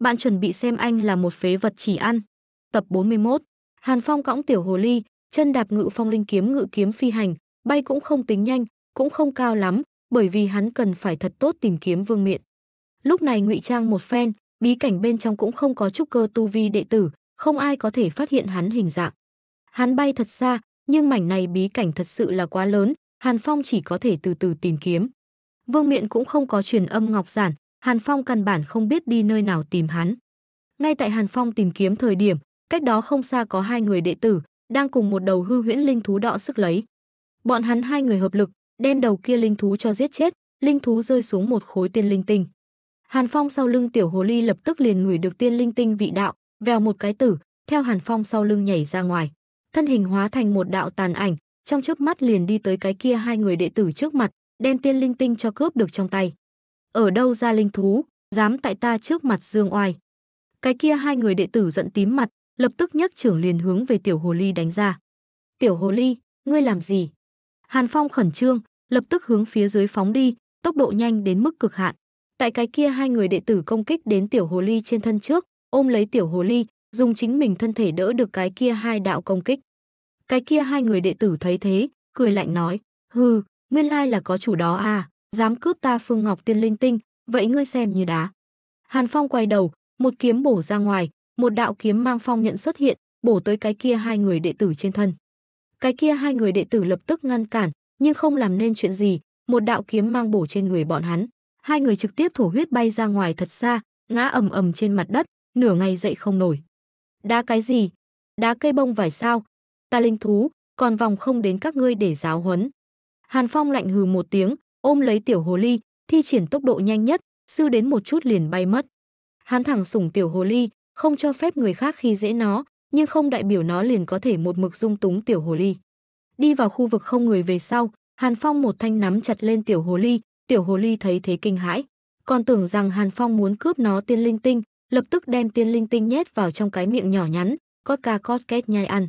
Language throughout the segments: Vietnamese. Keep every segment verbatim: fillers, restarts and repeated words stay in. bạn chuẩn bị xem anh là một phế vật chỉ ăn. Tập bốn mươi mốt. Hàn Phong cõng tiểu hồ ly, chân đạp ngự phong linh kiếm ngự kiếm phi hành, bay cũng không tính nhanh, cũng không cao lắm, bởi vì hắn cần phải thật tốt tìm kiếm Vương Miện. Lúc này ngụy trang một phen, bí cảnh bên trong cũng không có trúc cơ tu vi đệ tử, không ai có thể phát hiện hắn hình dạng. Hắn bay thật xa, nhưng mảnh này bí cảnh thật sự là quá lớn, Hàn Phong chỉ có thể từ từ tìm kiếm. Vương Miện cũng không có truyền âm ngọc giản, Hàn Phong căn bản không biết đi nơi nào tìm hắn. Ngay tại Hàn Phong tìm kiếm thời điểm, cách đó không xa có hai người đệ tử đang cùng một đầu hư huyễn linh thú đọ sức lấy. Bọn hắn hai người hợp lực, đem đầu kia linh thú cho giết chết, linh thú rơi xuống một khối tiên linh tinh. Hàn Phong sau lưng tiểu hồ ly lập tức liền ngửi được tiên linh tinh vị đạo, vèo một cái tử, theo Hàn Phong sau lưng nhảy ra ngoài, thân hình hóa thành một đạo tàn ảnh, trong chớp mắt liền đi tới cái kia hai người đệ tử trước mặt, đem tiên linh tinh cho cướp được trong tay. Ở đâu ra linh thú, dám tại ta trước mặt dương oai. Cái kia hai người đệ tử giận tím mặt, lập tức nhấc trưởng liền hướng về tiểu hồ ly đánh ra. Tiểu hồ ly, ngươi làm gì? Hàn Phong khẩn trương, lập tức hướng phía dưới phóng đi, tốc độ nhanh đến mức cực hạn. Tại cái kia hai người đệ tử công kích đến tiểu hồ ly trên thân trước, ôm lấy tiểu hồ ly, dùng chính mình thân thể đỡ được cái kia hai đạo công kích. Cái kia hai người đệ tử thấy thế, cười lạnh nói, hừ, nguyên lai là có chủ đó à, dám cướp ta Phương Ngọc tiên linh tinh, vậy ngươi xem như đá. Hàn Phong quay đầu, một kiếm bổ ra ngoài, một đạo kiếm mang phong nhận xuất hiện, bổ tới cái kia hai người đệ tử trên thân. Cái kia hai người đệ tử lập tức ngăn cản, nhưng không làm nên chuyện gì, một đạo kiếm mang bổ trên người bọn hắn. Hai người trực tiếp thổ huyết bay ra ngoài thật xa, ngã ầm ầm trên mặt đất, nửa ngày dậy không nổi. Đá cái gì? Đá cây bông vải sao? Ta linh thú, còn vòng không đến các ngươi để giáo huấn. Hàn Phong lạnh hừ một tiếng, ôm lấy tiểu hồ ly, thi triển tốc độ nhanh nhất, siêu đến một chút liền bay mất. Hắn thẳng sủng tiểu hồ ly, không cho phép người khác khi dễ nó, nhưng không đại biểu nó liền có thể một mực dung túng tiểu hồ ly. Đi vào khu vực không người về sau, Hàn Phong một thanh nắm chặt lên tiểu hồ ly, tiểu hồ ly thấy thế kinh hãi, còn tưởng rằng Hàn Phong muốn cướp nó tiên linh tinh, lập tức đem tiên linh tinh nhét vào trong cái miệng nhỏ nhắn, cót ca cót két nhai ăn.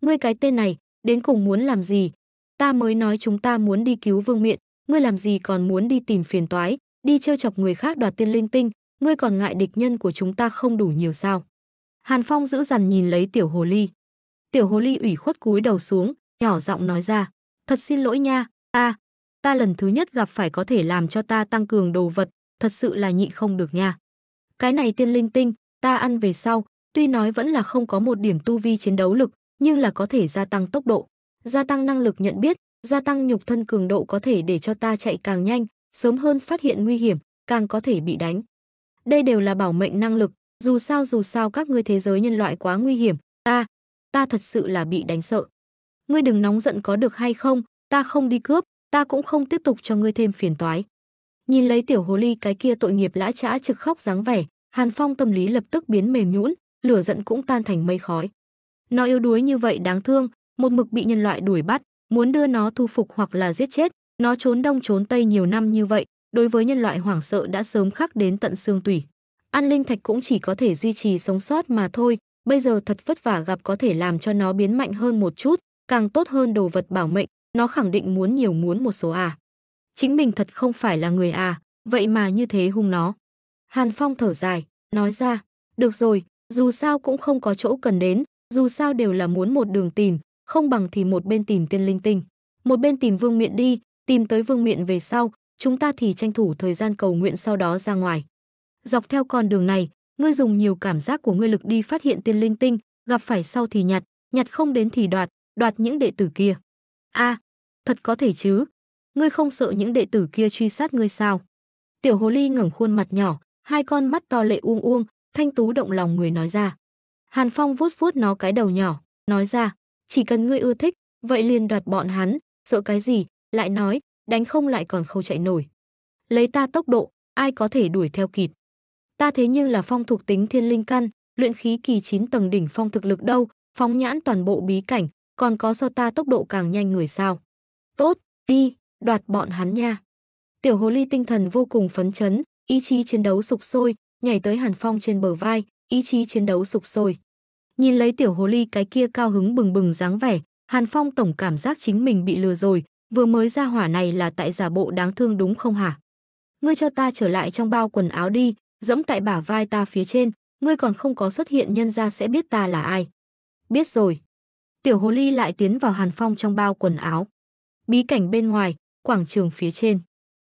Ngươi cái tên này, đến cùng muốn làm gì? Ta mới nói chúng ta muốn đi cứu Vương Miện, ngươi làm gì còn muốn đi tìm phiền toái, đi trêu chọc người khác đoạt tiên linh tinh, ngươi còn ngại địch nhân của chúng ta không đủ nhiều sao? Hàn Phong dữ dằn nhìn lấy tiểu hồ ly. Tiểu hồ ly ủy khuất cúi đầu xuống, nhỏ giọng nói ra, thật xin lỗi nha, a, à, ta lần thứ nhất gặp phải có thể làm cho ta tăng cường đồ vật, thật sự là nhịn không được nha. Cái này tiên linh tinh, ta ăn về sau, tuy nói vẫn là không có một điểm tu vi chiến đấu lực, nhưng là có thể gia tăng tốc độ, gia tăng năng lực nhận biết, gia tăng nhục thân cường độ có thể để cho ta chạy càng nhanh, sớm hơn phát hiện nguy hiểm, càng có thể bị đánh. Đây đều là bảo mệnh năng lực, dù sao dù sao các ngươi thế giới nhân loại quá nguy hiểm, ta, ta thật sự là bị đánh sợ. Ngươi đừng nóng giận có được hay không, ta không đi cướp, ta cũng không tiếp tục cho ngươi thêm phiền toái. Nhìn lấy tiểu hồ ly cái kia tội nghiệp lã chã trực khóc dáng vẻ, Hàn Phong tâm lý lập tức biến mềm nhũn, lửa giận cũng tan thành mây khói. Nó yếu đuối như vậy đáng thương, một mực bị nhân loại đuổi bắt, muốn đưa nó thu phục hoặc là giết chết, nó trốn đông trốn tây nhiều năm như vậy, đối với nhân loại hoảng sợ đã sớm khắc đến tận xương tủy. Ăn linh thạch cũng chỉ có thể duy trì sống sót mà thôi, bây giờ thật vất vả gặp có thể làm cho nó biến mạnh hơn một chút, càng tốt hơn đồ vật bảo mệnh, nó khẳng định muốn nhiều muốn một số à. Chính mình thật không phải là người à, vậy mà như thế hung nó. Hàn Phong thở dài, nói ra, được rồi, dù sao cũng không có chỗ cần đến, dù sao đều là muốn một đường tìm, không bằng thì một bên tìm tiên linh tinh, một bên tìm Vương Miện đi, tìm tới Vương Miện về sau, chúng ta thì tranh thủ thời gian cầu nguyện sau đó ra ngoài. Dọc theo con đường này, ngươi dùng nhiều cảm giác của ngươi lực đi phát hiện tiên linh tinh, gặp phải sau thì nhặt, nhặt không đến thì đoạt, đoạt những đệ tử kia. A, à, thật có thể chứ? Ngươi không sợ những đệ tử kia truy sát ngươi sao? Tiểu hồ ly ngẩng khuôn mặt nhỏ, hai con mắt to lệ uông uông, thanh tú động lòng người nói ra. Hàn Phong vuốt vuốt nó cái đầu nhỏ, nói ra, chỉ cần ngươi ưa thích, vậy liền đoạt bọn hắn, sợ cái gì, lại nói, đánh không lại còn không chạy nổi. Lấy ta tốc độ, ai có thể đuổi theo kịp. Ta thế nhưng là phong thuộc tính thiên linh căn, luyện khí kỳ chín tầng đỉnh phong thực lực đâu, phóng nhãn toàn bộ bí cảnh, còn có so ta tốc độ càng nhanh người sao. Tốt, đi, đoạt bọn hắn nha. Tiểu hồ ly tinh thần vô cùng phấn chấn, ý chí chiến đấu sục sôi, nhảy tới Hàn Phong trên bờ vai, ý chí chiến đấu sục sôi. Nhìn lấy tiểu hồ ly cái kia cao hứng bừng bừng dáng vẻ, Hàn Phong tổng cảm giác chính mình bị lừa rồi, vừa mới ra hỏa này là tại giả bộ đáng thương đúng không hả? Ngươi cho ta trở lại trong bao quần áo đi, giẫm tại bả vai ta phía trên, ngươi còn không có xuất hiện nhân ra sẽ biết ta là ai. Biết rồi. Tiểu hồ ly lại tiến vào Hàn Phong trong bao quần áo. Bí cảnh bên ngoài, quảng trường phía trên.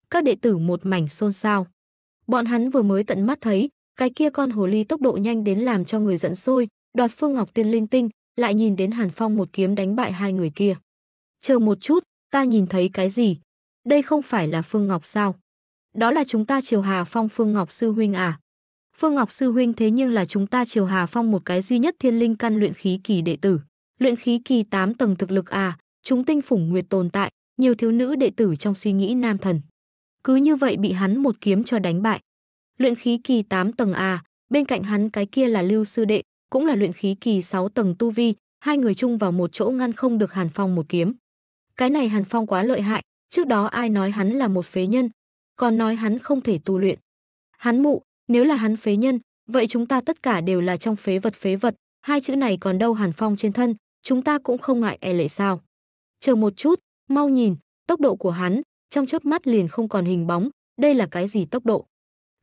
Các đệ tử một mảnh xôn xao. Bọn hắn vừa mới tận mắt thấy, cái kia con hồ ly tốc độ nhanh đến làm cho người giận sôi, đoạt Phương Ngọc Tiên Linh Tinh, lại nhìn đến Hàn Phong một kiếm đánh bại hai người kia. Chờ một chút, ta nhìn thấy cái gì? Đây không phải là Phương Ngọc sao? Đó là chúng ta Triều Hà Phong Phương Ngọc Sư Huynh à? Phương Ngọc Sư Huynh thế nhưng là chúng ta Triều Hà Phong một cái duy nhất thiên linh căn luyện khí kỳ đệ tử. Luyện khí kỳ tám tầng thực lực à, chúng tinh phủng nguyệt tồn tại, nhiều thiếu nữ đệ tử trong suy nghĩ nam thần. Cứ như vậy bị hắn một kiếm cho đánh bại. Luyện khí kỳ tám tầng à, bên cạnh hắn cái kia là Lưu Sư Đệ, cũng là luyện khí kỳ sáu tầng tu vi, hai người chung vào một chỗ ngăn không được Hàn Phong một kiếm. Cái này Hàn Phong quá lợi hại, trước đó ai nói hắn là một phế nhân, còn nói hắn không thể tu luyện. Hắn mụ, nếu là hắn phế nhân, vậy chúng ta tất cả đều là trong phế vật phế vật, hai chữ này còn đâu Hàn Phong trên thân, chúng ta cũng không ngại e lệ sao? Chờ một chút, mau nhìn, tốc độ của hắn, trong chớp mắt liền không còn hình bóng, đây là cái gì tốc độ?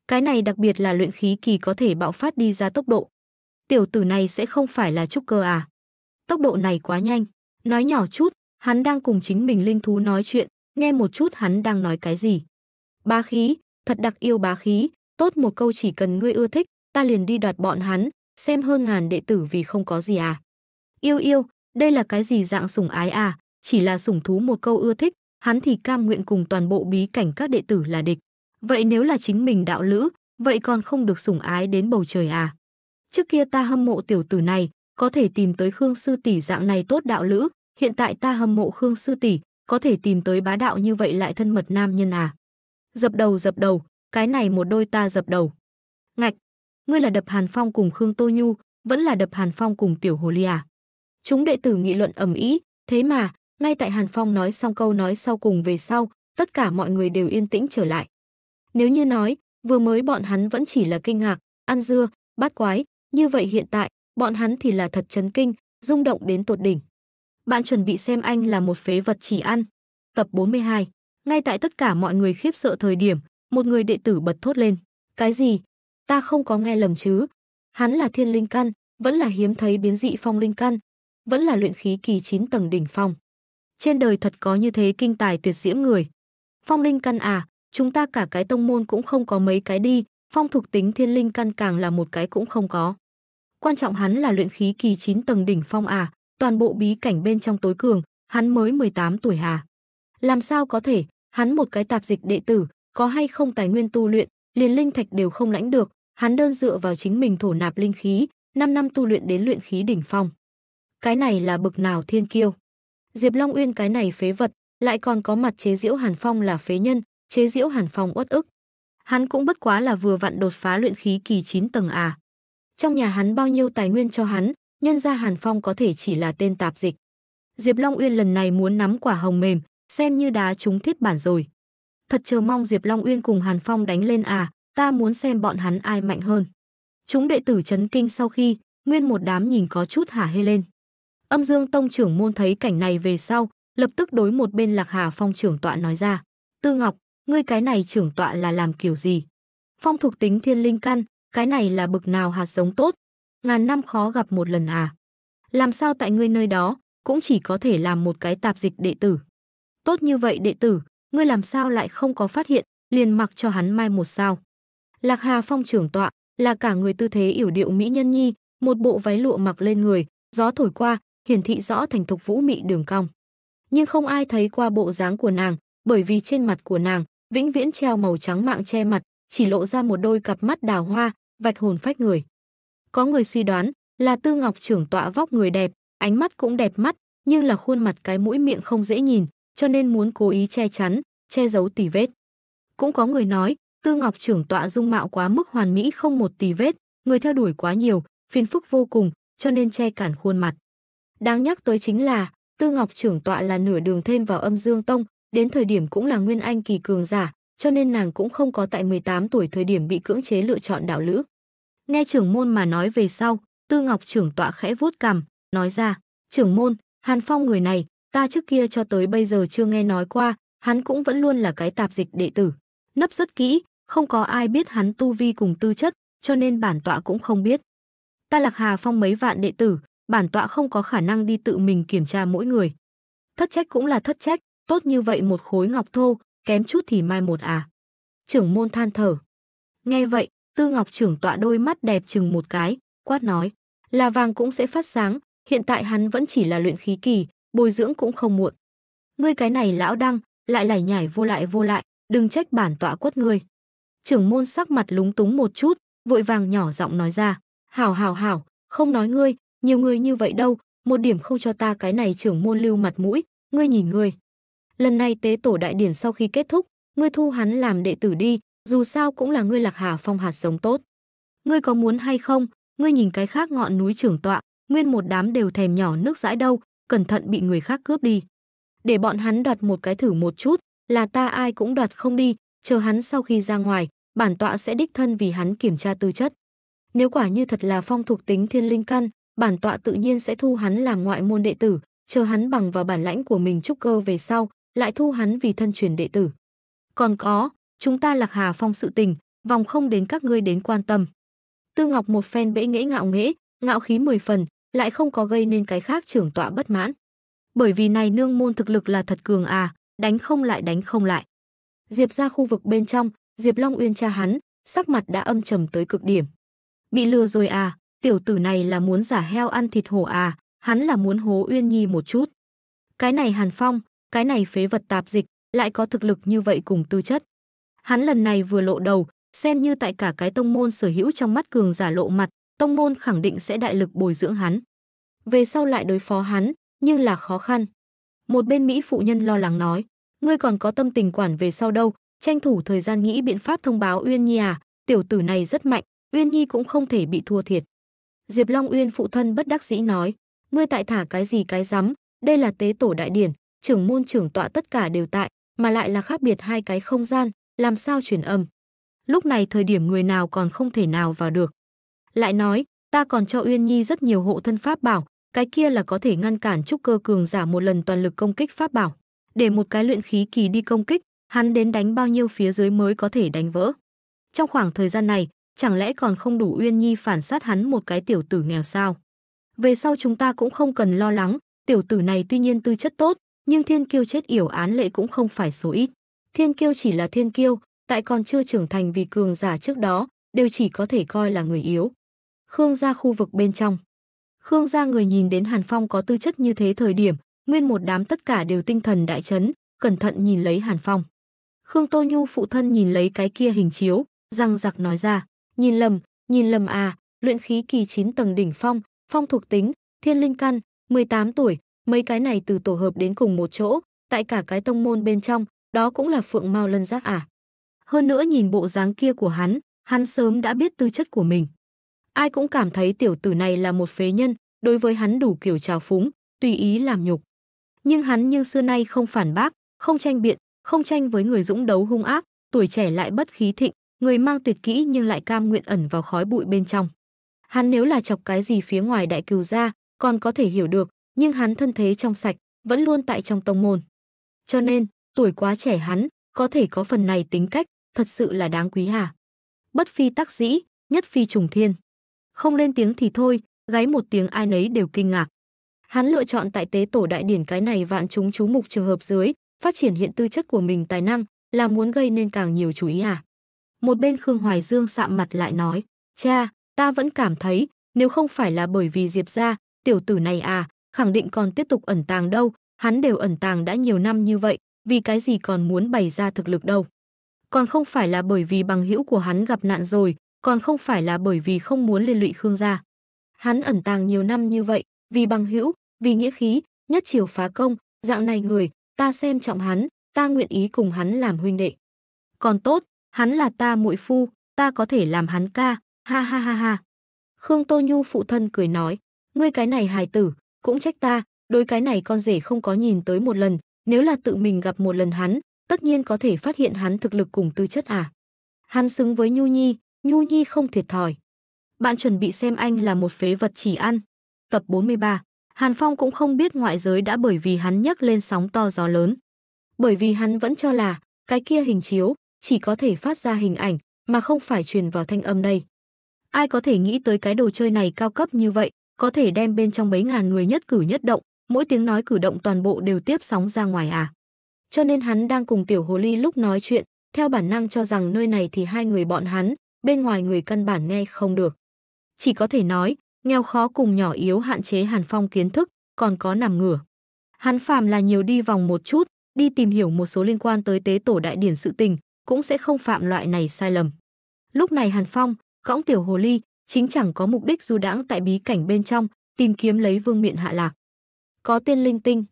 Cái này đặc biệt là luyện khí kỳ có thể bạo phát đi ra tốc độ. Tiểu tử này sẽ không phải là trúc cơ à? Tốc độ này quá nhanh, nói nhỏ chút, hắn đang cùng chính mình linh thú nói chuyện, nghe một chút hắn đang nói cái gì. Bá khí, thật đặc yêu bá khí, tốt một câu chỉ cần ngươi ưa thích, ta liền đi đoạt bọn hắn, xem hơn ngàn đệ tử vì không có gì à. Yêu yêu, đây là cái gì dạng sủng ái à, chỉ là sủng thú một câu ưa thích, hắn thì cam nguyện cùng toàn bộ bí cảnh các đệ tử là địch. Vậy nếu là chính mình đạo lữ, vậy còn không được sủng ái đến bầu trời à. Trước kia ta hâm mộ tiểu tử này, có thể tìm tới Khương Sư Tỷ dạng này tốt đạo lữ, hiện tại ta hâm mộ Khương Sư Tỷ, có thể tìm tới bá đạo như vậy lại thân mật nam nhân à. Dập đầu dập đầu, cái này một đôi ta dập đầu. Ngạch, ngươi là đập Hàn Phong cùng Khương Tô Nhu, vẫn là đập Hàn Phong cùng Tiểu Hồ Ly à. Chúng đệ tử nghị luận ầm ĩ, thế mà, ngay tại Hàn Phong nói xong câu nói sau cùng về sau, tất cả mọi người đều yên tĩnh trở lại. Nếu như nói, vừa mới bọn hắn vẫn chỉ là kinh ngạc, ăn dưa, bát quái, như vậy hiện tại, bọn hắn thì là thật chấn kinh, rung động đến tột đỉnh. Bạn chuẩn bị xem anh là một phế vật chỉ ăn. Tập bốn mươi hai. Ngay tại tất cả mọi người khiếp sợ thời điểm, một người đệ tử bật thốt lên. Cái gì? Ta không có nghe lầm chứ? Hắn là thiên linh căn, vẫn là hiếm thấy biến dị phong linh căn, vẫn là luyện khí kỳ chín tầng đỉnh phong. Trên đời thật có như thế kinh tài tuyệt diễm người. Phong linh căn à, chúng ta cả cái tông môn cũng không có mấy cái đi, phong thuộc tính thiên linh căn càng là một cái cũng không có. Quan trọng hắn là luyện khí kỳ chín tầng đỉnh phong à, toàn bộ bí cảnh bên trong tối cường, hắn mới mười tám tuổi à. Làm sao có thể, hắn một cái tạp dịch đệ tử, có hay không tài nguyên tu luyện, liền linh thạch đều không lãnh được, hắn đơn dựa vào chính mình thổ nạp linh khí, năm năm tu luyện đến luyện khí đỉnh phong. Cái này là bực nào thiên kiêu. Diệp Long Uyên cái này phế vật, lại còn có mặt chế diễu Hàn Phong là phế nhân, chế diễu Hàn Phong uất ức. Hắn cũng bất quá là vừa vặn đột phá luyện khí kỳ chín tầng à. Trong nhà hắn bao nhiêu tài nguyên cho hắn, nhân ra Hàn Phong có thể chỉ là tên tạp dịch. Diệp Long Uyên lần này muốn nắm quả hồng mềm, xem như đá trúng thiết bản rồi. Thật chờ mong Diệp Long Uyên cùng Hàn Phong đánh lên à, ta muốn xem bọn hắn ai mạnh hơn. Chúng đệ tử chấn kinh sau khi, nguyên một đám nhìn có chút hả hê lên. Âm Dương Tông trưởng môn thấy cảnh này về sau, lập tức đối một bên Lạc Hà Phong trưởng tọa nói ra. Tư Ngọc, ngươi cái này trưởng tọa là làm kiểu gì? Phong thuộc tính thiên linh căn, cái này là bực nào hạt giống tốt, ngàn năm khó gặp một lần à. Làm sao tại ngươi nơi đó, cũng chỉ có thể làm một cái tạp dịch đệ tử. Tốt như vậy đệ tử, ngươi làm sao lại không có phát hiện, liền mặc cho hắn mai một sao. Lạc Hà Phong trưởng tọa là cả người tư thế yểu điệu mỹ nhân nhi, một bộ váy lụa mặc lên người, gió thổi qua, hiển thị rõ thành thục vũ mị đường cong. Nhưng không ai thấy qua bộ dáng của nàng, bởi vì trên mặt của nàng vĩnh viễn treo màu trắng mạng che mặt, chỉ lộ ra một đôi cặp mắt đào hoa, vạch hồn phách người. Có người suy đoán là Tư Ngọc trưởng tọa vóc người đẹp, ánh mắt cũng đẹp mắt, nhưng là khuôn mặt cái mũi miệng không dễ nhìn, cho nên muốn cố ý che chắn, che giấu tỉ vết. Cũng có người nói, Tư Ngọc trưởng tọa dung mạo quá mức hoàn mỹ không một tỉ vết, người theo đuổi quá nhiều, phiền phức vô cùng, cho nên che cản khuôn mặt. Đáng nhắc tới chính là, Tư Ngọc trưởng tọa là nửa đường thêm vào Âm Dương Tông, đến thời điểm cũng là nguyên anh kỳ cường giả, cho nên nàng cũng không có tại mười tám tuổi thời điểm bị cưỡng chế lựa chọn đạo lữ. Nghe trưởng môn mà nói về sau, Tư Ngọc trưởng tọa khẽ vuốt cằm, nói ra, trưởng môn, Hàn Phong người này, ta trước kia cho tới bây giờ chưa nghe nói qua, hắn cũng vẫn luôn là cái tạp dịch đệ tử. Nấp rất kỹ, không có ai biết hắn tu vi cùng tư chất, cho nên bản tọa cũng không biết. Ta Lạc Hà Phong mấy vạn đệ tử, bản tọa không có khả năng đi tự mình kiểm tra mỗi người. Thất trách cũng là thất trách, tốt như vậy một khối ngọc thô, kém chút thì mai một à. Trưởng môn than thở. Nghe vậy, Tư Ngọc trưởng tọa đôi mắt đẹp chừng một cái, quát nói, là vàng cũng sẽ phát sáng, hiện tại hắn vẫn chỉ là luyện khí kỳ, bồi dưỡng cũng không muộn. Ngươi cái này lão đăng, lại lải nhải vô lại vô lại, đừng trách bản tọa quất ngươi. Trưởng môn sắc mặt lúng túng một chút, vội vàng nhỏ giọng nói ra, hảo hảo hảo, không nói ngươi, nhiều người như vậy đâu, một điểm không cho ta cái này trưởng môn lưu mặt mũi, ngươi nhìn ngươi. Lần này tế tổ đại điển sau khi kết thúc, ngươi thu hắn làm đệ tử đi, dù sao cũng là ngươi Lạc Hà Phong hạt giống tốt. Ngươi có muốn hay không, ngươi nhìn cái khác ngọn núi trưởng tọa, nguyên một đám đều thèm nhỏ nước dãi đâu, cẩn thận bị người khác cướp đi. Để bọn hắn đoạt một cái thử một chút, là ta ai cũng đoạt không đi, chờ hắn sau khi ra ngoài, bản tọa sẽ đích thân vì hắn kiểm tra tư chất. Nếu quả như thật là phong thuộc tính thiên linh căn, bản tọa tự nhiên sẽ thu hắn làm ngoại môn đệ tử, chờ hắn bằng vào bản lãnh của mình trúc cơ về sau, lại thu hắn vì thân truyền đệ tử. Còn có, chúng ta Lạc Hà Phong sự tình, vòng không đến các ngươi đến quan tâm. Tư Ngọc một phen bẽ nghễ ngạo nghễ, ngạo khí mười phần, lại không có gây nên cái khác trưởng tọa bất mãn. Bởi vì này nương môn thực lực là thật cường à, đánh không lại đánh không lại. Diệp ra khu vực bên trong, Diệp Long Uyên cha hắn, sắc mặt đã âm trầm tới cực điểm. Bị lừa rồi à, tiểu tử này là muốn giả heo ăn thịt hổ à, hắn là muốn hố Uyên Nhi một chút. Cái này Hàn Phong, cái này phế vật tạp dịch, lại có thực lực như vậy cùng tư chất. Hắn lần này vừa lộ đầu, xem như tại cả cái tông môn sở hữu trong mắt cường giả lộ mặt, tông môn khẳng định sẽ đại lực bồi dưỡng hắn. Về sau lại đối phó hắn, nhưng là khó khăn. Một bên Mỹ phụ nhân lo lắng nói, ngươi còn có tâm tình quản về sau đâu, tranh thủ thời gian nghĩ biện pháp thông báo Uyên Nhi à, tiểu tử này rất mạnh, Uyên Nhi cũng không thể bị thua thiệt. Diệp Long Uyên phụ thân bất đắc dĩ nói, ngươi tại thả cái gì cái rắm, đây là tế tổ đại điển, trưởng môn trưởng tọa tất cả đều tại, mà lại là khác biệt hai cái không gian, làm sao truyền âm. Lúc này thời điểm người nào còn không thể nào vào được. Lại nói, ta còn cho Uyên Nhi rất nhiều hộ thân pháp bảo, cái kia là có thể ngăn cản trúc cơ cường giả một lần toàn lực công kích pháp bảo. Để một cái luyện khí kỳ đi công kích, hắn đến đánh bao nhiêu phía dưới mới có thể đánh vỡ. Trong khoảng thời gian này, chẳng lẽ còn không đủ Uyên Nhi phản sát hắn một cái tiểu tử nghèo sao? Về sau chúng ta cũng không cần lo lắng, tiểu tử này tuy nhiên tư chất tốt, nhưng thiên kiêu chết yểu án lệ cũng không phải số ít. Thiên kiêu chỉ là thiên kiêu, tại còn chưa trưởng thành vì cường giả trước đó, đều chỉ có thể coi là người yếu. Khương gia khu vực bên trong. Khương gia người nhìn đến Hàn Phong có tư chất như thế thời điểm, nguyên một đám tất cả đều tinh thần đại chấn, cẩn thận nhìn lấy Hàn Phong. Khương Tô Nhu phụ thân nhìn lấy cái kia hình chiếu, răng giặc nói ra, nhìn lầm, nhìn lầm à, luyện khí kỳ chín tầng đỉnh phong, phong thuộc tính, thiên linh căn, mười tám tuổi, mấy cái này từ tổ hợp đến cùng một chỗ, tại cả cái tông môn bên trong, đó cũng là phượng mao lân giác à. Hơn nữa nhìn bộ dáng kia của hắn, hắn sớm đã biết tư chất của mình. Ai cũng cảm thấy tiểu tử này là một phế nhân, đối với hắn đủ kiểu trào phúng, tùy ý làm nhục. Nhưng hắn như xưa nay không phản bác, không tranh biện, không tranh với người dũng đấu hung ác, tuổi trẻ lại bất khí thịnh, người mang tuyệt kỹ nhưng lại cam nguyện ẩn vào khói bụi bên trong. Hắn nếu là chọc cái gì phía ngoài đại cừu ra, còn có thể hiểu được, nhưng hắn thân thế trong sạch, vẫn luôn tại trong tông môn. Cho nên, tuổi quá trẻ hắn, có thể có phần này tính cách, thật sự là đáng quý hả. Bất phi tác dĩ, nhất phi trùng thiên. Không lên tiếng thì thôi, gáy một tiếng ai nấy đều kinh ngạc. Hắn lựa chọn tại tế tổ đại điển cái này vạn chúng chú mục trường hợp dưới, phát triển hiện tư chất của mình tài năng, là muốn gây nên càng nhiều chú ý à. Một bên Khương Hoài Dương sạm mặt lại nói, cha, ta vẫn cảm thấy, nếu không phải là bởi vì Diệp gia, tiểu tử này à, khẳng định còn tiếp tục ẩn tàng đâu, hắn đều ẩn tàng đã nhiều năm như vậy, vì cái gì còn muốn bày ra thực lực đâu. Còn không phải là bởi vì bằng hữu của hắn gặp nạn rồi, còn không phải là bởi vì không muốn liên lụy Khương gia. Hắn ẩn tàng nhiều năm như vậy, vì bằng hữu, vì nghĩa khí, nhất chiều phá công, dạng này người, ta xem trọng hắn, ta nguyện ý cùng hắn làm huynh đệ. Còn tốt, hắn là ta muội phu, ta có thể làm hắn ca, ha ha ha ha. Khương Tô Nhu phụ thân cười nói, ngươi cái này hài tử, cũng trách ta, đối cái này con rể không có nhìn tới một lần, nếu là tự mình gặp một lần hắn, tất nhiên có thể phát hiện hắn thực lực cùng tư chất à. Hắn xứng với Nhu Nhi, Nhu Nhi không thiệt thòi. Bạn chuẩn bị xem anh là một phế vật chỉ ăn. Tập bốn mươi ba, Hàn Phong cũng không biết ngoại giới đã bởi vì hắn nhấc lên sóng to gió lớn. Bởi vì hắn vẫn cho là, cái kia hình chiếu, chỉ có thể phát ra hình ảnh mà không phải truyền vào thanh âm đây. Ai có thể nghĩ tới cái đồ chơi này cao cấp như vậy, có thể đem bên trong mấy ngàn người nhất cử nhất động, mỗi tiếng nói cử động toàn bộ đều tiếp sóng ra ngoài à? Cho nên hắn đang cùng Tiểu Hồ Ly lúc nói chuyện, theo bản năng cho rằng nơi này thì hai người bọn hắn, bên ngoài người căn bản nghe không được. Chỉ có thể nói, nghèo khó cùng nhỏ yếu hạn chế Hàn Phong kiến thức, còn có nằm ngửa. Hắn phàm là nhiều đi vòng một chút, đi tìm hiểu một số liên quan tới tế tổ đại điển sự tình, cũng sẽ không phạm loại này sai lầm. Lúc này Hàn Phong, cõng Tiểu Hồ Ly, chính chẳng có mục đích du đãng tại bí cảnh bên trong, tìm kiếm lấy Vương Miện hạ lạc. Có tiên linh tinh.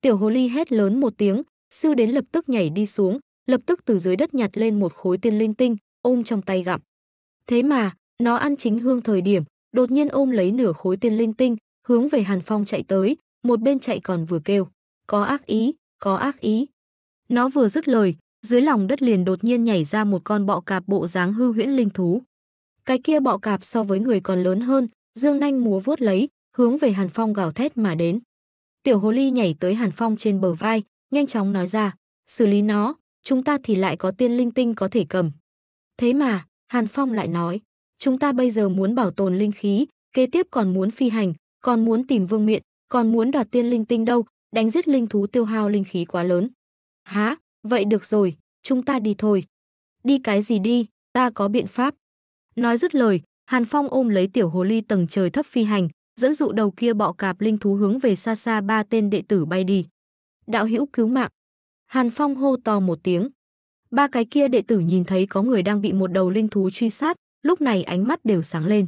Tiểu Hồ Ly hét lớn một tiếng, sư đến lập tức nhảy đi xuống, lập tức từ dưới đất nhặt lên một khối tiên linh tinh, ôm trong tay gặm. Thế mà, nó ăn chính hương thời điểm, đột nhiên ôm lấy nửa khối tiên linh tinh, hướng về Hàn Phong chạy tới, một bên chạy còn vừa kêu, có ác ý, có ác ý. Nó vừa dứt lời, dưới lòng đất liền đột nhiên nhảy ra một con bọ cạp bộ dáng hư huyễn linh thú. Cái kia bọ cạp so với người còn lớn hơn, dương nanh múa vuốt lấy, hướng về Hàn Phong gào thét mà đến. Tiểu Hồ Ly nhảy tới Hàn Phong trên bờ vai, nhanh chóng nói ra, xử lý nó, chúng ta thì lại có tiên linh tinh có thể cầm. Thế mà, Hàn Phong lại nói, chúng ta bây giờ muốn bảo tồn linh khí, kế tiếp còn muốn phi hành, còn muốn tìm Vương Miện, còn muốn đoạt tiên linh tinh đâu, đánh giết linh thú tiêu hao linh khí quá lớn. Hả, vậy được rồi, chúng ta đi thôi. Đi cái gì đi, ta có biện pháp. Nói dứt lời, Hàn Phong ôm lấy Tiểu Hồ Ly tầng trời thấp phi hành, dẫn dụ đầu kia bọ cạp linh thú hướng về xa xa ba tên đệ tử bay đi. Đạo hữu cứu mạng. Hàn Phong hô to một tiếng. Ba cái kia đệ tử nhìn thấy có người đang bị một đầu linh thú truy sát, lúc này ánh mắt đều sáng lên.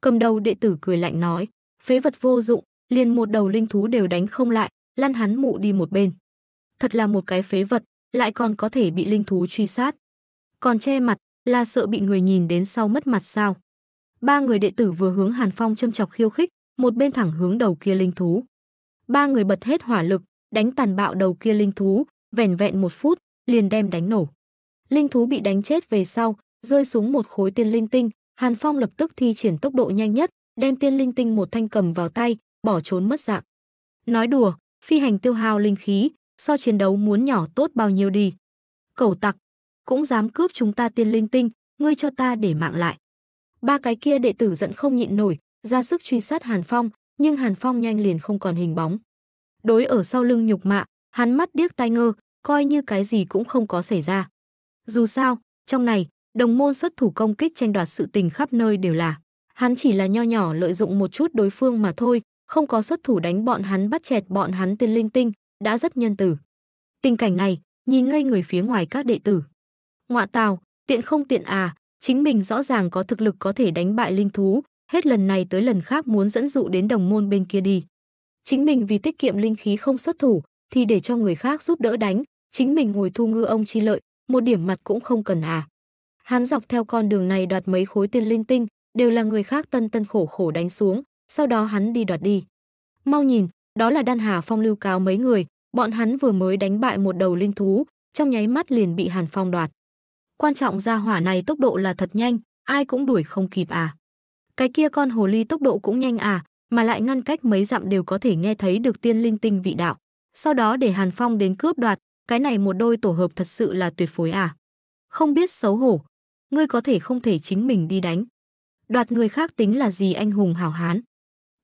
Cầm đầu đệ tử cười lạnh nói, phế vật vô dụng, liền một đầu linh thú đều đánh không lại, lăn hắn mụ đi một bên. Thật là một cái phế vật, lại còn có thể bị linh thú truy sát. Còn che mặt, là sợ bị người nhìn đến sau mất mặt sao? Ba người đệ tử vừa hướng Hàn Phong châm chọc khiêu khích, một bên thẳng hướng đầu kia linh thú. Ba người bật hết hỏa lực, đánh tàn bạo đầu kia linh thú, vẻn vẹn một phút, liền đem đánh nổ. Linh thú bị đánh chết về sau, rơi xuống một khối tiên linh tinh, Hàn Phong lập tức thi triển tốc độ nhanh nhất, đem tiên linh tinh một thanh cầm vào tay, bỏ trốn mất dạng. Nói đùa, phi hành tiêu hao linh khí, so chiến đấu muốn nhỏ tốt bao nhiêu đi. Cẩu tặc, cũng dám cướp chúng ta tiên linh tinh, ngươi cho ta để mạng lại. Ba cái kia đệ tử giận không nhịn nổi, ra sức truy sát Hàn Phong, nhưng Hàn Phong nhanh liền không còn hình bóng. Đối ở sau lưng nhục mạ, hắn mắt điếc tai ngơ, coi như cái gì cũng không có xảy ra. Dù sao, trong này, đồng môn xuất thủ công kích tranh đoạt sự tình khắp nơi đều là. Hắn chỉ là nho nhỏ lợi dụng một chút đối phương mà thôi, không có xuất thủ đánh bọn hắn bắt chẹt bọn hắn tiên linh tinh, đã rất nhân từ. Tình cảnh này, nhìn ngây người phía ngoài các đệ tử. Ngoạ tào, tiện không tiện à, chính mình rõ ràng có thực lực có thể đánh bại linh thú, hết lần này tới lần khác muốn dẫn dụ đến đồng môn bên kia đi. Chính mình vì tiết kiệm linh khí không xuất thủ, thì để cho người khác giúp đỡ đánh, chính mình ngồi thu ngư ông chi lợi, một điểm mặt cũng không cần à. Hắn dọc theo con đường này đoạt mấy khối tiên linh tinh, đều là người khác tân tân khổ khổ đánh xuống, sau đó hắn đi đoạt đi. Mau nhìn, đó là Đan Hà Phong lưu cáo mấy người, bọn hắn vừa mới đánh bại một đầu linh thú, trong nháy mắt liền bị Hàn Phong đoạt. Quan trọng ra hỏa này tốc độ là thật nhanh, ai cũng đuổi không kịp à. Cái kia con hồ ly tốc độ cũng nhanh à, mà lại ngăn cách mấy dặm đều có thể nghe thấy được tiên linh tinh vị đạo. Sau đó để Hàn Phong đến cướp đoạt, cái này một đôi tổ hợp thật sự là tuyệt phối à. Không biết xấu hổ, ngươi có thể không thể chính mình đi đánh. Đoạt người khác tính là gì anh hùng hảo hán.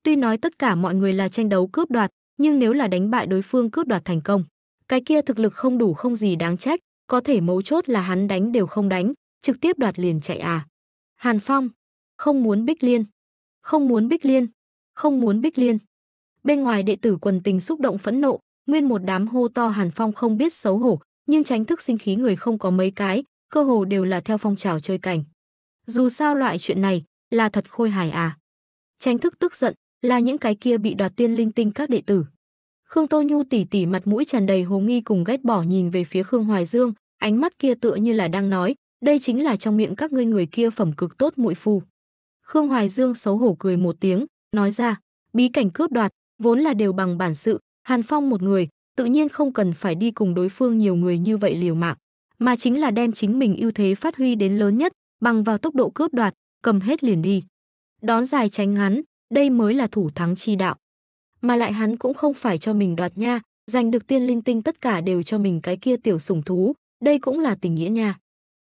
Tuy nói tất cả mọi người là tranh đấu cướp đoạt, nhưng nếu là đánh bại đối phương cướp đoạt thành công, cái kia thực lực không đủ không gì đáng trách. Có thể mấu chốt là hắn đánh đều không đánh, trực tiếp đoạt liền chạy à. Hàn Phong, không muốn Bích Liên, không muốn Bích Liên, không muốn Bích Liên. Bên ngoài đệ tử quần tình xúc động phẫn nộ, nguyên một đám hô to Hàn Phong không biết xấu hổ, nhưng tránh thức sinh khí người không có mấy cái, cơ hồ đều là theo phong trào chơi cảnh. Dù sao loại chuyện này là thật khôi hài à. Tránh thức tức giận là những cái kia bị đoạt tiên linh tinh các đệ tử. Khương Tô Nhu tỉ tỉ mặt mũi tràn đầy hồ nghi cùng ghét bỏ nhìn về phía Khương Hoài Dương, ánh mắt kia tựa như là đang nói, đây chính là trong miệng các ngươi người kia phẩm cực tốt muội phu. Khương Hoài Dương xấu hổ cười một tiếng, nói ra, bí cảnh cướp đoạt, vốn là đều bằng bản sự, Hàn Phong một người, tự nhiên không cần phải đi cùng đối phương nhiều người như vậy liều mạng, mà chính là đem chính mình ưu thế phát huy đến lớn nhất, bằng vào tốc độ cướp đoạt, cầm hết liền đi. Đón dài tránh ngắn, đây mới là thủ thắng chi đạo. Mà lại hắn cũng không phải cho mình đoạt nha, giành được tiên linh tinh tất cả đều cho mình cái kia tiểu sủng thú, đây cũng là tình nghĩa nha.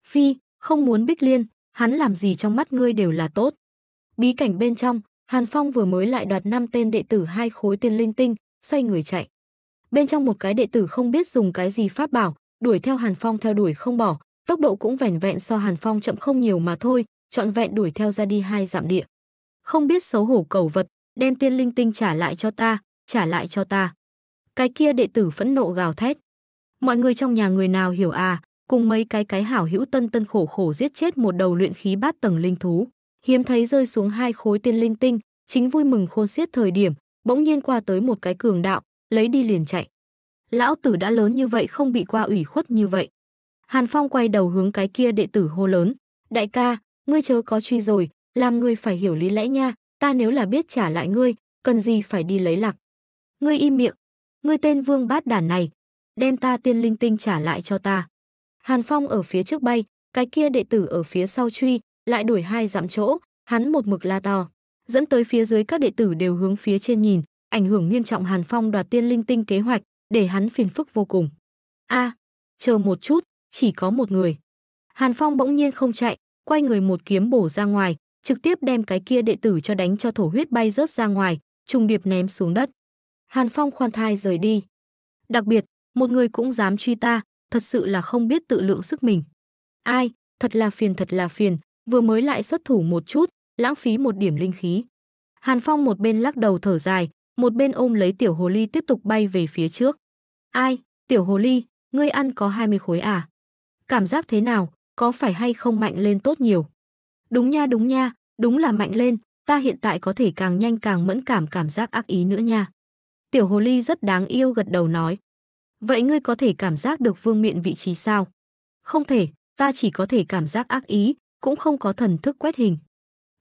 Phi, không muốn Bích Liên, hắn làm gì trong mắt ngươi đều là tốt. Bí cảnh bên trong, Hàn Phong vừa mới lại đoạt năm tên đệ tử hai khối tiên linh tinh, xoay người chạy. Bên trong một cái đệ tử không biết dùng cái gì pháp bảo, đuổi theo Hàn Phong theo đuổi không bỏ, tốc độ cũng vẻn vẹn so Hàn Phong chậm không nhiều mà thôi, trọn vẹn đuổi theo ra đi hai dặm địa. Không biết xấu hổ cẩu vật, đem tiên linh tinh trả lại cho ta, trả lại cho ta. Cái kia đệ tử phẫn nộ gào thét. Mọi người trong nhà người nào hiểu à, cùng mấy cái cái hảo hữu tân tân khổ khổ giết chết một đầu luyện khí bát tầng linh thú, hiếm thấy rơi xuống hai khối tiên linh tinh, chính vui mừng khôn xiết thời điểm, bỗng nhiên qua tới một cái cường đạo, lấy đi liền chạy. Lão tử đã lớn như vậy không bị qua ủy khuất như vậy. Hàn Phong quay đầu hướng cái kia đệ tử hô lớn, đại ca, ngươi chớ có truy rồi, làm ngươi phải hiểu lý lẽ nha, ta nếu là biết trả lại ngươi, cần gì phải đi lấy lạc. Ngươi im miệng, ngươi tên Vương Bát Đản này, đem ta tiên linh tinh trả lại cho ta. Hàn Phong ở phía trước bay, cái kia đệ tử ở phía sau truy, lại đuổi hai dặm chỗ, hắn một mực la to, dẫn tới phía dưới các đệ tử đều hướng phía trên nhìn, ảnh hưởng nghiêm trọng Hàn Phong đoạt tiên linh tinh kế hoạch, để hắn phiền phức vô cùng. A, à, chờ một chút, chỉ có một người. Hàn Phong bỗng nhiên không chạy, quay người một kiếm bổ ra ngoài, trực tiếp đem cái kia đệ tử cho đánh cho thổ huyết bay rớt ra ngoài, trùng điệp ném xuống đất. Hàn Phong khoan thai rời đi. Đặc biệt, một người cũng dám truy ta, thật sự là không biết tự lượng sức mình. Ai, thật là phiền thật là phiền, vừa mới lại xuất thủ một chút, lãng phí một điểm linh khí. Hàn Phong một bên lắc đầu thở dài, một bên ôm lấy tiểu hồ ly tiếp tục bay về phía trước. Ai, tiểu hồ ly, ngươi ăn có hai mươi khối à? Cảm giác thế nào, có phải hay không mạnh lên tốt nhiều? Đúng nha đúng nha, đúng là mạnh lên, ta hiện tại có thể càng nhanh càng mẫn cảm cảm giác ác ý nữa nha. Tiểu hồ ly rất đáng yêu gật đầu nói. Vậy ngươi có thể cảm giác được Vương Miện vị trí sao? Không thể, ta chỉ có thể cảm giác ác ý, cũng không có thần thức quét hình.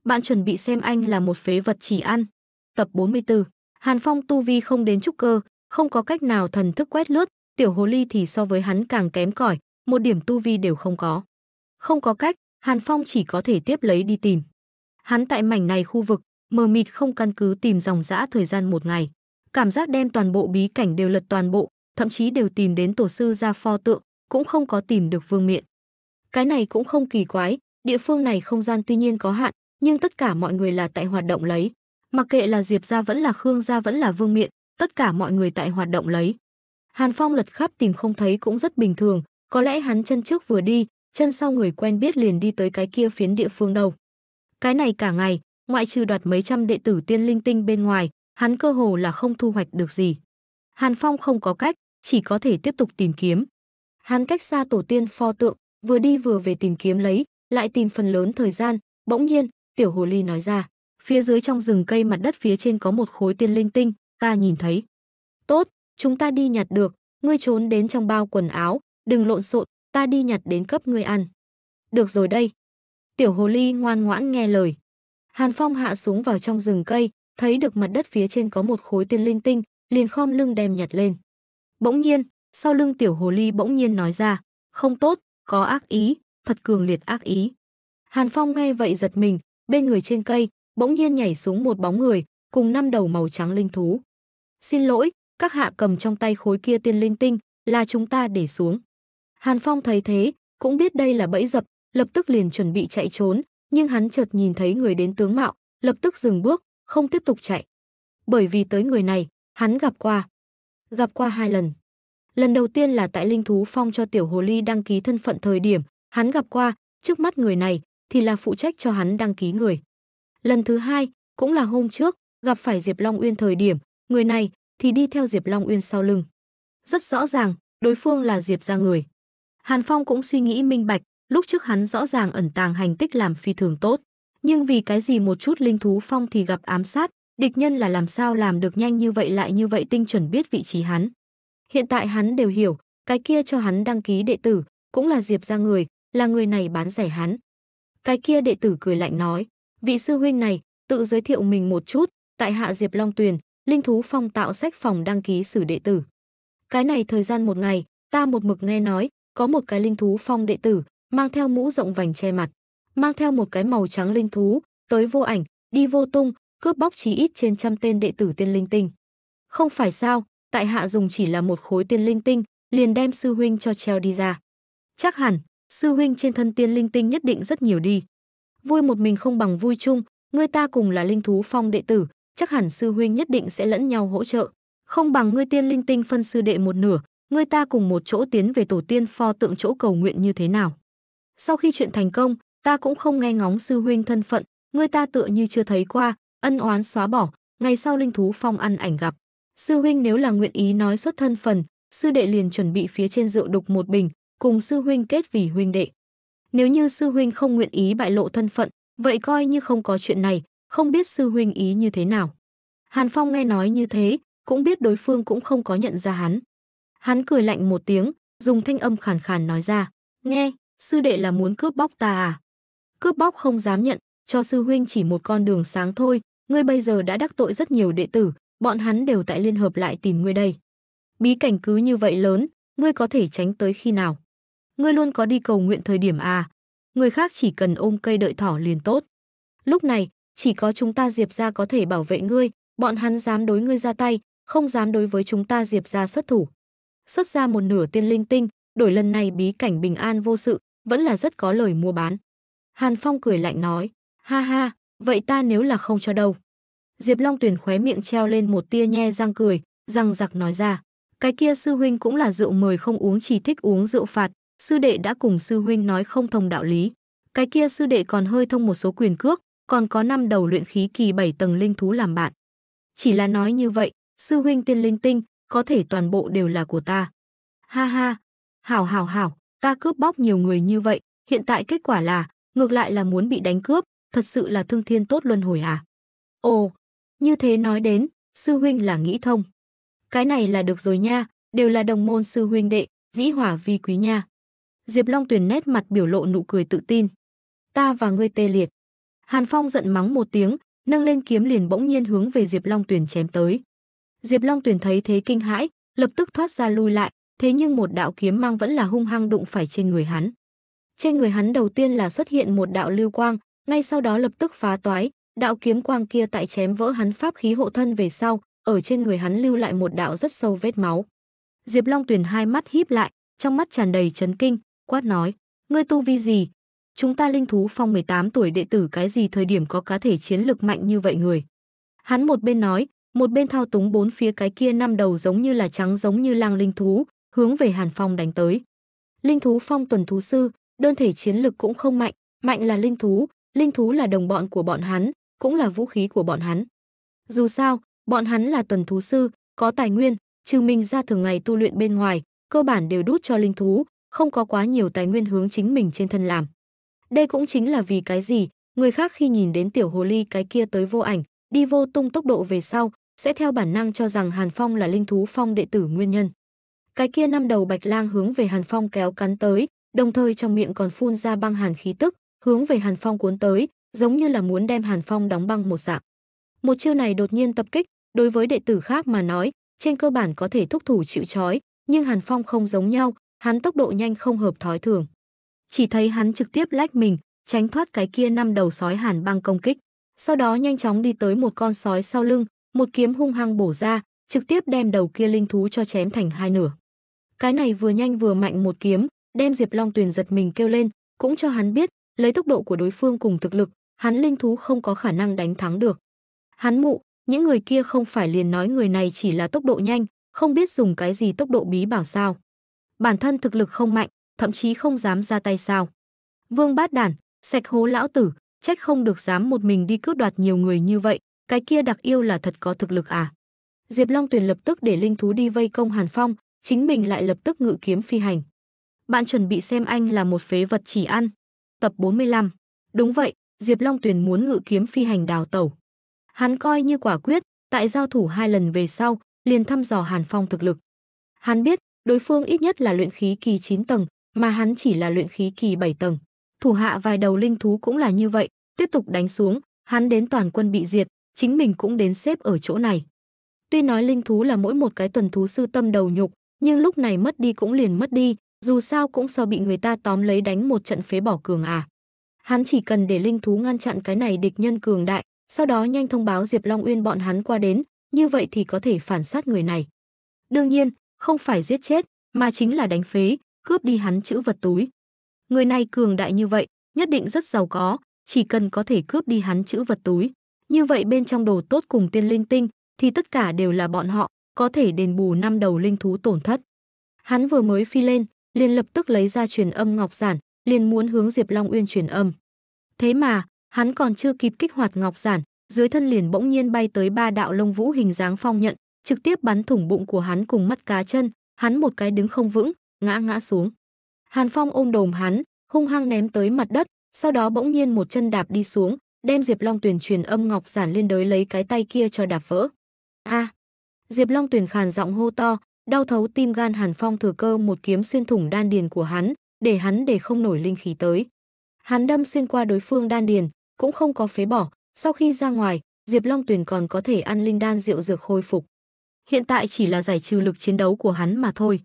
Bạn chuẩn bị xem anh là một phế vật chỉ ăn. Tập bốn mươi tư. Hàn Phong tu vi không đến trúc cơ, không có cách nào thần thức quét lướt, tiểu hồ ly thì so với hắn càng kém cỏi, một điểm tu vi đều không có. Không có cách, Hàn Phong chỉ có thể tiếp lấy đi tìm. Hắn tại mảnh này khu vực, mờ mịt không căn cứ tìm dòng dã thời gian một ngày. Cảm giác đem toàn bộ bí cảnh đều lật toàn bộ, thậm chí đều tìm đến tổ sư ra pho tượng, cũng không có tìm được Vương Miện. Cái này cũng không kỳ quái, địa phương này không gian tuy nhiên có hạn, nhưng tất cả mọi người là tại hoạt động lấy. Mặc kệ là Diệp gia vẫn là Khương gia vẫn là Vương Miện, tất cả mọi người tại hoạt động lấy. Hàn Phong lật khắp tìm không thấy cũng rất bình thường, có lẽ hắn chân trước vừa đi, chân sau người quen biết liền đi tới cái kia phiến địa phương đâu. Cái này cả ngày, ngoại trừ đoạt mấy trăm đệ tử tiên linh tinh bên ngoài, hắn cơ hồ là không thu hoạch được gì. Hàn Phong không có cách, chỉ có thể tiếp tục tìm kiếm. Hắn cách xa tổ tiên pho tượng, vừa đi vừa về tìm kiếm lấy, lại tìm phần lớn thời gian, bỗng nhiên, tiểu hồ ly nói ra. Phía dưới trong rừng cây mặt đất phía trên có một khối tiên linh tinh, ta nhìn thấy. Tốt, chúng ta đi nhặt được, ngươi trốn đến trong bao quần áo, đừng lộn xộn, ta đi nhặt đến cấp ngươi ăn. Được rồi đây. Tiểu hồ ly ngoan ngoãn nghe lời. Hàn Phong hạ xuống vào trong rừng cây, thấy được mặt đất phía trên có một khối tiên linh tinh, liền khom lưng đem nhặt lên. Bỗng nhiên, sau lưng tiểu hồ ly bỗng nhiên nói ra, không tốt, có ác ý, thật cường liệt ác ý. Hàn Phong nghe vậy giật mình, bên người trên cây, bỗng nhiên nhảy xuống một bóng người, cùng năm đầu màu trắng linh thú. Xin lỗi, các hạ cầm trong tay khối kia tiên linh tinh, là chúng ta để xuống. Hàn Phong thấy thế, cũng biết đây là bẫy dập, lập tức liền chuẩn bị chạy trốn, nhưng hắn chợt nhìn thấy người đến tướng mạo, lập tức dừng bước, không tiếp tục chạy. Bởi vì tới người này, hắn gặp qua. Gặp qua hai lần. Lần đầu tiên là tại Linh Thú Phong cho tiểu hồ ly đăng ký thân phận thời điểm, hắn gặp qua, trước mắt người này, thì là phụ trách cho hắn đăng ký người. Lần thứ hai, cũng là hôm trước, gặp phải Diệp Long Uyên thời điểm, người này thì đi theo Diệp Long Uyên sau lưng. Rất rõ ràng, đối phương là Diệp gia người. Hàn Phong cũng suy nghĩ minh bạch, lúc trước hắn rõ ràng ẩn tàng hành tích làm phi thường tốt. Nhưng vì cái gì một chút Linh Thú Phong thì gặp ám sát, địch nhân là làm sao làm được nhanh như vậy lại như vậy tinh chuẩn biết vị trí hắn. Hiện tại hắn đều hiểu, cái kia cho hắn đăng ký đệ tử, cũng là Diệp gia người, là người này bán rẻ hắn. Cái kia đệ tử cười lạnh nói. Vị sư huynh này, tự giới thiệu mình một chút, tại hạ Diệp Long Tuyền, Linh Thú Phong tạo sách phòng đăng ký sử đệ tử. Cái này thời gian một ngày, ta một mực nghe nói, có một cái Linh Thú Phong đệ tử, mang theo mũ rộng vành che mặt, mang theo một cái màu trắng linh thú, tới vô ảnh, đi vô tung, cướp bóc chí ít trên trăm tên đệ tử tiên linh tinh. Không phải sao, tại hạ dùng chỉ là một khối tiên linh tinh, liền đem sư huynh cho treo đi ra. Chắc hẳn, sư huynh trên thân tiên linh tinh nhất định rất nhiều đi. Vui một mình không bằng vui chung, ngươi ta cùng là linh thú phong đệ tử, chắc hẳn sư huynh nhất định sẽ lẫn nhau hỗ trợ. Không bằng ngươi tiên linh tinh phân sư đệ một nửa, ngươi ta cùng một chỗ tiến về tổ tiên pho tượng chỗ cầu nguyện như thế nào? Sau khi chuyện thành công, ta cũng không nghe ngóng sư huynh thân phận, ngươi ta tựa như chưa thấy qua, ân oán xóa bỏ, ngày sau linh thú phong ăn ảnh gặp. Sư huynh nếu là nguyện ý nói xuất thân phần, sư đệ liền chuẩn bị phía trên rượu đục một bình, cùng sư huynh kết vì huynh đệ. Nếu như sư huynh không nguyện ý bại lộ thân phận, vậy coi như không có chuyện này, không biết sư huynh ý như thế nào. Hàn Phong nghe nói như thế, cũng biết đối phương cũng không có nhận ra hắn. Hắn cười lạnh một tiếng, dùng thanh âm khàn khàn nói ra, nghe, sư đệ là muốn cướp bóc ta à? Cướp bóc không dám nhận, cho sư huynh chỉ một con đường sáng thôi, ngươi bây giờ đã đắc tội rất nhiều đệ tử, bọn hắn đều tại liên hợp lại tìm ngươi đây. Bí cảnh cứ như vậy lớn, ngươi có thể tránh tới khi nào? Ngươi luôn có đi cầu nguyện thời điểm à? Người khác chỉ cần ôm cây đợi thỏ liền tốt. Lúc này, chỉ có chúng ta Diệp gia có thể bảo vệ ngươi, bọn hắn dám đối ngươi ra tay, không dám đối với chúng ta Diệp gia xuất thủ. Xuất ra một nửa tiên linh tinh, đổi lần này bí cảnh bình an vô sự, vẫn là rất có lời mua bán. Hàn Phong cười lạnh nói, ha ha, vậy ta nếu là không cho đâu. Diệp Long Tuyền khóe miệng treo lên một tia nhe răng cười, răng giặc nói ra, cái kia sư huynh cũng là rượu mời không uống chỉ thích uống rượu phạt, sư đệ đã cùng sư huynh nói không thông đạo lý. Cái kia sư đệ còn hơi thông một số quyền cước, còn có năm đầu luyện khí kỳ bảy tầng linh thú làm bạn. Chỉ là nói như vậy, sư huynh tiên linh tinh, có thể toàn bộ đều là của ta. Ha ha, hảo hảo hảo, ta cướp bóc nhiều người như vậy, hiện tại kết quả là, ngược lại là muốn bị đánh cướp, thật sự là thương thiên tốt luân hồi à? Ồ, như thế nói đến, sư huynh là nghĩ thông. Cái này là được rồi nha, đều là đồng môn sư huynh đệ, dĩ hỏa vi quý nha. Diệp Long Tuyền nét mặt biểu lộ nụ cười tự tin. Ta và ngươi tê liệt. Hàn Phong giận mắng một tiếng, nâng lên kiếm liền bỗng nhiên hướng về Diệp Long Tuyền chém tới. Diệp Long Tuyền thấy thế kinh hãi, lập tức thoát ra lui lại, thế nhưng một đạo kiếm mang vẫn là hung hăng đụng phải trên người hắn. Trên người hắn đầu tiên là xuất hiện một đạo lưu quang, ngay sau đó lập tức phá toái, đạo kiếm quang kia tại chém vỡ hắn pháp khí hộ thân về sau, ở trên người hắn lưu lại một đạo rất sâu vết máu. Diệp Long Tuyền hai mắt híp lại, trong mắt tràn đầy chấn kinh, quát nói, ngươi tu vi gì? Chúng ta linh thú phong mười tám tuổi đệ tử cái gì thời điểm có cá thể chiến lực mạnh như vậy người? Hắn một bên nói, một bên thao túng bốn phía cái kia năm đầu giống như là trắng giống như lang linh thú, hướng về Hàn Phong đánh tới. Linh thú phong tuần thú sư, đơn thể chiến lực cũng không mạnh, mạnh là linh thú, linh thú là đồng bọn của bọn hắn, cũng là vũ khí của bọn hắn. Dù sao, bọn hắn là tuần thú sư, có tài nguyên, trừ mình ra thường ngày tu luyện bên ngoài, cơ bản đều đút cho linh thú, không có quá nhiều tài nguyên hướng chính mình trên thân làm. Đây cũng chính là vì cái gì, người khác khi nhìn đến tiểu hồ ly cái kia tới vô ảnh, đi vô tung tốc độ về sau, sẽ theo bản năng cho rằng Hàn Phong là linh thú phong đệ tử nguyên nhân. Cái kia năm đầu bạch lang hướng về Hàn Phong kéo cắn tới, đồng thời trong miệng còn phun ra băng hàn khí tức, hướng về Hàn Phong cuốn tới, giống như là muốn đem Hàn Phong đóng băng một dạng. Một chiêu này đột nhiên tập kích, đối với đệ tử khác mà nói, trên cơ bản có thể thúc thủ chịu trói, nhưng Hàn Phong không giống nhau, hắn tốc độ nhanh không hợp thói thường. Chỉ thấy hắn trực tiếp lách mình, tránh thoát cái kia năm đầu sói hàn băng công kích, sau đó nhanh chóng đi tới một con sói sau lưng, một kiếm hung hăng bổ ra, trực tiếp đem đầu kia linh thú cho chém thành hai nửa. Cái này vừa nhanh vừa mạnh một kiếm, đem Diệp Long Tuyền giật mình kêu lên, cũng cho hắn biết, lấy tốc độ của đối phương cùng thực lực, hắn linh thú không có khả năng đánh thắng được. Hắn mụ, những người kia không phải liền nói người này chỉ là tốc độ nhanh, không biết dùng cái gì tốc độ bí bảo sao? Bản thân thực lực không mạnh, thậm chí không dám ra tay sao? Vương bát đản, sạch hố lão tử, trách không được dám một mình đi cướp đoạt nhiều người như vậy, cái kia đặc yêu là thật có thực lực à? Diệp Long Tuyền lập tức để linh thú đi vây công Hàn Phong, chính mình lại lập tức ngự kiếm phi hành. Bạn chuẩn bị xem anh là một phế vật chỉ ăn. Tập bốn mươi lăm. Đúng vậy, Diệp Long Tuyền muốn ngự kiếm phi hành đào tẩu. Hắn coi như quả quyết, tại giao thủ hai lần về sau, liền thăm dò Hàn Phong thực lực. Hắn biết, đối phương ít nhất là luyện khí kỳ chín tầng, mà hắn chỉ là luyện khí kỳ bảy tầng. Thủ hạ vài đầu linh thú cũng là như vậy, tiếp tục đánh xuống, hắn đến toàn quân bị diệt, chính mình cũng đến xếp ở chỗ này. Tuy nói linh thú là mỗi một cái tuần thú sư tâm đầu nhục, nhưng lúc này mất đi cũng liền mất đi, dù sao cũng so bị người ta tóm lấy đánh một trận phế bỏ cường à. Hắn chỉ cần để linh thú ngăn chặn cái này địch nhân cường đại, sau đó nhanh thông báo Diệp Long Uyên bọn hắn qua đến, như vậy thì có thể phản sát người này. Đương nhiên, không phải giết chết, mà chính là đánh phế, cướp đi hắn chữ vật túi. Người này cường đại như vậy, nhất định rất giàu có, chỉ cần có thể cướp đi hắn chữ vật túi. Như vậy bên trong đồ tốt cùng tiên linh tinh thì tất cả đều là bọn họ, có thể đền bù năm đầu linh thú tổn thất. Hắn vừa mới phi lên, liền lập tức lấy ra truyền âm ngọc giản, liền muốn hướng Diệp Long Uyên truyền âm. Thế mà, hắn còn chưa kịp kích hoạt ngọc giản, dưới thân liền bỗng nhiên bay tới ba đạo lông vũ hình dáng phong nhận, trực tiếp bắn thủng bụng của hắn cùng mắt cá chân, hắn một cái đứng không vững, ngã ngã xuống. Hàn Phong ôm đồm hắn, hung hăng ném tới mặt đất, sau đó bỗng nhiên một chân đạp đi xuống, đem Diệp Long Tuyền truyền âm ngọc giản lên đới lấy cái tay kia cho đạp vỡ. A! À, Diệp Long Tuyền khàn giọng hô to, đau thấu tim gan. Hàn Phong thừa cơ một kiếm xuyên thủng đan điền của hắn, để hắn để không nổi linh khí tới. Hắn đâm xuyên qua đối phương đan điền, cũng không có phế bỏ, sau khi ra ngoài, Diệp Long Tuyền còn có thể ăn linh đan rượu dược khôi phục. Hiện tại chỉ là giải trừ lực chiến đấu của hắn mà thôi.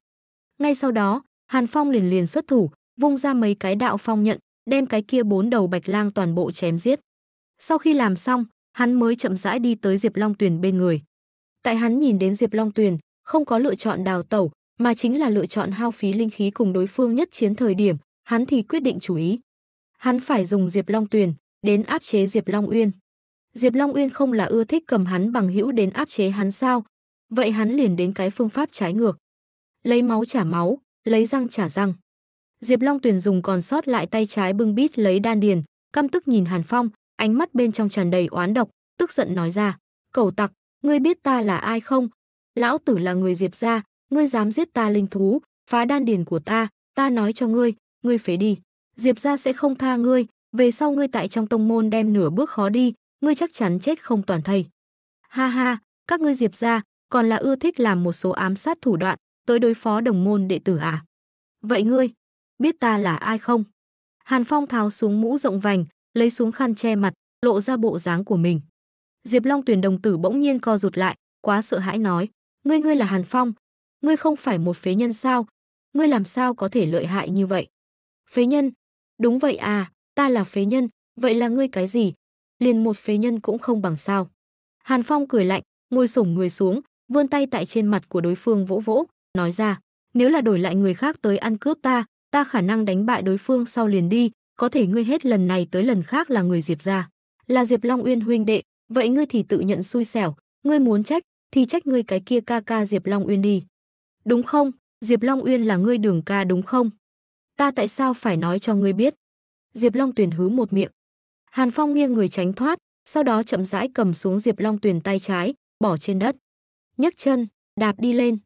Ngay sau đó, Hàn Phong liền liền xuất thủ, vung ra mấy cái đạo phong nhận, đem cái kia bốn đầu bạch lang toàn bộ chém giết. Sau khi làm xong, hắn mới chậm rãi đi tới Diệp Long Tuyền bên người. Tại hắn nhìn đến Diệp Long Tuyền không có lựa chọn đào tẩu, mà chính là lựa chọn hao phí linh khí cùng đối phương nhất chiến thời điểm, hắn thì quyết định chú ý. Hắn phải dùng Diệp Long Tuyền đến áp chế Diệp Long Uyên. Diệp Long Uyên không là ưa thích cầm hắn bằng hữu đến áp chế hắn sao? Vậy hắn liền đến cái phương pháp trái ngược. Lấy máu trả máu, lấy răng trả răng. Diệp Long Tuyền dùng còn sót lại tay trái bưng bít lấy đan điền, căm tức nhìn Hàn Phong, ánh mắt bên trong tràn đầy oán độc, tức giận nói ra: "Cẩu tặc, ngươi biết ta là ai không? Lão tử là người Diệp gia, ngươi dám giết ta linh thú, phá đan điền của ta, ta nói cho ngươi, ngươi phế đi. Diệp gia sẽ không tha ngươi, về sau ngươi tại trong tông môn đem nửa bước khó đi, ngươi chắc chắn chết không toàn thây." Ha ha, các ngươi Diệp gia còn là ưa thích làm một số ám sát thủ đoạn tới đối phó đồng môn đệ tử à? Vậy ngươi biết ta là ai không? Hàn Phong tháo xuống mũ rộng vành, lấy xuống khăn che mặt, lộ ra bộ dáng của mình. Diệp Long Tuyền đồng tử bỗng nhiên co rụt lại, quá sợ hãi nói: Ngươi ngươi là Hàn Phong, ngươi không phải một phế nhân sao? Ngươi làm sao có thể lợi hại như vậy? Phế nhân? Đúng vậy à, ta là phế nhân, vậy là ngươi cái gì? Liền một phế nhân cũng không bằng sao? Hàn Phong cười lạnh, ngồi xổm người xuống, vươn tay tại trên mặt của đối phương vỗ vỗ, nói ra: Nếu là đổi lại người khác tới ăn cướp ta, ta khả năng đánh bại đối phương sau liền đi, có thể ngươi hết lần này tới lần khác là người Diệp gia, là Diệp Long Uyên huynh đệ, vậy ngươi thì tự nhận xui xẻo, ngươi muốn trách thì trách ngươi cái kia ca ca Diệp Long Uyên đi. Đúng không? Diệp Long Uyên là ngươi đường ca đúng không? Ta tại sao phải nói cho ngươi biết? Diệp Long Tuyền hứ một miệng. Hàn Phong nghiêng người tránh thoát, sau đó chậm rãi cầm xuống Diệp Long Tuyền tay trái, bỏ trên đất. Nhấc chân, đạp đi lên.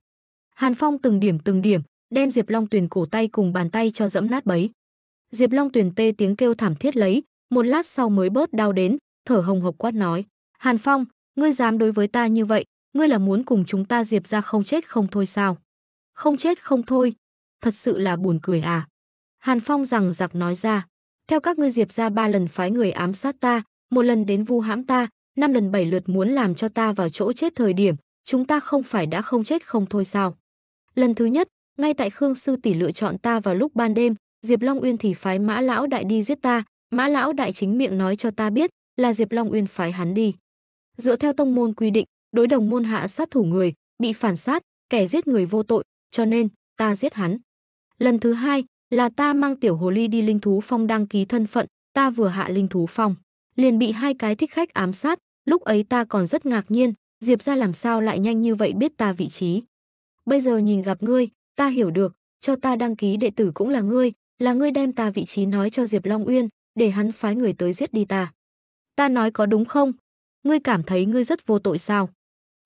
Hàn Phong từng điểm từng điểm, đem Diệp Long Tuyền cổ tay cùng bàn tay cho dẫm nát bấy. Diệp Long Tuyền tê tiếng kêu thảm thiết lấy, một lát sau mới bớt đau đến, thở hồng hộc quát nói: Hàn Phong, ngươi dám đối với ta như vậy, ngươi là muốn cùng chúng ta Diệp ra không chết không thôi sao? Không chết không thôi, thật sự là buồn cười à? Hàn Phong rằng giặc nói ra: Theo các ngươi Diệp ra ba lần phái người ám sát ta, một lần đến vu hãm ta, năm lần bảy lượt muốn làm cho ta vào chỗ chết thời điểm, chúng ta không phải đã không chết không thôi sao? Lần thứ nhất, ngay tại Khương sư tỷ lựa chọn ta vào lúc ban đêm, Diệp Long Uyên thì phái Mã lão đại đi giết ta, Mã lão đại chính miệng nói cho ta biết, là Diệp Long Uyên phái hắn đi. Dựa theo tông môn quy định, đối đồng môn hạ sát thủ người, bị phản sát, kẻ giết người vô tội, cho nên ta giết hắn. Lần thứ hai, là ta mang tiểu hồ ly đi linh thú phong đăng ký thân phận, ta vừa hạ linh thú phong, liền bị hai cái thích khách ám sát, lúc ấy ta còn rất ngạc nhiên, Diệp gia làm sao lại nhanh như vậy biết ta vị trí. Bây giờ nhìn gặp ngươi, ta hiểu được, cho ta đăng ký đệ tử cũng là ngươi, là ngươi đem ta vị trí nói cho Diệp Long Uyên, để hắn phái người tới giết đi ta. Ta nói có đúng không? Ngươi cảm thấy ngươi rất vô tội sao?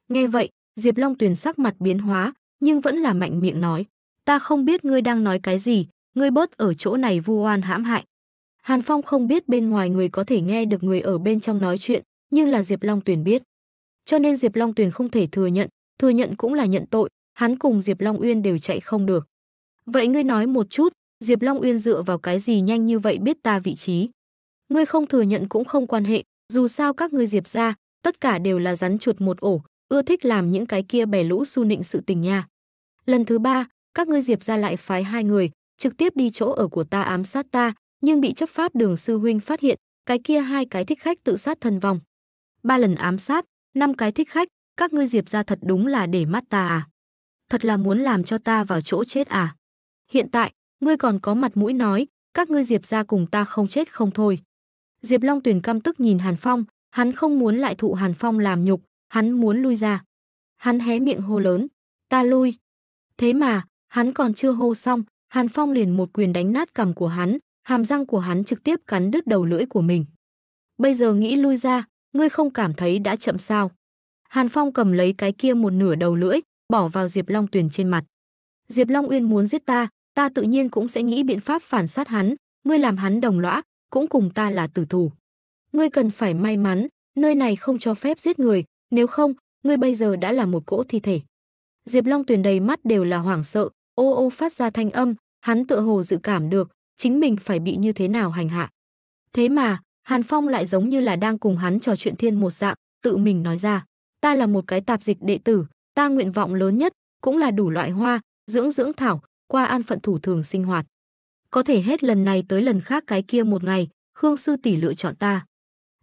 Nghe vậy, Diệp Long Tuyền sắc mặt biến hóa, nhưng vẫn là mạnh miệng nói: Ta không biết ngươi đang nói cái gì, ngươi bớt ở chỗ này vu oan hãm hại. Hàn Phong không biết bên ngoài người có thể nghe được người ở bên trong nói chuyện, nhưng là Diệp Long Tuyền biết. Cho nên Diệp Long Tuyền không thể thừa nhận, thừa nhận cũng là nhận tội, hắn cùng Diệp Long Uyên đều chạy không được. Vậy ngươi nói một chút, Diệp Long Uyên dựa vào cái gì nhanh như vậy biết ta vị trí? Ngươi không thừa nhận cũng không quan hệ, dù sao các ngươi Diệp ra, tất cả đều là rắn chuột một ổ, ưa thích làm những cái kia bè lũ xu nịnh sự tình nha. Lần thứ ba, các ngươi Diệp ra lại phái hai người, trực tiếp đi chỗ ở của ta ám sát ta, nhưng bị chấp pháp đường sư huynh phát hiện, cái kia hai cái thích khách tự sát thân vong. Ba lần ám sát, năm cái thích khách, các ngươi Diệp ra thật đúng là để mắt ta à? Thật là muốn làm cho ta vào chỗ chết à? hiện tại ngươi còn có mặt mũi nói các ngươi Diệp ra cùng ta không chết không thôi. Diệp Long Tuyền căm tức nhìn Hàn Phong, hắn không muốn lại thụ Hàn Phong làm nhục, hắn muốn lui ra. Hắn hé miệng hô lớn, ta lui. Thế mà, hắn còn chưa hô xong, Hàn Phong liền một quyền đánh nát cằm của hắn, hàm răng của hắn trực tiếp cắn đứt đầu lưỡi của mình. Bây giờ nghĩ lui ra, ngươi không cảm thấy đã chậm sao? Hàn Phong cầm lấy cái kia một nửa đầu lưỡi, bỏ vào Diệp Long Tuyền trên mặt. Diệp Long Uyên muốn giết ta, ta tự nhiên cũng sẽ nghĩ biện pháp phản sát hắn, ngươi làm hắn đồng lõa, cũng cùng ta là tử thủ. Ngươi cần phải may mắn, nơi này không cho phép giết người, nếu không, ngươi bây giờ đã là một cỗ thi thể. Diệp Long Tuyền đầy mắt đều là hoảng sợ, ô ô phát ra thanh âm, hắn tựa hồ dự cảm được chính mình phải bị như thế nào hành hạ. Thế mà, Hàn Phong lại giống như là đang cùng hắn trò chuyện thiên một dạng, tự mình nói ra, ta là một cái tạp dịch đệ tử, ta nguyện vọng lớn nhất cũng là đủ loại hoa, dưỡng dưỡng thảo, qua an phận thủ thường sinh hoạt. Có thể hết lần này tới lần khác cái kia một ngày, Khương sư tỷ lựa chọn ta.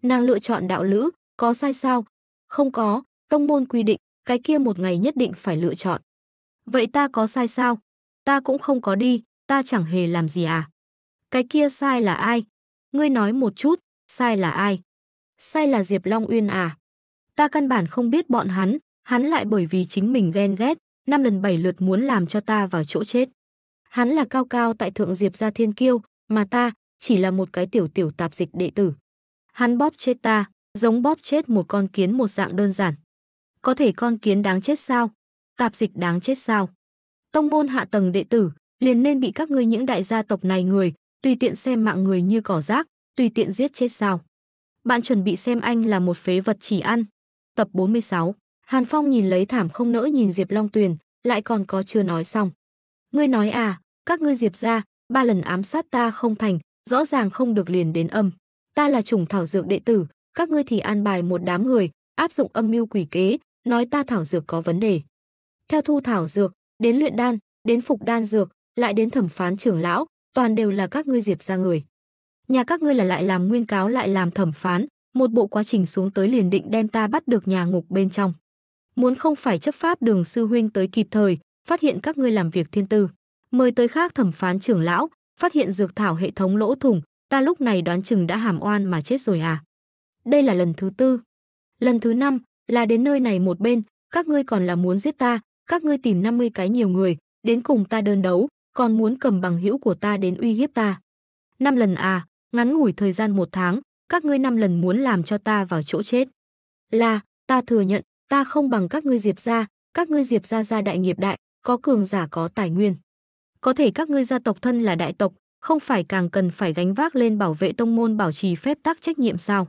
Nàng lựa chọn đạo lữ, có sai sao? Không có, tông môn quy định, cái kia một ngày nhất định phải lựa chọn. Vậy ta có sai sao? Ta cũng không có đi, ta chẳng hề làm gì à? Cái kia sai là ai? Ngươi nói một chút, sai là ai? Sai là Diệp Long Uyên à? Ta căn bản không biết bọn hắn, hắn lại bởi vì chính mình ghen ghét, năm lần bảy lượt muốn làm cho ta vào chỗ chết. Hắn là cao cao tại thượng Diệp gia thiên kiêu, mà ta chỉ là một cái tiểu tiểu tạp dịch đệ tử. Hắn bóp chết ta, giống bóp chết một con kiến một dạng đơn giản. Có thể con kiến đáng chết sao? Tạp dịch đáng chết sao? Tông môn hạ tầng đệ tử liền nên bị các ngươi những đại gia tộc này người tùy tiện xem mạng người như cỏ rác, tùy tiện giết chết sao? Bạn chuẩn bị xem anh là một phế vật chỉ ăn. Tập bốn mươi sáu. Hàn Phong nhìn lấy thảm không nỡ nhìn Diệp Long Tuyền, lại còn có chưa nói xong. Ngươi nói à, các ngươi Diệp ra, ba lần ám sát ta không thành, rõ ràng không được liền đến âm. Ta là chủng thảo dược đệ tử, các ngươi thì an bài một đám người, áp dụng âm mưu quỷ kế, nói ta thảo dược có vấn đề. Theo thu thảo dược, đến luyện đan, đến phục đan dược, lại đến thẩm phán trưởng lão, toàn đều là các ngươi Diệp ra người. Nhà các ngươi là lại làm nguyên cáo lại làm thẩm phán, một bộ quá trình xuống tới liền định đem ta bắt được nhà ngục bên trong. Muốn không phải chấp pháp đường sư huynh tới kịp thời, phát hiện các ngươi làm việc thiên tư, mời tới khác thẩm phán trưởng lão, phát hiện dược thảo hệ thống lỗ thủng, ta lúc này đoán chừng đã hàm oan mà chết rồi à. Đây là lần thứ tư. Lần thứ năm là đến nơi này một bên, các ngươi còn là muốn giết ta, các ngươi tìm năm mươi cái nhiều người, đến cùng ta đơn đấu, còn muốn cầm bằng hữu của ta đến uy hiếp ta. Năm lần à, ngắn ngủi thời gian một tháng, các ngươi năm lần muốn làm cho ta vào chỗ chết. Là, ta thừa nhận, ta không bằng các ngươi Diệp ra, các ngươi Diệp ra ra đại nghiệp đại, có cường giả có tài nguyên. Có thể các ngươi gia tộc thân là đại tộc, không phải càng cần phải gánh vác lên bảo vệ tông môn bảo trì phép tắc trách nhiệm sao?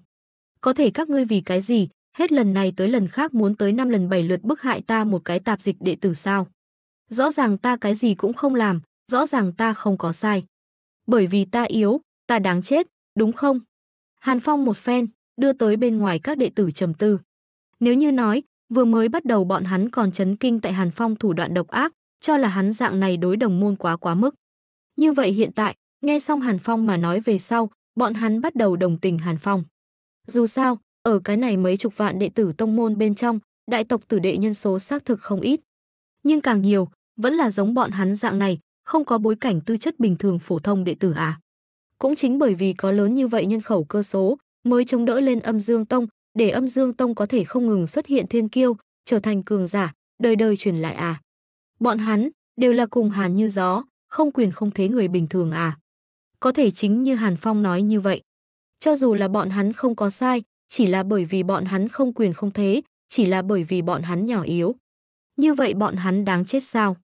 Có thể các ngươi vì cái gì, hết lần này tới lần khác muốn tới năm lần bảy lượt bức hại ta một cái tạp dịch đệ tử sao? Rõ ràng ta cái gì cũng không làm, rõ ràng ta không có sai. Bởi vì ta yếu, ta đáng chết, đúng không? Hàn Phong một phen, đưa tới bên ngoài các đệ tử trầm tư. Nếu như nói, vừa mới bắt đầu bọn hắn còn chấn kinh tại Hàn Phong thủ đoạn độc ác, cho là hắn dạng này đối đồng môn quá quá mức. Như vậy hiện tại, nghe xong Hàn Phong mà nói về sau, bọn hắn bắt đầu đồng tình Hàn Phong. Dù sao, ở cái này mấy chục vạn đệ tử tông môn bên trong, đại tộc tử đệ nhân số xác thực không ít. Nhưng càng nhiều, vẫn là giống bọn hắn dạng này, không có bối cảnh tư chất bình thường phổ thông đệ tử à. Cũng chính bởi vì có lớn như vậy nhân khẩu cơ số, mới chống đỡ lên Âm Dương Tông, để Âm Dương Tông có thể không ngừng xuất hiện thiên kiêu, trở thành cường giả, đời đời truyền lại à. Bọn hắn đều là cùng Hàn như gió, không quyền không thế người bình thường à. Có thể chính như Hàn Phong nói như vậy. Cho dù là bọn hắn không có sai, chỉ là bởi vì bọn hắn không quyền không thế, chỉ là bởi vì bọn hắn nhỏ yếu. Như vậy bọn hắn đáng chết sao?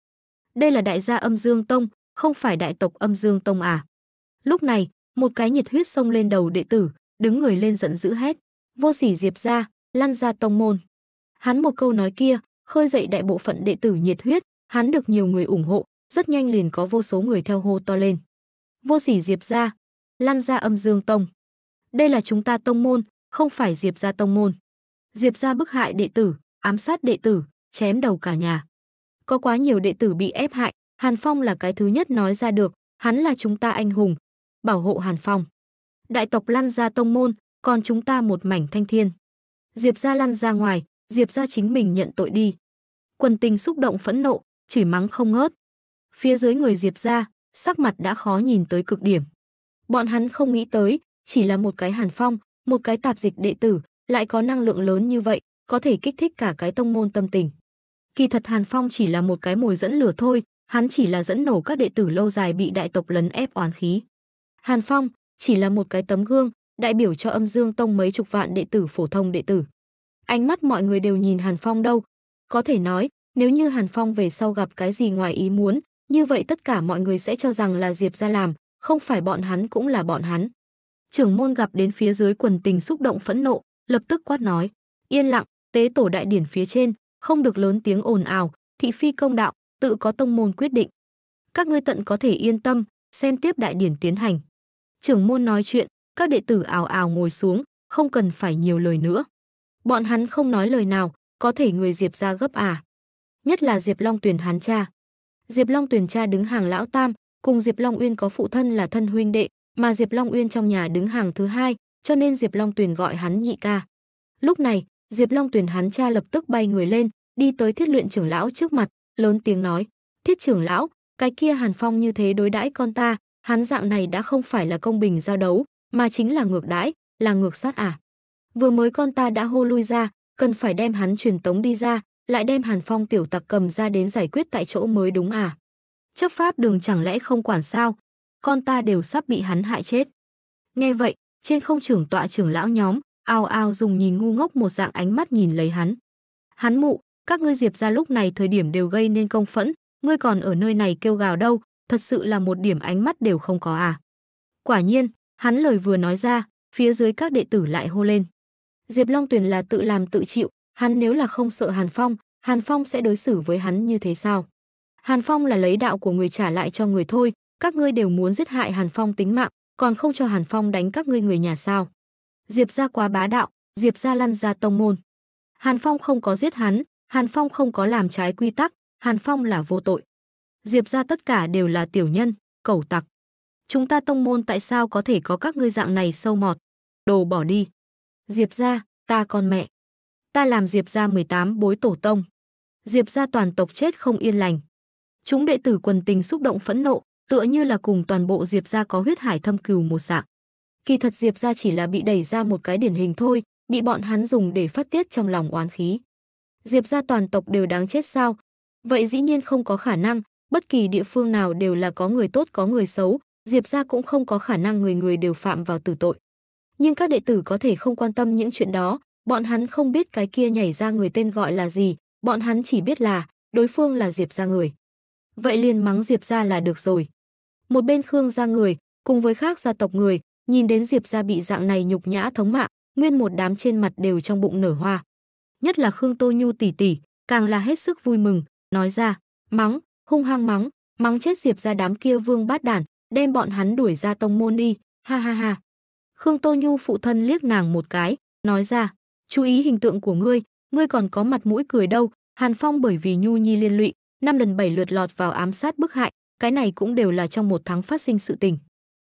Đây là đại gia Âm Dương Tông, không phải đại tộc Âm Dương Tông à. Lúc này, một cái nhiệt huyết xông lên đầu đệ tử, đứng người lên giận dữ hét. Vô sỉ Diệp ra, lăn ra tông môn. Hắn một câu nói kia, khơi dậy đại bộ phận đệ tử nhiệt huyết, hắn được nhiều người ủng hộ, rất nhanh liền có vô số người theo hô to lên. Vô sỉ Diệp ra, lăn ra Âm Dương Tông. Đây là chúng ta tông môn, không phải Diệp ra tông môn. Diệp ra bức hại đệ tử, ám sát đệ tử, chém đầu cả nhà. Có quá nhiều đệ tử bị ép hại, Hàn Phong là cái thứ nhất nói ra được, hắn là chúng ta anh hùng, bảo hộ Hàn Phong. Đại tộc lăn ra tông môn, còn chúng ta một mảnh thanh thiên. Diệp ra lăn ra ngoài, Diệp ra chính mình nhận tội đi. Quần tình xúc động phẫn nộ, chửi mắng không ngớt. Phía dưới người Diệp gia, sắc mặt đã khó nhìn tới cực điểm. Bọn hắn không nghĩ tới, chỉ là một cái Hàn Phong, một cái tạp dịch đệ tử, lại có năng lượng lớn như vậy, có thể kích thích cả cái tông môn tâm tình. Kỳ thật Hàn Phong chỉ là một cái mồi dẫn lửa thôi, hắn chỉ là dẫn nổ các đệ tử lâu dài bị đại tộc lấn ép oán khí. Hàn Phong chỉ là một cái tấm gương, đại biểu cho Âm Dương Tông mấy chục vạn đệ tử phổ thông đệ tử. Ánh mắt mọi người đều nhìn Hàn Phong đâu. Có thể nói, nếu như Hàn Phong về sau gặp cái gì ngoài ý muốn, như vậy tất cả mọi người sẽ cho rằng là Diệp gia làm, không phải bọn hắn cũng là bọn hắn. Trưởng môn gặp đến phía dưới quần tình xúc động phẫn nộ, lập tức quát nói: "Yên lặng, tế tổ đại điển phía trên, không được lớn tiếng ồn ào, thị phi công đạo, tự có tông môn quyết định. Các ngươi tận có thể yên tâm, xem tiếp đại điển tiến hành." Trưởng môn nói chuyện, các đệ tử ào ào ngồi xuống, không cần phải nhiều lời nữa. Bọn hắn không nói lời nào, có thể người Diệp gia gấp à. Nhất là Diệp Long Tuyền hắn cha. Diệp Long Tuyền cha đứng hàng lão tam, cùng Diệp Long Uyên có phụ thân là thân huynh đệ, mà Diệp Long Uyên trong nhà đứng hàng thứ hai, cho nên Diệp Long Tuyền gọi hắn nhị ca. Lúc này, Diệp Long Tuyền hắn cha lập tức bay người lên, đi tới Thiết Luyện trưởng lão trước mặt, lớn tiếng nói: "Thiết trưởng lão, cái kia Hàn Phong như thế đối đãi con ta, hắn dạng này đã không phải là công bình giao đấu, mà chính là ngược đãi, là ngược sát à. Vừa mới con ta đã hô lui ra, cần phải đem hắn truyền tống đi ra, lại đem Hàn Phong tiểu tặc cầm ra đến giải quyết tại chỗ mới đúng à. Chấp pháp đường chẳng lẽ không quản sao, con ta đều sắp bị hắn hại chết." Nghe vậy, trên không trưởng tọa trưởng lão nhóm, ao ao dùng nhìn ngu ngốc một dạng ánh mắt nhìn lấy hắn. "Hắn mụ, các ngươi Diệp gia lúc này thời điểm đều gây nên công phẫn, ngươi còn ở nơi này kêu gào đâu, thật sự là một điểm ánh mắt đều không có à." Quả nhiên, hắn lời vừa nói ra, phía dưới các đệ tử lại hô lên. Diệp Long Tuyền là tự làm tự chịu, hắn nếu là không sợ Hàn Phong, Hàn Phong sẽ đối xử với hắn như thế sao? Hàn Phong là lấy đạo của người trả lại cho người thôi, các ngươi đều muốn giết hại Hàn Phong tính mạng, còn không cho Hàn Phong đánh các ngươi người nhà sao? Diệp gia quá bá đạo, Diệp gia lăn ra tông môn. Hàn Phong không có giết hắn, Hàn Phong không có làm trái quy tắc, Hàn Phong là vô tội. Diệp gia tất cả đều là tiểu nhân, cẩu tặc. Chúng ta tông môn tại sao có thể có các ngươi dạng này sâu mọt? Đồ bỏ đi. Diệp gia, ta con mẹ. Ta làm Diệp gia mười tám bối tổ tông. Diệp gia toàn tộc chết không yên lành. Chúng đệ tử quần tình xúc động phẫn nộ, tựa như là cùng toàn bộ Diệp gia có huyết hải thâm cừu một dạng. Kỳ thật Diệp gia chỉ là bị đẩy ra một cái điển hình thôi, bị bọn hắn dùng để phát tiết trong lòng oán khí. Diệp gia toàn tộc đều đáng chết sao? Vậy dĩ nhiên không có khả năng, bất kỳ địa phương nào đều là có người tốt có người xấu, Diệp gia cũng không có khả năng người người đều phạm vào tử tội. Nhưng các đệ tử có thể không quan tâm những chuyện đó, bọn hắn không biết cái kia nhảy ra người tên gọi là gì, bọn hắn chỉ biết là đối phương là Diệp gia người. Vậy liền mắng Diệp gia là được rồi. Một bên Khương gia người, cùng với khác gia tộc người, nhìn đến Diệp gia bị dạng này nhục nhã thống mạ, nguyên một đám trên mặt đều trong bụng nở hoa. Nhất là Khương Tô Nhu tỷ tỷ, càng là hết sức vui mừng, nói ra: "Mắng, hung hăng mắng, mắng chết Diệp gia đám kia vương bát đản, đem bọn hắn đuổi ra tông môn đi, ha ha ha." Khương Tô Nhu phụ thân liếc nàng một cái, nói ra: "Chú ý hình tượng của ngươi, ngươi còn có mặt mũi cười đâu, Hàn Phong bởi vì Nhu Nhi liên lụy, năm lần bảy lượt lọt vào ám sát bức hại, cái này cũng đều là trong một tháng phát sinh sự tình.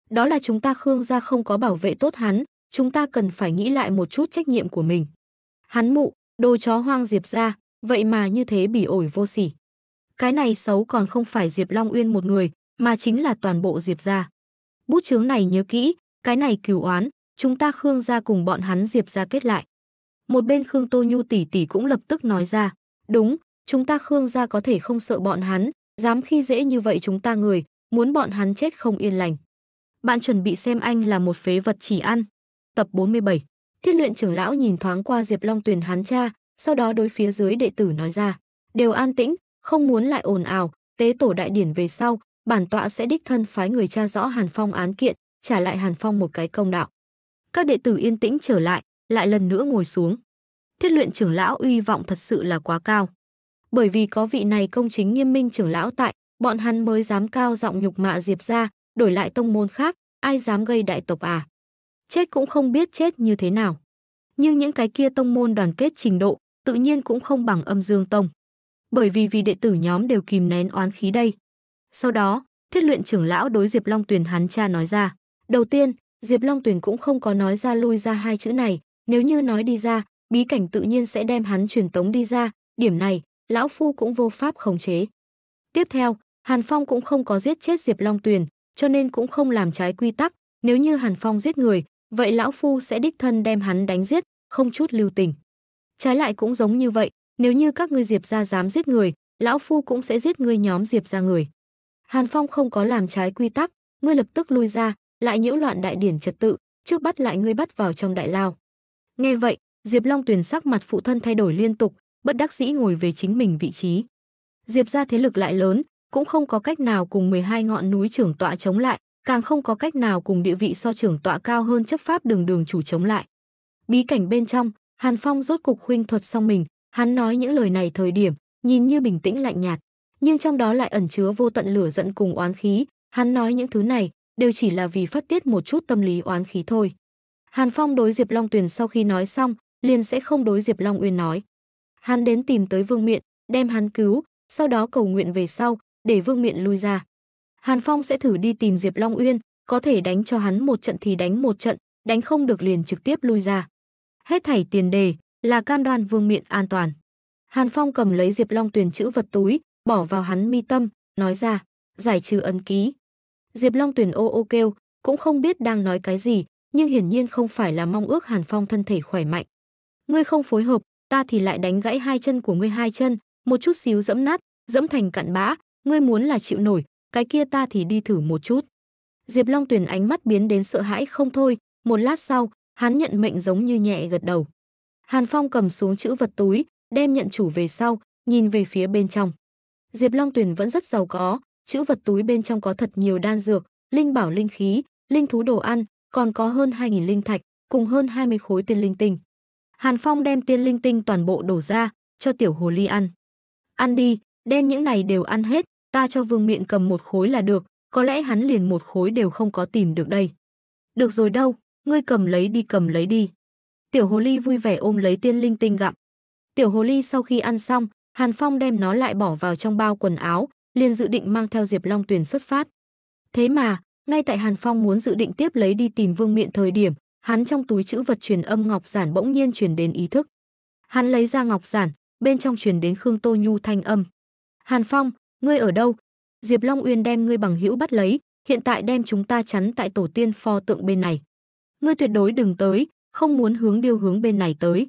Đó là chúng ta Khương gia không có bảo vệ tốt hắn, chúng ta cần phải nghĩ lại một chút trách nhiệm của mình. Hắn mụ, đồ chó hoang Diệp gia, vậy mà như thế bỉ ổi vô sỉ. Cái này xấu còn không phải Diệp Long Uyên một người, mà chính là toàn bộ Diệp gia. Bút chướng này nhớ kỹ, cái này cừu oán, chúng ta Khương gia cùng bọn hắn Diệp gia kết lại." Một bên Khương Tô Nhu tỷ tỷ cũng lập tức nói ra: "Đúng, chúng ta Khương gia có thể không sợ bọn hắn, dám khi dễ như vậy chúng ta người, muốn bọn hắn chết không yên lành. Bạn chuẩn bị xem anh là một phế vật chỉ ăn." Tập bốn mươi bảy. Thiết Luyện trưởng lão nhìn thoáng qua Diệp Long Tuyền hắn cha, sau đó đối phía dưới đệ tử nói ra: "Đều an tĩnh, không muốn lại ồn ào, tế tổ đại điển về sau, bản tọa sẽ đích thân phái người tra rõ Hàn Phong án kiện, trả lại Hàn Phong một cái công đạo." Các đệ tử yên tĩnh trở lại, lại lần nữa ngồi xuống. Thiết Luyện trưởng lão uy vọng thật sự là quá cao. Bởi vì có vị này công chính nghiêm minh trưởng lão tại, bọn hắn mới dám cao giọng nhục mạ Diệp gia, đổi lại tông môn khác, ai dám gây đại tộc à? Chết cũng không biết chết như thế nào. Nhưng những cái kia tông môn đoàn kết trình độ, tự nhiên cũng không bằng Âm Dương Tông. Bởi vì vì đệ tử nhóm đều kìm nén oán khí đây. Sau đó, Thiết Luyện trưởng lão đối Diệp Long Tuyền hắn cha nói ra: "Đầu tiên, Diệp Long Tuyền cũng không có nói ra lui ra hai chữ này, nếu như nói đi ra, bí cảnh tự nhiên sẽ đem hắn truyền tống đi ra, điểm này, lão phu cũng vô pháp khống chế. Tiếp theo, Hàn Phong cũng không có giết chết Diệp Long Tuyền, cho nên cũng không làm trái quy tắc. Nếu như Hàn Phong giết người, vậy lão phu sẽ đích thân đem hắn đánh giết, không chút lưu tình. Trái lại cũng giống như vậy, nếu như các ngươi Diệp gia dám giết người, lão phu cũng sẽ giết ngươi nhóm Diệp gia người. Hàn Phong không có làm trái quy tắc, ngươi lập tức lui ra, lại nhiễu loạn đại điển trật tự, trước bắt lại ngươi bắt vào trong đại lao. Nghe vậy, Diệp Long Tuyền sắc mặt phụ thân thay đổi liên tục, bất đắc dĩ ngồi về chính mình vị trí. Diệp gia thế lực lại lớn, cũng không có cách nào cùng mười hai ngọn núi trưởng tọa chống lại, càng không có cách nào cùng địa vị so trưởng tọa cao hơn chấp pháp đường đường chủ chống lại. Bí cảnh bên trong, Hàn Phong rốt cục khuynh thuật xong mình, hắn nói những lời này thời điểm, nhìn như bình tĩnh lạnh nhạt, nhưng trong đó lại ẩn chứa vô tận lửa giận cùng oán khí, hắn nói những thứ này đều chỉ là vì phát tiết một chút tâm lý oán khí thôi. Hàn Phong đối Diệp Long Tuyền sau khi nói xong, liền sẽ không đối Diệp Long Uyên nói. Hắn đến tìm tới Vương Miện, đem hắn cứu, sau đó cầu nguyện về sau, để Vương Miện lui ra. Hàn Phong sẽ thử đi tìm Diệp Long Uyên, có thể đánh cho hắn một trận thì đánh một trận, đánh không được liền trực tiếp lui ra. Hết thảy tiền đề là cam đoan Vương Miện an toàn. Hàn Phong cầm lấy Diệp Long Tuyền chữ vật túi, bỏ vào hắn mi tâm, nói ra, giải trừ ấn ký. Diệp Long Tuyền ô ô kêu, cũng không biết đang nói cái gì, nhưng hiển nhiên không phải là mong ước Hàn Phong thân thể khỏe mạnh. Ngươi không phối hợp, ta thì lại đánh gãy hai chân của ngươi hai chân, một chút xíu dẫm nát, dẫm thành cặn bã, ngươi muốn là chịu nổi, cái kia ta thì đi thử một chút. Diệp Long Tuyền ánh mắt biến đến sợ hãi không thôi, một lát sau, hắn nhận mệnh giống như nhẹ gật đầu. Hàn Phong cầm xuống chữ vật túi, đem nhận chủ về sau, nhìn về phía bên trong. Diệp Long Tuyền vẫn rất giàu có, chữ vật túi bên trong có thật nhiều đan dược, linh bảo linh khí, linh thú đồ ăn, còn có hơn hai nghìn linh thạch, cùng hơn hai mươi khối tiên linh tinh. Hàn Phong đem tiên linh tinh toàn bộ đổ ra, cho tiểu hồ ly ăn. Ăn đi, đem những này đều ăn hết, ta cho Vương Miện cầm một khối là được, có lẽ hắn liền một khối đều không có tìm được đây. Được rồi đâu, ngươi cầm lấy đi cầm lấy đi. Tiểu hồ ly vui vẻ ôm lấy tiên linh tinh gặm. Tiểu hồ ly sau khi ăn xong, Hàn Phong đem nó lại bỏ vào trong bao quần áo, liền dự định mang theo Diệp Long Tuyền xuất phát. Thế mà, ngay tại Hàn Phong muốn dự định tiếp lấy đi tìm Vương Miện thời điểm, hắn trong túi trữ vật truyền âm ngọc giản bỗng nhiên truyền đến ý thức. Hắn lấy ra ngọc giản, bên trong truyền đến Khương Tô Nhu thanh âm. Hàn Phong, ngươi ở đâu? Diệp Long Uyên đem ngươi bằng hữu bắt lấy, hiện tại đem chúng ta chắn tại tổ tiên pho tượng bên này. Ngươi tuyệt đối đừng tới, không muốn hướng điêu hướng bên này tới.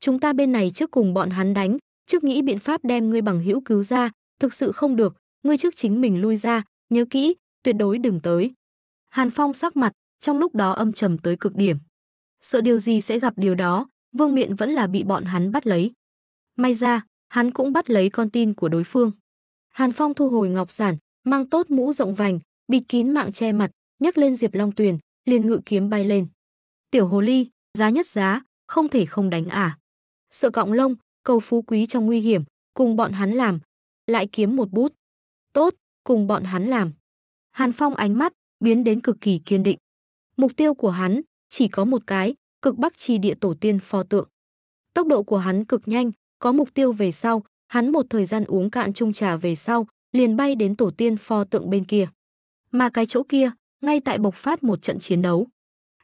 Chúng ta bên này trước cùng bọn hắn đánh, trước nghĩ biện pháp đem ngươi bằng hữu cứu ra, thực sự không được, ngươi trước chính mình lui ra, nhớ kỹ, tuyệt đối đừng tới. Hàn Phong sắc mặt, trong lúc đó âm trầm tới cực điểm. Sợ điều gì sẽ gặp điều đó, Vương Miện vẫn là bị bọn hắn bắt lấy. May ra, hắn cũng bắt lấy con tin của đối phương. Hàn Phong thu hồi ngọc giản, mang tốt mũ rộng vành, bịt kín mạng che mặt, nhấc lên Diệp Long Tuyền, liền ngự kiếm bay lên. Tiểu hồ ly, giá nhất giá, không thể không đánh à. Sợ cọng lông, cầu phú quý trong nguy hiểm, cùng bọn hắn làm, lại kiếm một bút. Tốt, cùng bọn hắn làm. Hàn Phong ánh mắt biến đến cực kỳ kiên định. Mục tiêu của hắn chỉ có một cái, cực bắc chi địa tổ tiên pho tượng. Tốc độ của hắn cực nhanh, có mục tiêu về sau, hắn một thời gian uống cạn chung trà về sau, liền bay đến tổ tiên pho tượng bên kia. Mà cái chỗ kia, ngay tại bộc phát một trận chiến đấu.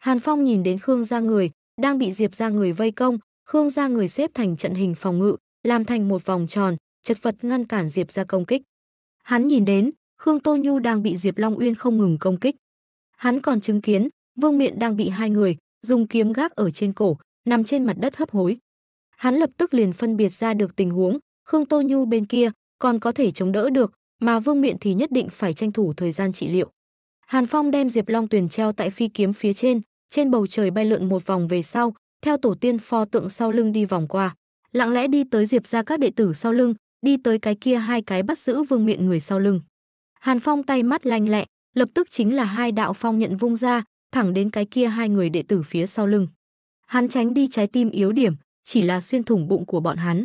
Hàn Phong nhìn đến Khương gia người, đang bị Diệp gia người vây công, Khương gia người xếp thành trận hình phòng ngự, làm thành một vòng tròn, chật vật ngăn cản Diệp gia công kích. Hắn nhìn đến, Khương Tô Nhu đang bị Diệp Long Uyên không ngừng công kích. Hắn còn chứng kiến, Vương Miện đang bị hai người dùng kiếm gác ở trên cổ, nằm trên mặt đất hấp hối. Hắn lập tức liền phân biệt ra được tình huống, Khương Tô Nhu bên kia còn có thể chống đỡ được, mà Vương Miện thì nhất định phải tranh thủ thời gian trị liệu. Hàn Phong đem Diệp Long Tuyền treo tại phi kiếm phía trên, trên bầu trời bay lượn một vòng về sau, theo tổ tiên pho tượng sau lưng đi vòng qua, lặng lẽ đi tới Diệp gia các đệ tử sau lưng, đi tới cái kia hai cái bắt giữ Vương Miện người sau lưng. Hàn Phong tay mắt lanh lẹ, lập tức chính là hai đạo phong nhận vung ra, thẳng đến cái kia hai người đệ tử phía sau lưng. Hắn tránh đi trái tim yếu điểm, chỉ là xuyên thủng bụng của bọn hắn.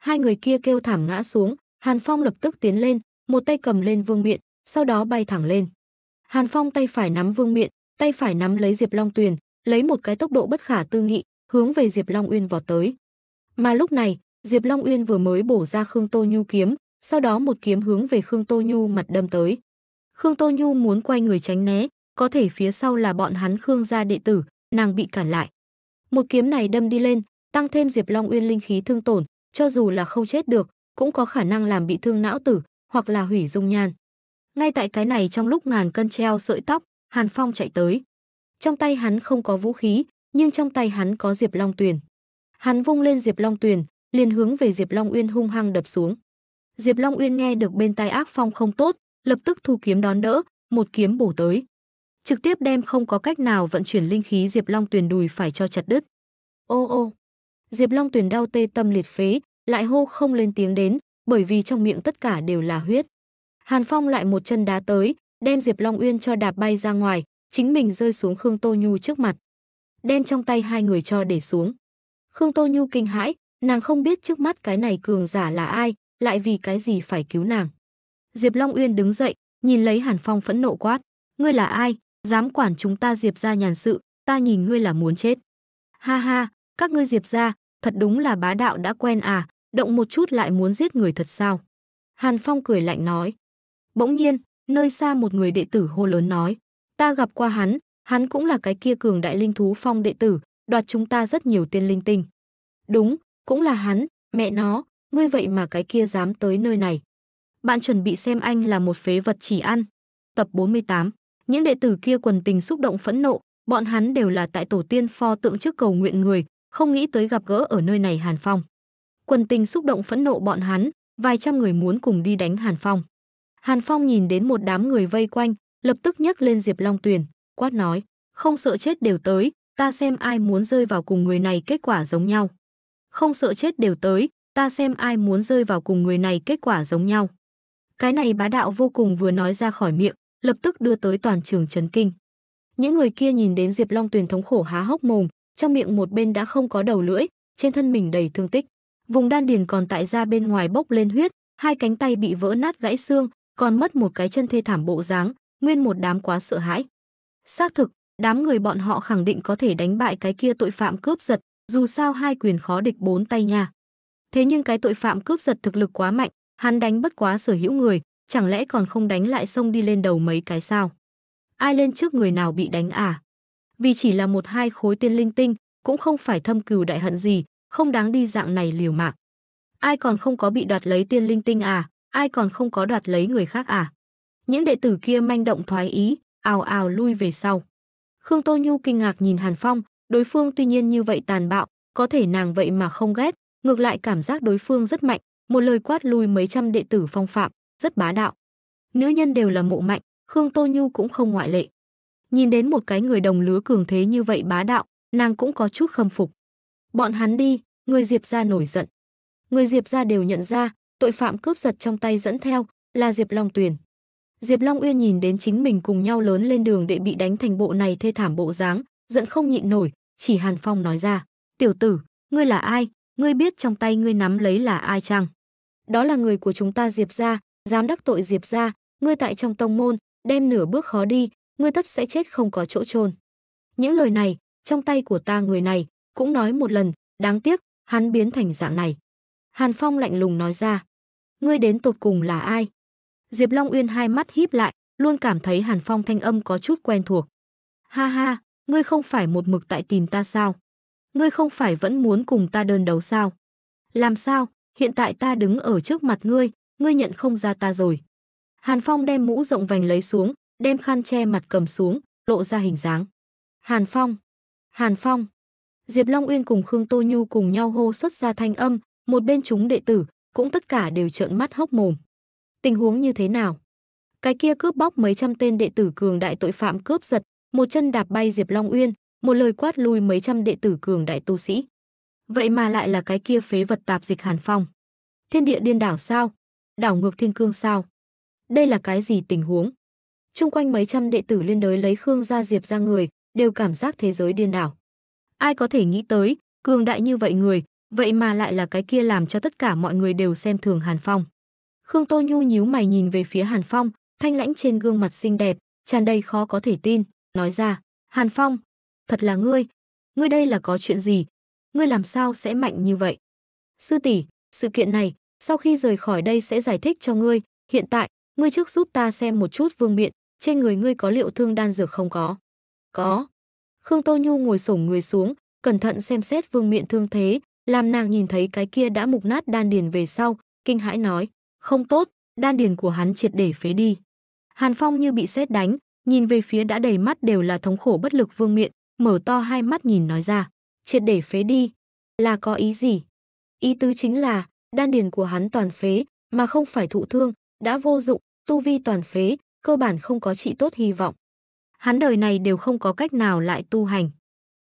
Hai người kia kêu thảm ngã xuống, Hàn Phong lập tức tiến lên, một tay cầm lên Vương Miện, sau đó bay thẳng lên. Hàn Phong tay phải nắm Vương Miện, tay phải nắm lấy Diệp Long Tuyền, lấy một cái tốc độ bất khả tư nghị, hướng về Diệp Long Uyên vọt tới. Mà lúc này, Diệp Long Uyên vừa mới bổ ra Khương Tô Nhu kiếm, sau đó một kiếm hướng về Khương Tô Nhu mặt đâm tới. Khương Tô Nhu muốn quay người tránh né, có thể phía sau là bọn hắn Khương gia đệ tử, nàng bị cản lại. Một kiếm này đâm đi lên, tăng thêm Diệp Long Uyên linh khí thương tổn, cho dù là không chết được, cũng có khả năng làm bị thương não tử, hoặc là hủy dung nhan. Ngay tại cái này, trong lúc ngàn cân treo sợi tóc, Hàn Phong chạy tới. Trong tay hắn không có vũ khí, nhưng trong tay hắn có Diệp Long Tuyền. Hắn vung lên Diệp Long Tuyền, liền hướng về Diệp Long Uyên hung hăng đập xuống. Diệp Long Uyên nghe được bên tai ác phong không tốt, lập tức thu kiếm đón đỡ, một kiếm bổ tới, trực tiếp đem không có cách nào vận chuyển linh khí Diệp Long Tuyền đùi phải cho chặt đứt. Ô ô, Diệp Long Tuyền đau tê tâm liệt phế, lại hô không lên tiếng đến, bởi vì trong miệng tất cả đều là huyết. Hàn Phong lại một chân đá tới, đem Diệp Long Uyên cho đạp bay ra ngoài, chính mình rơi xuống Khương Tô Nhu trước mặt, đem trong tay hai người cho để xuống. Khương Tô Nhu kinh hãi, nàng không biết trước mắt cái này cường giả là ai, lại vì cái gì phải cứu nàng. Diệp Long Uyên đứng dậy, nhìn lấy Hàn Phong phẫn nộ quát: "Ngươi là ai, dám quản chúng ta Diệp gia nhàn sự, ta nhìn ngươi là muốn chết." "Ha ha, các ngươi Diệp gia, thật đúng là bá đạo đã quen à, động một chút lại muốn giết người thật sao?" Hàn Phong cười lạnh nói. Bỗng nhiên, nơi xa một người đệ tử hô lớn nói: "Ta gặp qua hắn, hắn cũng là cái kia cường đại linh thú phong đệ tử, đoạt chúng ta rất nhiều tiên linh tinh." "Đúng, cũng là hắn, mẹ nó, ngươi vậy mà cái kia dám tới nơi này. Bạn chuẩn bị xem anh là một phế vật chỉ ăn." Tập bốn mươi tám. Những đệ tử kia quần tình xúc động phẫn nộ, bọn hắn đều là tại tổ tiên pho tượng trước cầu nguyện người, không nghĩ tới gặp gỡ ở nơi này Hàn Phong. Quần tình xúc động phẫn nộ bọn hắn, vài trăm người muốn cùng đi đánh Hàn Phong. Hàn Phong nhìn đến một đám người vây quanh, lập tức nhấc lên Diệp Long Tuyền, quát nói: "Không sợ chết đều tới, ta xem ai muốn rơi vào cùng người này kết quả giống nhau. Không sợ chết đều tới, ta xem ai muốn rơi vào cùng người này kết quả giống nhau." Cái này bá đạo vô cùng vừa nói ra khỏi miệng, lập tức đưa tới toàn trường chấn kinh. Những người kia nhìn đến Diệp Long Tuyền thống khổ há hốc mồm, trong miệng một bên đã không có đầu lưỡi, trên thân mình đầy thương tích, vùng đan điền còn tại ra bên ngoài bốc lên huyết, hai cánh tay bị vỡ nát gãy xương, còn mất một cái chân thê thảm bộ dáng, nguyên một đám quá sợ hãi. Xác thực, đám người bọn họ khẳng định có thể đánh bại cái kia tội phạm cướp giật, dù sao hai quyền khó địch bốn tay nha. Thế nhưng cái tội phạm cướp giật thực lực quá mạnh, hắn đánh bất quá sở hữu người, chẳng lẽ còn không đánh lại xông đi lên đầu mấy cái sao? Ai lên trước người nào bị đánh à? Vì chỉ là một hai khối tiên linh tinh, cũng không phải thâm cừu đại hận gì, không đáng đi dạng này liều mạng. Ai còn không có bị đoạt lấy tiên linh tinh à? Ai còn không có đoạt lấy người khác à? Những đệ tử kia manh động thoái ý, ào ào lui về sau. Khương Tô Nhu kinh ngạc nhìn Hàn Phong, đối phương tuy nhiên như vậy tàn bạo, có thể nàng vậy mà không ghét, ngược lại cảm giác đối phương rất mạnh, một lời quát lui mấy trăm đệ tử phong phạm, rất bá đạo. Nữ nhân đều là mộ mạnh, Khương Tô Nhu cũng không ngoại lệ. Nhìn đến một cái người đồng lứa cường thế như vậy bá đạo, nàng cũng có chút khâm phục. Bọn hắn đi, người Diệp gia nổi giận. Người Diệp gia đều nhận ra, tội phạm cướp giật trong tay dẫn theo là Diệp Long Tuyền. Diệp Long Uyên nhìn đến chính mình cùng nhau lớn lên đường để bị đánh thành bộ này thê thảm bộ dáng, giận không nhịn nổi, chỉ Hàn Phong nói ra: "Tiểu tử, ngươi là ai? Ngươi biết trong tay ngươi nắm lấy là ai chăng? Đó là người của chúng ta Diệp gia, dám đắc tội Diệp gia, ngươi tại trong tông môn đem nửa bước khó đi, ngươi tất sẽ chết không có chỗ chôn." Những lời này, trong tay của ta người này cũng nói một lần, đáng tiếc hắn biến thành dạng này. Hàn Phong lạnh lùng nói ra: "Ngươi đến tột cùng là ai?" Diệp Long Uyên hai mắt híp lại, luôn cảm thấy Hàn Phong thanh âm có chút quen thuộc. "Ha ha, ngươi không phải một mực tại tìm ta sao? Ngươi không phải vẫn muốn cùng ta đơn đấu sao? Làm sao, hiện tại ta đứng ở trước mặt ngươi, ngươi nhận không ra ta rồi?" Hàn Phong đem mũ rộng vành lấy xuống, đem khăn che mặt cầm xuống, lộ ra hình dáng. "Hàn Phong! Hàn Phong!" Diệp Long Uyên cùng Khương Tô Nhu cùng nhau hô xuất ra thanh âm, một bên chúng đệ tử cũng tất cả đều trợn mắt hốc mồm. Tình huống như thế nào? Cái kia cướp bóc mấy trăm tên đệ tử cường đại tội phạm cướp giật, một chân đạp bay Diệp Long Uyên, một lời quát lui mấy trăm đệ tử cường đại tu sĩ. Vậy mà lại là cái kia phế vật tạp dịch Hàn Phong. Thiên địa điên đảo sao? Đảo ngược thiên cương sao? Đây là cái gì tình huống? Chung quanh mấy trăm đệ tử liên đới lấy Khương gia Diệp gia người, đều cảm giác thế giới điên đảo. Ai có thể nghĩ tới, cường đại như vậy người, vậy mà lại là cái kia làm cho tất cả mọi người đều xem thường Hàn Phong. Khương Tô Nhu nhíu mày nhìn về phía Hàn Phong, thanh lãnh trên gương mặt xinh đẹp, tràn đầy khó có thể tin, nói ra: "Hàn Phong, thật là ngươi, ngươi đây là có chuyện gì? Ngươi làm sao sẽ mạnh như vậy?" "Sư tỷ, sự kiện này, sau khi rời khỏi đây sẽ giải thích cho ngươi, hiện tại, ngươi trước giúp ta xem một chút Vương Miện, trên người ngươi có liệu thương đan dược không có?" "Có." Khương Tô Nhu ngồi xổm người xuống, cẩn thận xem xét Vương Miện thương thế, làm nàng nhìn thấy cái kia đã mục nát đan điền về sau, kinh hãi nói: "Không tốt, đan điền của hắn triệt để phế đi." Hàn Phong như bị sét đánh, nhìn về phía đã đầy mắt đều là thống khổ bất lực Vương Miện, mở to hai mắt nhìn nói ra, triệt để phế đi, là có ý gì? Ý tứ chính là, đan điền của hắn toàn phế, mà không phải thụ thương, đã vô dụng, tu vi toàn phế, cơ bản không có trị tốt hy vọng. Hắn đời này đều không có cách nào lại tu hành.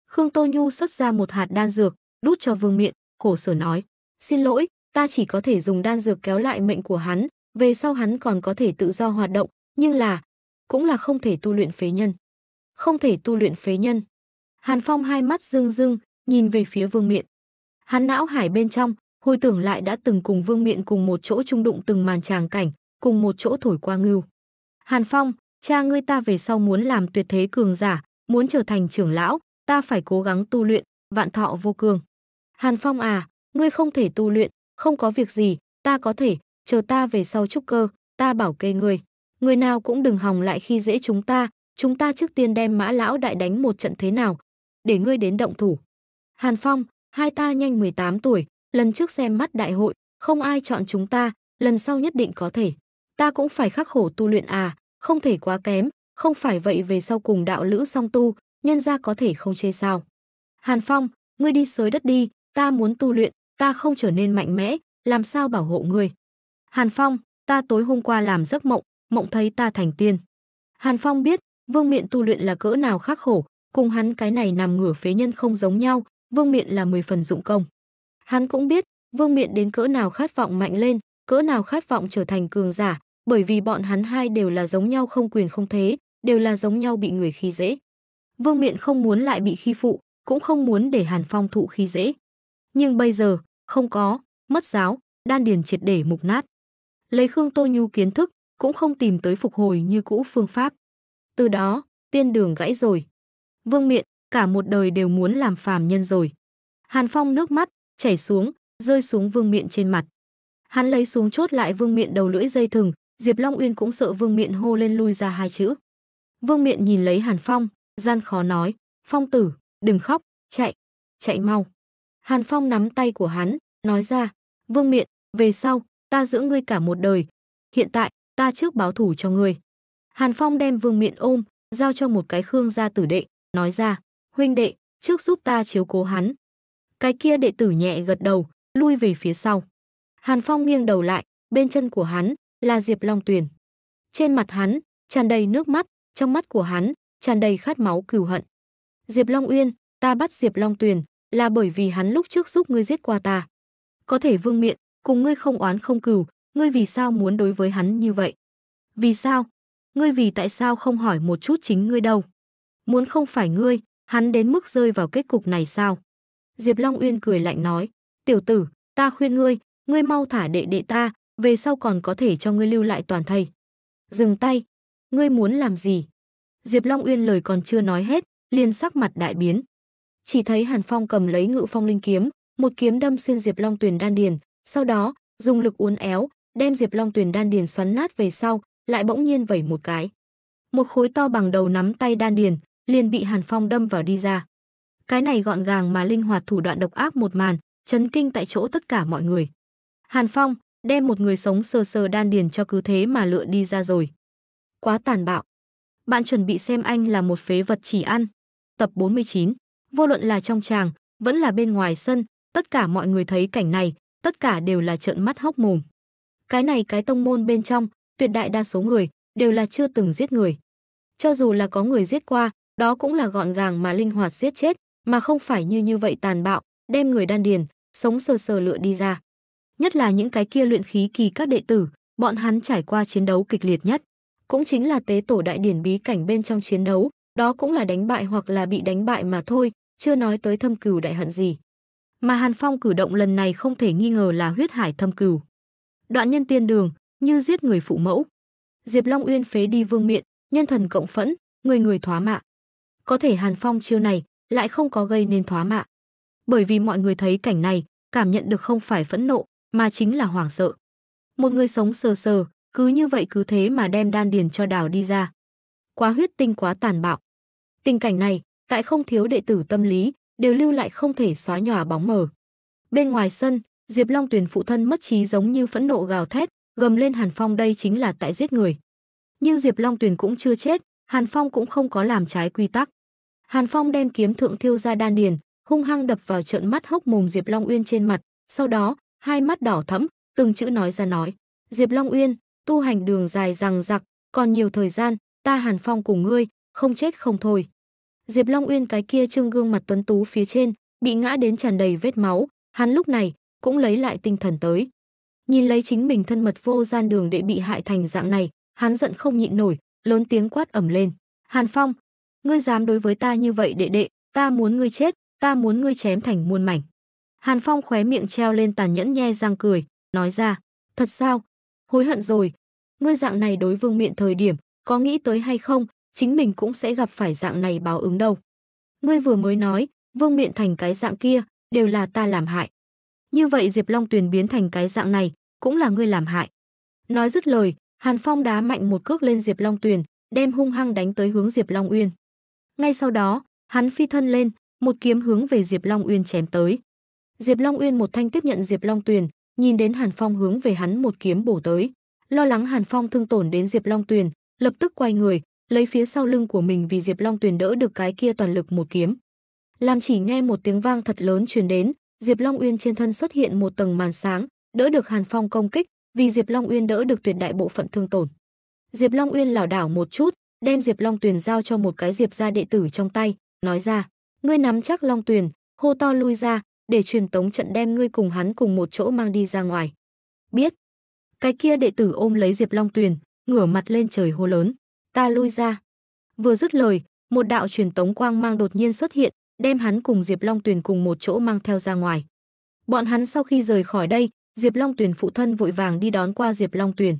Khương Tô Nhu xuất ra một hạt đan dược, đút cho Vương Miện, khổ sở nói, xin lỗi, ta chỉ có thể dùng đan dược kéo lại mệnh của hắn, về sau hắn còn có thể tự do hoạt động, nhưng là, cũng là không thể tu luyện phế nhân. Không thể tu luyện phế nhân. Hàn Phong hai mắt rưng rưng, nhìn về phía Vương Miện. Hắn não hải bên trong, hồi tưởng lại đã từng cùng Vương Miện cùng một chỗ chung đụng từng màn tràng cảnh, cùng một chỗ thổi qua ngưu. Hàn Phong, cha ngươi ta về sau muốn làm tuyệt thế cường giả, muốn trở thành trưởng lão, ta phải cố gắng tu luyện, vạn thọ vô cương. Hàn Phong à, ngươi không thể tu luyện, không có việc gì, ta có thể, chờ ta về sau trúc cơ, ta bảo kê ngươi. Người nào cũng đừng hòng lại khi dễ chúng ta, chúng ta trước tiên đem Mã lão đại đánh một trận thế nào, để ngươi đến động thủ. Hàn Phong, hai ta nhanh mười tám tuổi, lần trước xem mắt đại hội, không ai chọn chúng ta, lần sau nhất định có thể. Ta cũng phải khắc khổ tu luyện à, không thể quá kém, không phải vậy về sau cùng đạo lữ song tu, nhân gia có thể không chê sao. Hàn Phong, ngươi đi xới đất đi, ta muốn tu luyện, ta không trở nên mạnh mẽ, làm sao bảo hộ ngươi. Hàn Phong, ta tối hôm qua làm giấc mộng, mộng thấy ta thành tiên. Hàn Phong biết, Vương Miện tu luyện là cỡ nào khắc khổ, cùng hắn cái này nằm ngửa phế nhân không giống nhau, Vương Miện là mười phần dụng công. Hắn cũng biết, Vương Miện đến cỡ nào khát vọng mạnh lên, cỡ nào khát vọng trở thành cường giả, bởi vì bọn hắn hai đều là giống nhau không quyền không thế, đều là giống nhau bị người khi dễ. Vương Miện không muốn lại bị khi phụ, cũng không muốn để Hàn Phong thụ khi dễ. Nhưng bây giờ, không có, mất giáo, đan điền triệt để mục nát. Lấy Khương Tô Nhu kiến thức, cũng không tìm tới phục hồi như cũ phương pháp. Từ đó, tiên đường gãy rồi. Vương Miện, cả một đời đều muốn làm phàm nhân rồi. Hàn Phong nước mắt chảy xuống, rơi xuống Vương Miện trên mặt. Hắn lấy xuống chốt lại Vương Miện đầu lưỡi dây thừng, Diệp Long Uyên cũng sợ Vương Miện hô lên lui ra hai chữ. Vương Miện nhìn lấy Hàn Phong, gian khó nói, Phong tử, đừng khóc, chạy, chạy mau. Hàn Phong nắm tay của hắn, nói ra, Vương Miện, về sau, ta giữ ngươi cả một đời. Hiện tại, ta trước báo thủ cho ngươi. Hàn Phong đem Vương Miện ôm, giao cho một cái Khương gia tử đệ, nói ra, huynh đệ, trước giúp ta chiếu cố hắn. Cái kia đệ tử nhẹ gật đầu, lui về phía sau. Hàn Phong nghiêng đầu lại, bên chân của hắn là Diệp Long Tuyền. Trên mặt hắn tràn đầy nước mắt, trong mắt của hắn tràn đầy khát máu cừu hận. Diệp Long Uyên, ta bắt Diệp Long Tuyền là bởi vì hắn lúc trước giúp ngươi giết qua ta. Có thể Vương Miện, cùng ngươi không oán không cừu, ngươi vì sao muốn đối với hắn như vậy? Vì sao? Ngươi vì tại sao không hỏi một chút chính ngươi đâu? Muốn không phải ngươi, hắn đến mức rơi vào kết cục này sao? Diệp Long Uyên cười lạnh nói, tiểu tử, ta khuyên ngươi, ngươi mau thả đệ đệ ta, về sau còn có thể cho ngươi lưu lại toàn thây. Dừng tay, ngươi muốn làm gì? Diệp Long Uyên lời còn chưa nói hết, liền sắc mặt đại biến. Chỉ thấy Hàn Phong cầm lấy Ngự Phong linh kiếm, một kiếm đâm xuyên Diệp Long Tuyền đan điền, sau đó dùng lực uốn éo, đem Diệp Long Tuyền đan điền xoắn nát về sau, lại bỗng nhiên vẩy một cái. Một khối to bằng đầu nắm tay đan điền, liền bị Hàn Phong đâm vào đi ra. Cái này gọn gàng mà linh hoạt thủ đoạn độc ác một màn, chấn kinh tại chỗ tất cả mọi người. Hàn Phong đem một người sống sờ sờ đan điền cho cứ thế mà lựa đi ra rồi. Quá tàn bạo. Bạn chuẩn bị xem anh là một phế vật chỉ ăn. Tập bốn mươi chín, vô luận là trong tràng, vẫn là bên ngoài sân, tất cả mọi người thấy cảnh này, tất cả đều là trợn mắt hốc mồm. Cái này cái tông môn bên trong, tuyệt đại đa số người đều là chưa từng giết người. Cho dù là có người giết qua, đó cũng là gọn gàng mà linh hoạt giết chết, mà không phải như như vậy tàn bạo, đem người đan điền, sống sờ sờ lựa đi ra. Nhất là những cái kia luyện khí kỳ các đệ tử, bọn hắn trải qua chiến đấu kịch liệt nhất. Cũng chính là tế tổ đại điển bí cảnh bên trong chiến đấu, đó cũng là đánh bại hoặc là bị đánh bại mà thôi, chưa nói tới thâm cừu đại hận gì. Mà Hàn Phong cử động lần này không thể nghi ngờ là huyết hải thâm cừu. Đoạn nhân tiên đường, như giết người phụ mẫu. Diệp Long Uyên phế đi Vương Miện, nhân thần cộng phẫn, người người thoá mạ. Có thể Hàn Phong chiêu này lại không có gây nên thoá mạ. Bởi vì mọi người thấy cảnh này, cảm nhận được không phải phẫn nộ, mà chính là hoảng sợ. Một người sống sờ sờ, cứ như vậy cứ thế mà đem đan điền cho đào đi ra. Quá huyết tinh, quá tàn bạo. Tình cảnh này, tại không thiếu đệ tử tâm lý, đều lưu lại không thể xóa nhòa bóng mờ. Bên ngoài sân, Diệp Long Tuyền phụ thân mất trí giống như phẫn nộ gào thét, gầm lên Hàn Phong đây chính là tại giết người. Nhưng Diệp Long Tuyền cũng chưa chết, Hàn Phong cũng không có làm trái quy tắc. Hàn Phong đem kiếm thượng thiêu ra đan điền, hung hăng đập vào trợn mắt hốc mồm Diệp Long Uyên trên mặt, sau đó, hai mắt đỏ thẫm, từng chữ nói ra nói: "Diệp Long Uyên, tu hành đường dài dằng dặc, còn nhiều thời gian, ta Hàn Phong cùng ngươi, không chết không thôi." Diệp Long Uyên cái kia trương gương mặt tuấn tú phía trên, bị ngã đến tràn đầy vết máu, hắn lúc này cũng lấy lại tinh thần tới. Nhìn lấy chính mình thân mật vô gian đường đệ bị hại thành dạng này, hắn giận không nhịn nổi, lớn tiếng quát ầm lên: "Hàn Phong, ngươi dám đối với ta như vậy đệ đệ, ta muốn ngươi chết, ta muốn ngươi chém thành muôn mảnh." Hàn Phong khóe miệng treo lên tàn nhẫn nhe răng cười, nói ra: "Thật sao? Hối hận rồi? Ngươi dạng này đối Vương Miện thời điểm, có nghĩ tới hay không, chính mình cũng sẽ gặp phải dạng này báo ứng đâu. Ngươi vừa mới nói, Vương Miện thành cái dạng kia, đều là ta làm hại. Như vậy Diệp Long Tuyền biến thành cái dạng này, cũng là ngươi làm hại." Nói dứt lời, Hàn Phong đá mạnh một cước lên Diệp Long Tuyền, đem hung hăng đánh tới hướng Diệp Long Uyên. Ngay sau đó, hắn phi thân lên, một kiếm hướng về Diệp Long Uyên chém tới. Diệp Long Uyên một thanh tiếp nhận Diệp Long Tuyền, nhìn đến Hàn Phong hướng về hắn một kiếm bổ tới, lo lắng Hàn Phong thương tổn đến Diệp Long Tuyền, lập tức quay người, lấy phía sau lưng của mình vì Diệp Long Tuyền đỡ được cái kia toàn lực một kiếm. Làm chỉ nghe một tiếng vang thật lớn truyền đến, Diệp Long Uyên trên thân xuất hiện một tầng màn sáng, đỡ được Hàn Phong công kích, vì Diệp Long Uyên đỡ được tuyệt đại bộ phận thương tổn. Diệp Long Uyên lảo đảo một chút, đem Diệp Long Tuyền giao cho một cái Diệp gia đệ tử trong tay, nói ra: "Ngươi nắm chắc Long Tuyền, hô to lui ra, để truyền tống trận đem ngươi cùng hắn cùng một chỗ mang đi ra ngoài." "Biết." Cái kia đệ tử ôm lấy Diệp Long Tuyền, ngửa mặt lên trời hô lớn: "Ta lui ra." Vừa dứt lời, một đạo truyền tống quang mang đột nhiên xuất hiện, đem hắn cùng Diệp Long Tuyền cùng một chỗ mang theo ra ngoài. Bọn hắn sau khi rời khỏi đây, Diệp Long Tuyền phụ thân vội vàng đi đón qua Diệp Long Tuyền.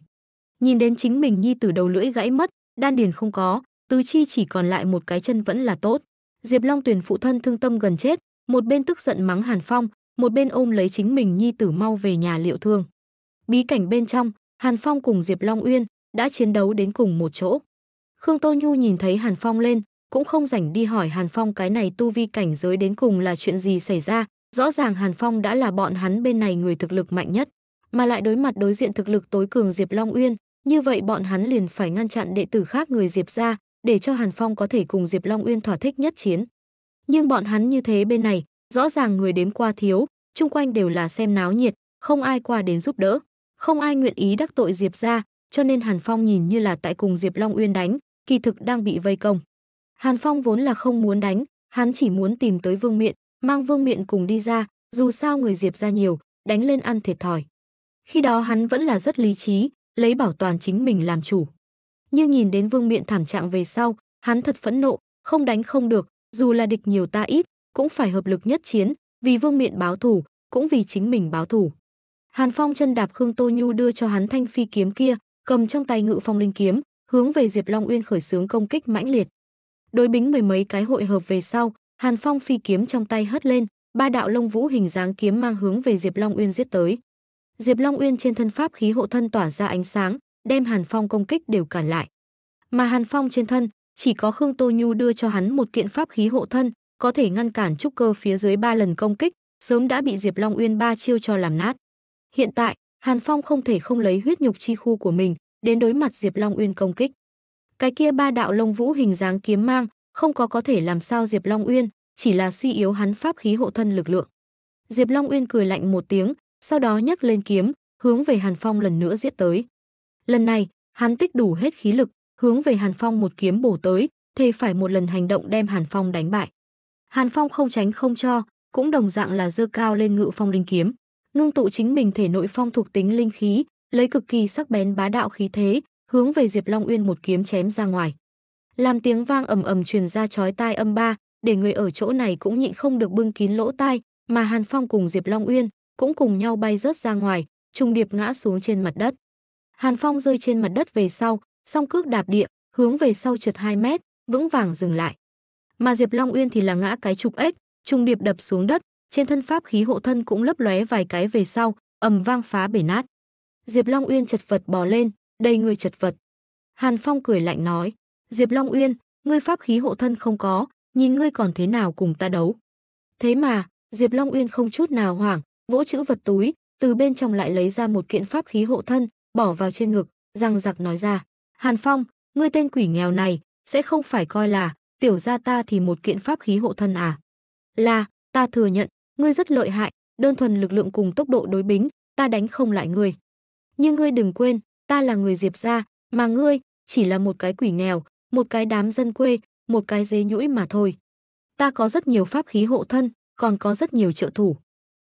Nhìn đến chính mình nhi tử đầu lưỡi gãy mất, đan điền không có, tứ chi chỉ còn lại một cái chân vẫn là tốt. Diệp Long Tuyền phụ thân thương tâm gần chết, một bên tức giận mắng Hàn Phong, một bên ôm lấy chính mình nhi tử mau về nhà liệu thương. Bí cảnh bên trong, Hàn Phong cùng Diệp Long Uyên đã chiến đấu đến cùng một chỗ. Khương Tô Nhu nhìn thấy Hàn Phong lên, cũng không rảnh đi hỏi Hàn Phong cái này tu vi cảnh giới đến cùng là chuyện gì xảy ra, rõ ràng Hàn Phong đã là bọn hắn bên này người thực lực mạnh nhất, mà lại đối mặt đối diện thực lực tối cường Diệp Long Uyên, như vậy bọn hắn liền phải ngăn chặn đệ tử khác người Diệp gia, để cho Hàn Phong có thể cùng Diệp Long Uyên thỏa thích nhất chiến. Nhưng bọn hắn như thế bên này, rõ ràng người đếm qua thiếu, chung quanh đều là xem náo nhiệt, không ai qua đến giúp đỡ, không ai nguyện ý đắc tội Diệp gia, cho nên Hàn Phong nhìn như là tại cùng Diệp Long Uyên đánh, kỳ thực đang bị vây công. Hàn Phong vốn là không muốn đánh, hắn chỉ muốn tìm tới Vương Miện, mang Vương Miện cùng đi ra, dù sao người Diệp gia nhiều, đánh lên ăn thiệt thòi. Khi đó hắn vẫn là rất lý trí, lấy bảo toàn chính mình làm chủ. Nhưng nhìn đến Vương Miện thảm trạng về sau, hắn thật phẫn nộ, không đánh không được, dù là địch nhiều ta ít, cũng phải hợp lực nhất chiến, vì Vương Miện báo thù, cũng vì chính mình báo thù. Hàn Phong chân đạp Khương Tô Nhu đưa cho hắn thanh phi kiếm kia, cầm trong tay Ngự Phong linh kiếm, hướng về Diệp Long Uyên khởi xướng công kích mãnh liệt. Đối bính mười mấy cái hội hợp về sau, Hàn Phong phi kiếm trong tay hất lên, ba đạo lông vũ hình dáng kiếm mang hướng về Diệp Long Uyên giết tới. Diệp Long Uyên trên thân pháp khí hộ thân tỏa ra ánh sáng, đem Hàn Phong công kích đều cản lại. Mà Hàn Phong trên thân chỉ có Khương Tô Nhu đưa cho hắn một kiện pháp khí hộ thân, có thể ngăn cản trúc cơ phía dưới ba lần công kích, sớm đã bị Diệp Long Uyên ba chiêu cho làm nát. Hiện tại, Hàn Phong không thể không lấy huyết nhục chi khu của mình đến đối mặt Diệp Long Uyên công kích. Cái kia ba đạo lông vũ hình dáng kiếm mang không có có thể làm sao Diệp Long Uyên, chỉ là suy yếu hắn pháp khí hộ thân lực lượng. Diệp Long Uyên cười lạnh một tiếng, sau đó nhấc lên kiếm, hướng về Hàn Phong lần nữa giết tới. Lần này, hắn tích đủ hết khí lực, hướng về Hàn Phong một kiếm bổ tới, thề phải một lần hành động đem Hàn Phong đánh bại. Hàn Phong không tránh không cho, cũng đồng dạng là giơ cao lên Ngự Phong linh kiếm, ngưng tụ chính mình thể nội phong thuộc tính linh khí, lấy cực kỳ sắc bén bá đạo khí thế, hướng về Diệp Long Uyên một kiếm chém ra ngoài. Làm tiếng vang ầm ầm truyền ra chói tai âm ba, để người ở chỗ này cũng nhịn không được bưng kín lỗ tai, mà Hàn Phong cùng Diệp Long Uyên cũng cùng nhau bay rớt ra ngoài, trùng điệp ngã xuống trên mặt đất. Hàn Phong rơi trên mặt đất về sau, song cước đạp địa, hướng về sau trượt hai mét, vững vàng dừng lại. Mà Diệp Long Uyên thì là ngã cái chụp ếch, trùng điệp đập xuống đất, trên thân pháp khí hộ thân cũng lấp lóe vài cái về sau, ầm vang phá bể nát. Diệp Long Uyên chật vật bò lên, đầy người chật vật. Hàn Phong cười lạnh nói: "Diệp Long Uyên, ngươi pháp khí hộ thân không có, nhìn ngươi còn thế nào cùng ta đấu." Thế mà, Diệp Long Uyên không chút nào hoảng, vỗ chữ vật túi, từ bên trong lại lấy ra một kiện pháp khí hộ thân, bỏ vào trên ngực, răng rặc nói ra: Hàn Phong, ngươi tên quỷ nghèo này, sẽ không phải coi là tiểu gia ta thì một kiện pháp khí hộ thân à? Là, ta thừa nhận, ngươi rất lợi hại, đơn thuần lực lượng cùng tốc độ đối bính, ta đánh không lại ngươi. Nhưng ngươi đừng quên, ta là người Diệp gia, mà ngươi chỉ là một cái quỷ nghèo, một cái đám dân quê, một cái dế nhũi mà thôi. Ta có rất nhiều pháp khí hộ thân, còn có rất nhiều trợ thủ.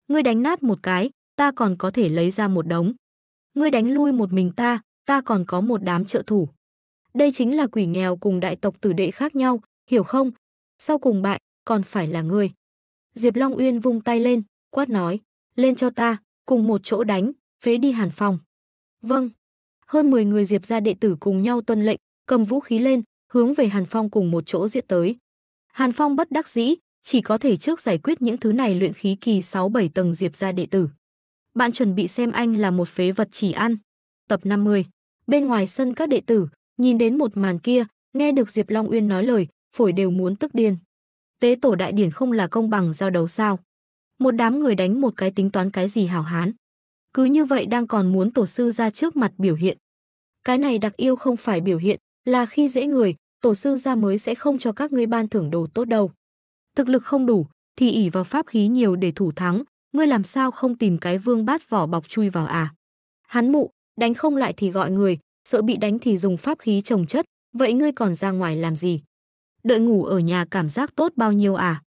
Ngươi đánh nát một cái, ta còn có thể lấy ra một đống. Ngươi đánh lui một mình ta, ta còn có một đám trợ thủ. Đây chính là quỷ nghèo cùng đại tộc tử đệ khác nhau, hiểu không? Sau cùng bại, còn phải là ngươi. Diệp Long Uyên vung tay lên, quát nói, lên cho ta, cùng một chỗ đánh, phế đi Hàn Phong. Vâng. Hơn mười người Diệp gia đệ tử cùng nhau tuân lệnh, cầm vũ khí lên, hướng về Hàn Phong cùng một chỗ giết tới. Hàn Phong bất đắc dĩ, chỉ có thể trước giải quyết những thứ này luyện khí kỳ sáu bảy tầng Diệp gia đệ tử. Bạn chuẩn bị xem anh là một phế vật chỉ ăn. Tập năm mươi. Bên ngoài sân các đệ tử, nhìn đến một màn kia, nghe được Diệp Long Uyên nói lời, phổi đều muốn tức điên. Tế tổ đại điển không là công bằng giao đấu sao? Một đám người đánh một cái tính toán cái gì hảo hán. Cứ như vậy đang còn muốn tổ sư ra trước mặt biểu hiện. Cái này đặc yêu không phải biểu hiện, là khi dễ người, tổ sư ra mới sẽ không cho các ngươi ban thưởng đồ tốt đâu. Thực lực không đủ, thì ỷ vào pháp khí nhiều để thủ thắng, ngươi làm sao không tìm cái vương bát vỏ bọc chui vào à? Hắn mụ, đánh không lại thì gọi người, sợ bị đánh thì dùng pháp khí trồng chất, vậy ngươi còn ra ngoài làm gì? Đợi ngủ ở nhà cảm giác tốt bao nhiêu à?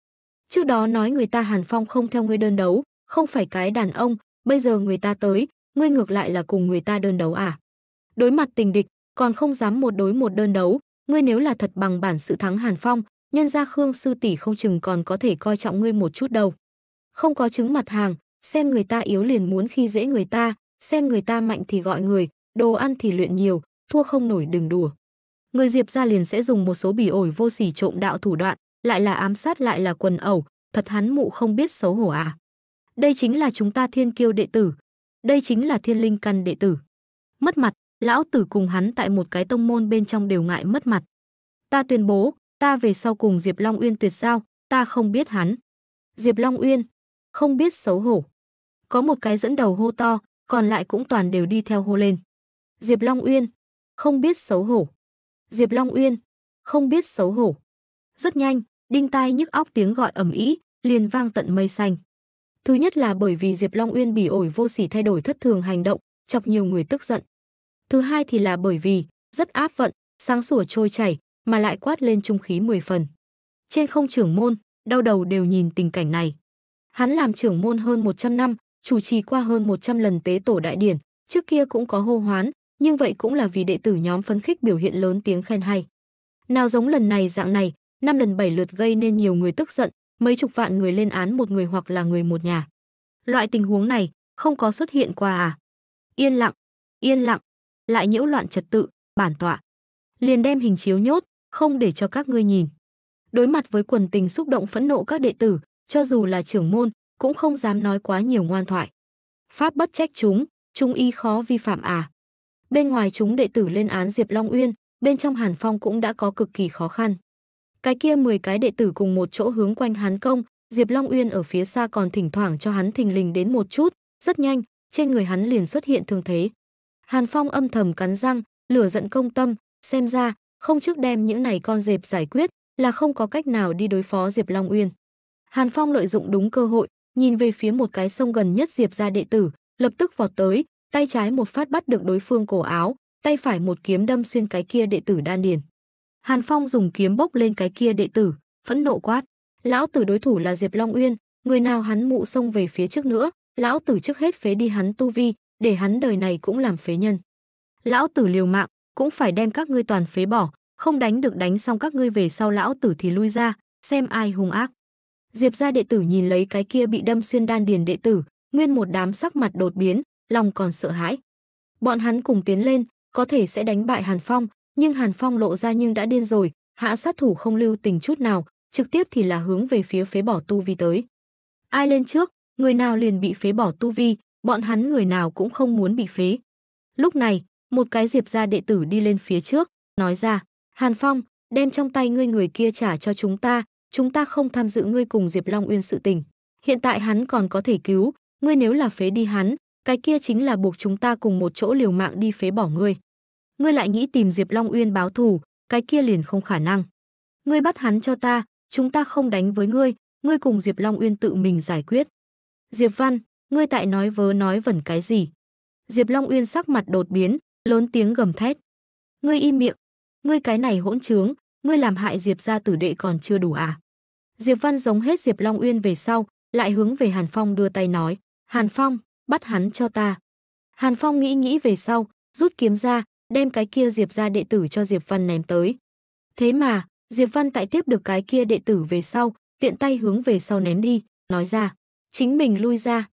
Trước đó nói người ta Hàn Phong không theo ngươi đơn đấu, không phải cái đàn ông, bây giờ người ta tới, ngươi ngược lại là cùng người ta đơn đấu à? Đối mặt tình địch, còn không dám một đối một đơn đấu, ngươi nếu là thật bằng bản sự thắng Hàn Phong, nhân gia Khương sư tỷ không chừng còn có thể coi trọng ngươi một chút đâu. Không có chứng mặt hàng, xem người ta yếu liền muốn khi dễ người ta, xem người ta mạnh thì gọi người, đồ ăn thì luyện nhiều, thua không nổi đừng đùa. Người Diệp gia liền sẽ dùng một số bỉ ổi vô sỉ trộm đạo thủ đoạn, lại là ám sát lại là quần ẩu, thật hắn mụ không biết xấu hổ à? Đây chính là chúng ta thiên kiêu đệ tử, đây chính là thiên linh căn đệ tử. Mất mặt, lão tử cùng hắn tại một cái tông môn bên trong đều ngại mất mặt. Ta tuyên bố, ta về sau cùng Diệp Long Uyên tuyệt giao, ta không biết hắn. Diệp Long Uyên, không biết xấu hổ. Có một cái dẫn đầu hô to, còn lại cũng toàn đều đi theo hô lên. Diệp Long Uyên, không biết xấu hổ. Diệp Long Uyên, không biết xấu hổ. Rất nhanh, đinh tai nhức óc tiếng gọi ầm ĩ liền vang tận mây xanh. Thứ nhất là bởi vì Diệp Long Uyên bỉ ổi vô sỉ thay đổi thất thường hành động, chọc nhiều người tức giận. Thứ hai thì là bởi vì rất áp vận, sáng sủa trôi chảy, mà lại quát lên trung khí mười phần. Trên không trưởng môn, đau đầu đều nhìn tình cảnh này. Hắn làm trưởng môn hơn một trăm năm, chủ trì qua hơn một trăm lần tế tổ đại điển, trước kia cũng có hô hoán, nhưng vậy cũng là vì đệ tử nhóm phấn khích biểu hiện lớn tiếng khen hay. Nào giống lần này dạng này, năm lần bảy lượt gây nên nhiều người tức giận, mấy chục vạn người lên án một người hoặc là người một nhà. Loại tình huống này không có xuất hiện qua à? Yên lặng, yên lặng, lại nhiễu loạn trật tự, bản tọa liền đem hình chiếu nhốt, không để cho các ngươi nhìn. Đối mặt với quần tình xúc động phẫn nộ các đệ tử, cho dù là trưởng môn cũng không dám nói quá nhiều ngoan thoại. Pháp bất trách chúng, chúng y khó vi phạm à? Bên ngoài chúng đệ tử lên án Diệp Long Uyên, bên trong Hàn Phong cũng đã có cực kỳ khó khăn. Cái kia mười cái đệ tử cùng một chỗ hướng quanh hắn công, Diệp Long Uyên ở phía xa còn thỉnh thoảng cho hắn thình lình đến một chút, rất nhanh, trên người hắn liền xuất hiện thương thế. Hàn Phong âm thầm cắn răng, lửa giận công tâm, xem ra, không trước đem những này con dẹp giải quyết, là không có cách nào đi đối phó Diệp Long Uyên. Hàn Phong lợi dụng đúng cơ hội, nhìn về phía một cái sông gần nhất Diệp gia đệ tử, lập tức vọt tới, tay trái một phát bắt được đối phương cổ áo, tay phải một kiếm đâm xuyên cái kia đệ tử đan điền. Hàn Phong dùng kiếm bốc lên cái kia đệ tử, phẫn nộ quát. Lão tử đối thủ là Diệp Long Uyên, người nào hắn mụ xông về phía trước nữa, lão tử trước hết phế đi hắn tu vi, để hắn đời này cũng làm phế nhân. Lão tử liều mạng, cũng phải đem các ngươi toàn phế bỏ, không đánh được đánh xong các ngươi về sau lão tử thì lui ra, xem ai hung ác. Diệp gia đệ tử nhìn lấy cái kia bị đâm xuyên đan điền đệ tử, nguyên một đám sắc mặt đột biến, lòng còn sợ hãi. Bọn hắn cùng tiến lên, có thể sẽ đánh bại Hàn Phong, nhưng Hàn Phong lộ ra nhưng đã điên rồi, hạ sát thủ không lưu tình chút nào, trực tiếp thì là hướng về phía phế bỏ tu vi tới. Ai lên trước, người nào liền bị phế bỏ tu vi, bọn hắn người nào cũng không muốn bị phế. Lúc này, một cái Diệp gia đệ tử đi lên phía trước, nói ra, Hàn Phong, đem trong tay ngươi người kia trả cho chúng ta, chúng ta không tham dự ngươi cùng Diệp Long Uyên sự tình. Hiện tại hắn còn có thể cứu, ngươi nếu là phế đi hắn, cái kia chính là buộc chúng ta cùng một chỗ liều mạng đi phế bỏ ngươi. ngươi lại nghĩ tìm Diệp Long Uyên báo thù, cái kia liền không khả năng. Ngươi bắt hắn cho ta, chúng ta không đánh với ngươi, ngươi cùng Diệp Long Uyên tự mình giải quyết. Diệp Văn, ngươi tại nói vớ nói vẩn cái gì? Diệp Long Uyên sắc mặt đột biến, lớn tiếng gầm thét. Ngươi im miệng, ngươi cái này hỗn trướng, ngươi làm hại Diệp gia tử đệ còn chưa đủ à? Diệp Văn giống hết Diệp Long Uyên về sau, lại hướng về Hàn Phong đưa tay nói, Hàn Phong, bắt hắn cho ta. Hàn Phong nghĩ nghĩ về sau, rút kiếm ra, đem cái kia Diệp gia đệ tử cho Diệp Văn ném tới. Thế mà, Diệp Văn tại tiếp được cái kia đệ tử về sau, tiện tay hướng về sau ném đi, nói ra, chính mình lui ra.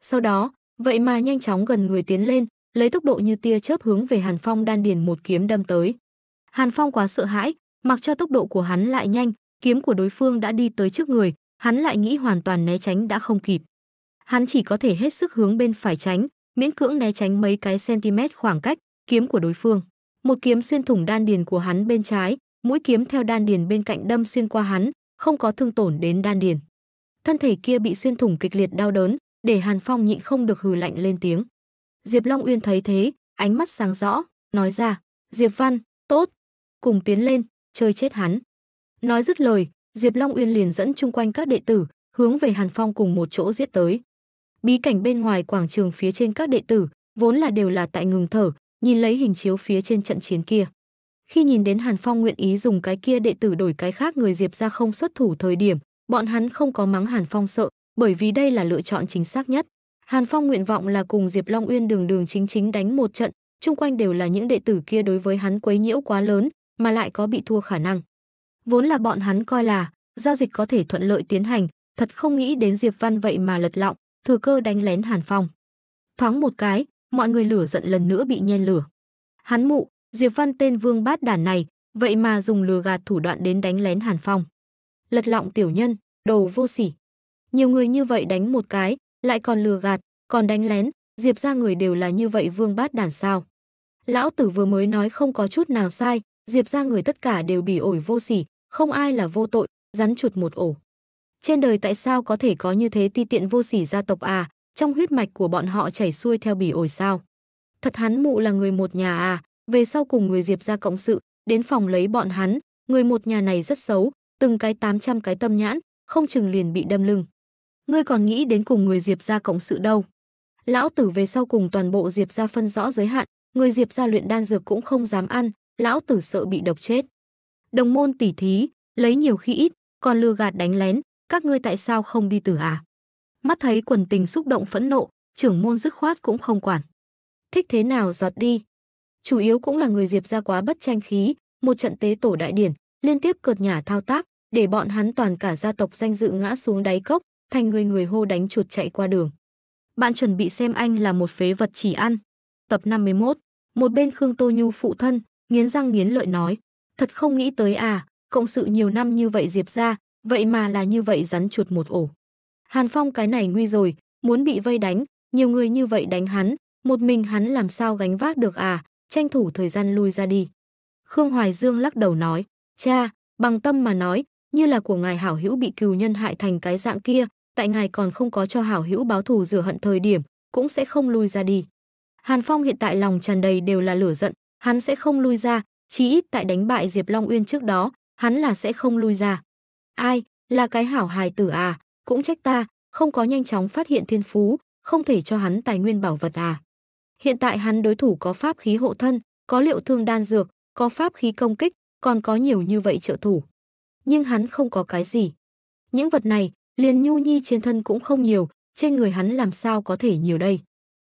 Sau đó, vậy mà nhanh chóng gần người tiến lên, lấy tốc độ như tia chớp hướng về Hàn Phong đan điền một kiếm đâm tới. Hàn Phong quá sợ hãi, mặc cho tốc độ của hắn lại nhanh, kiếm của đối phương đã đi tới trước người, hắn lại nghĩ hoàn toàn né tránh đã không kịp. Hắn chỉ có thể hết sức hướng bên phải tránh, miễn cưỡng né tránh mấy cái cm khoảng cách kiếm của đối phương. Một kiếm xuyên thủng đan điền của hắn bên trái, mũi kiếm theo đan điền bên cạnh đâm xuyên qua hắn, không có thương tổn đến đan điền. Thân thể kia bị xuyên thủng kịch liệt đau đớn, để Hàn Phong nhịn không được hừ lạnh lên tiếng. Diệp Long Uyên thấy thế, ánh mắt sáng rõ, nói ra, Diệp Văn, tốt, cùng tiến lên, chơi chết hắn. Nói dứt lời, Diệp Long Uyên liền dẫn chung quanh các đệ tử, hướng về Hàn Phong cùng một chỗ giết tới. Bí cảnh bên ngoài quảng trường phía trên các đệ tử, vốn là đều là tại ngừng thở, nhìn lấy hình chiếu phía trên trận chiến kia. Khi nhìn đến Hàn Phong nguyện ý dùng cái kia đệ tử đổi cái khác người Diệp ra không xuất thủ thời điểm, bọn hắn không có mắng Hàn Phong sợ, bởi vì đây là lựa chọn chính xác nhất. Hàn Phong nguyện vọng là cùng Diệp Long Uyên đường đường chính chính đánh một trận, chung quanh đều là những đệ tử kia đối với hắn quấy nhiễu quá lớn, mà lại có bị thua khả năng. Vốn là bọn hắn coi là giao dịch có thể thuận lợi tiến hành, thật không nghĩ đến Diệp Văn vậy mà lật lọng, thừa cơ đánh lén Hàn Phong. Thoáng một cái, mọi người lửa giận lần nữa bị nhen lửa. Hắn mụ, Diệp Văn tên Vương Bát Đản này, vậy mà dùng lừa gạt thủ đoạn đến đánh lén Hàn Phong. Lật lọng tiểu nhân, đồ vô sỉ. Nhiều người như vậy đánh một cái, lại còn lừa gạt, còn đánh lén, Diệp gia người đều là như vậy Vương Bát Đản sao? Lão tử vừa mới nói không có chút nào sai, Diệp gia người tất cả đều bỉ ổi vô sỉ, không ai là vô tội, rắn chuột một ổ. Trên đời tại sao có thể có như thế ti tiện vô sỉ gia tộc à? Trong huyết mạch của bọn họ chảy xuôi theo bỉ ổi sao? Thật hắn mụ là người một nhà à? Về sau cùng người Diệp gia cộng sự, đến phòng lấy bọn hắn, người một nhà này rất xấu, từng cái tám trăm cái tâm nhãn, không chừng liền bị đâm lưng. Ngươi còn nghĩ đến cùng người Diệp gia cộng sự đâu? Lão tử về sau cùng toàn bộ Diệp gia phân rõ giới hạn, người Diệp gia luyện đan dược cũng không dám ăn, lão tử sợ bị độc chết. Đồng môn tỉ thí, lấy nhiều khi ít, còn lừa gạt đánh lén, các ngươi tại sao không đi tử à? Mắt thấy quần tình xúc động phẫn nộ, trưởng môn dứt khoát cũng không quản. Thích thế nào giọt đi. Chủ yếu cũng là người Diệp gia quá bất tranh khí, một trận tế tổ đại điển, liên tiếp cợt nhả thao tác, để bọn hắn toàn cả gia tộc danh dự ngã xuống đáy cốc, thành người người hô đánh chuột chạy qua đường. Bạn chuẩn bị xem anh là một phế vật chỉ ăn. Tập năm mươi mốt. Một bên Khương Tô Nhu phụ thân, nghiến răng nghiến lợi nói, thật không nghĩ tới à, cộng sự nhiều năm như vậy Diệp gia, vậy mà là như vậy rắn chuột một ổ. Hàn Phong cái này nguy rồi, muốn bị vây đánh, nhiều người như vậy đánh hắn, một mình hắn làm sao gánh vác được à, tranh thủ thời gian lui ra đi. Khương Hoài Dương lắc đầu nói, cha, bằng tâm mà nói, như là của ngài hảo hữu bị cừu nhân hại thành cái dạng kia, tại ngài còn không có cho hảo hữu báo thù rửa hận thời điểm, cũng sẽ không lui ra đi. Hàn Phong hiện tại lòng tràn đầy đều là lửa giận, hắn sẽ không lui ra, chí ít tại đánh bại Diệp Long Uyên trước đó, hắn là sẽ không lui ra. Ai, là cái hảo hài tử à, cũng trách ta, không có nhanh chóng phát hiện thiên phú, không thể cho hắn tài nguyên bảo vật à. Hiện tại hắn đối thủ có pháp khí hộ thân, có liệu thương đan dược, có pháp khí công kích, còn có nhiều như vậy trợ thủ. Nhưng hắn không có cái gì. Những vật này, liền Nhu Nhi trên thân cũng không nhiều, trên người hắn làm sao có thể nhiều đây.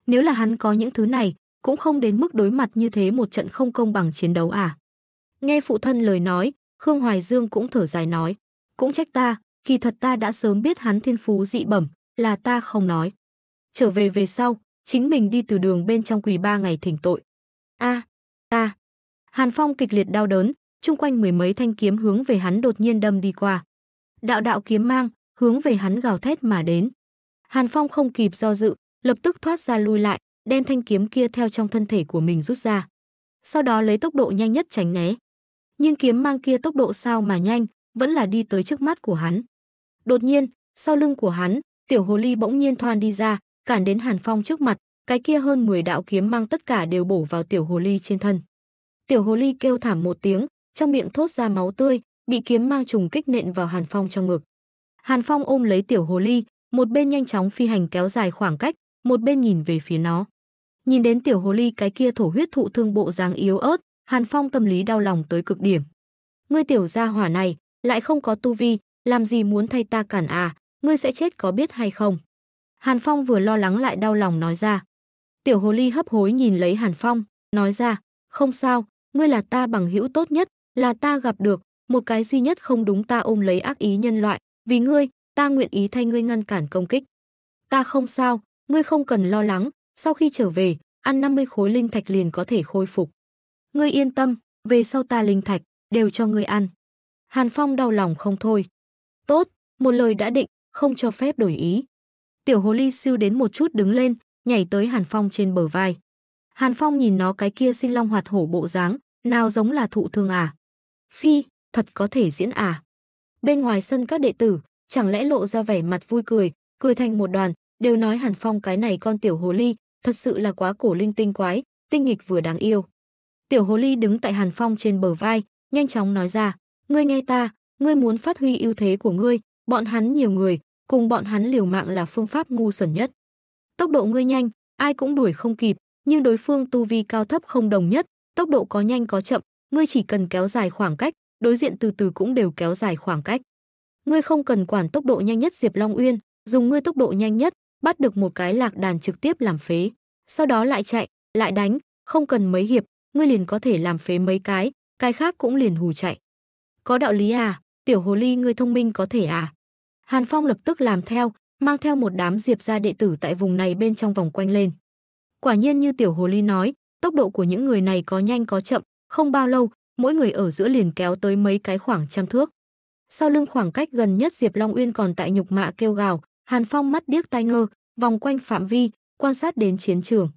Nếu là hắn có những thứ này, cũng không đến mức đối mặt như thế một trận không công bằng chiến đấu à. Nghe phụ thân lời nói, Khương Hoài Dương cũng thở dài nói, cũng trách ta, kỳ thật ta đã sớm biết hắn thiên phú dị bẩm, là ta không nói. Trở về về sau, chính mình đi từ đường bên trong quỳ ba ngày thỉnh tội. A, à, ta. Hàn Phong kịch liệt đau đớn, chung quanh mười mấy thanh kiếm hướng về hắn đột nhiên đâm đi qua. Đạo đạo kiếm mang, hướng về hắn gào thét mà đến. Hàn Phong không kịp do dự, lập tức thoát ra lui lại, đem thanh kiếm kia theo trong thân thể của mình rút ra. Sau đó lấy tốc độ nhanh nhất tránh né. Nhưng kiếm mang kia tốc độ sao mà nhanh, vẫn là đi tới trước mắt của hắn. Đột nhiên, sau lưng của hắn, tiểu hồ ly bỗng nhiên thoăn đi ra, cản đến Hàn Phong trước mặt, cái kia hơn mười đạo kiếm mang tất cả đều bổ vào tiểu hồ ly trên thân. Tiểu hồ ly kêu thảm một tiếng, trong miệng thốt ra máu tươi, bị kiếm mang trùng kích nện vào Hàn Phong trong ngực. Hàn Phong ôm lấy tiểu hồ ly, một bên nhanh chóng phi hành kéo dài khoảng cách, một bên nhìn về phía nó. Nhìn đến tiểu hồ ly cái kia thổ huyết thụ thương bộ dáng yếu ớt, Hàn Phong tâm lý đau lòng tới cực điểm. Ngươi tiểu gia hỏa này, lại không có tu vi, làm gì muốn thay ta cản à, ngươi sẽ chết có biết hay không? Hàn Phong vừa lo lắng lại đau lòng nói ra. Tiểu hồ ly hấp hối nhìn lấy Hàn Phong, nói ra, không sao, ngươi là ta bằng hữu tốt nhất, là ta gặp được, một cái duy nhất không đúng ta ôm lấy ác ý nhân loại, vì ngươi, ta nguyện ý thay ngươi ngăn cản công kích. Ta không sao, ngươi không cần lo lắng, sau khi trở về, ăn năm mươi khối linh thạch liền có thể khôi phục. Ngươi yên tâm, về sau ta linh thạch, đều cho ngươi ăn. Hàn Phong đau lòng không thôi. Tốt, một lời đã định, không cho phép đổi ý. Tiểu hồ ly siêu đến một chút đứng lên, nhảy tới Hàn Phong trên bờ vai. Hàn Phong nhìn nó cái kia sinh long hoạt hổ bộ dáng, nào giống là thụ thương à? Phi, thật có thể diễn à? Bên ngoài sân các đệ tử, chẳng lẽ lộ ra vẻ mặt vui cười, cười thành một đoàn, đều nói Hàn Phong cái này con tiểu hồ ly, thật sự là quá cổ linh tinh quái, tinh nghịch vừa đáng yêu. Tiểu hồ ly đứng tại Hàn Phong trên bờ vai, nhanh chóng nói ra, ngươi nghe ta, ngươi muốn phát huy ưu thế của ngươi, bọn hắn nhiều người, cùng bọn hắn liều mạng là phương pháp ngu xuẩn nhất. Tốc độ ngươi nhanh, ai cũng đuổi không kịp, nhưng đối phương tu vi cao thấp không đồng nhất, tốc độ có nhanh có chậm, ngươi chỉ cần kéo dài khoảng cách, đối diện từ từ cũng đều kéo dài khoảng cách. Ngươi không cần quản tốc độ nhanh nhất Diệp Long Uyên, dùng ngươi tốc độ nhanh nhất, bắt được một cái lạc đàn trực tiếp làm phế, sau đó lại chạy, lại đánh, không cần mấy hiệp, ngươi liền có thể làm phế mấy cái, cái khác cũng liền hù chạy. Có đạo lý à, tiểu hồ ly ngươi thông minh có thể à? Hàn Phong lập tức làm theo, mang theo một đám Diệp gia đệ tử tại vùng này bên trong vòng quanh lên. Quả nhiên như tiểu hồ ly nói, tốc độ của những người này có nhanh có chậm, không bao lâu, mỗi người ở giữa liền kéo tới mấy cái khoảng trăm thước. Sau lưng khoảng cách gần nhất Diệp Long Uyên còn tại nhục mạ kêu gào, Hàn Phong mắt điếc tai ngơ, vòng quanh phạm vi, quan sát đến chiến trường.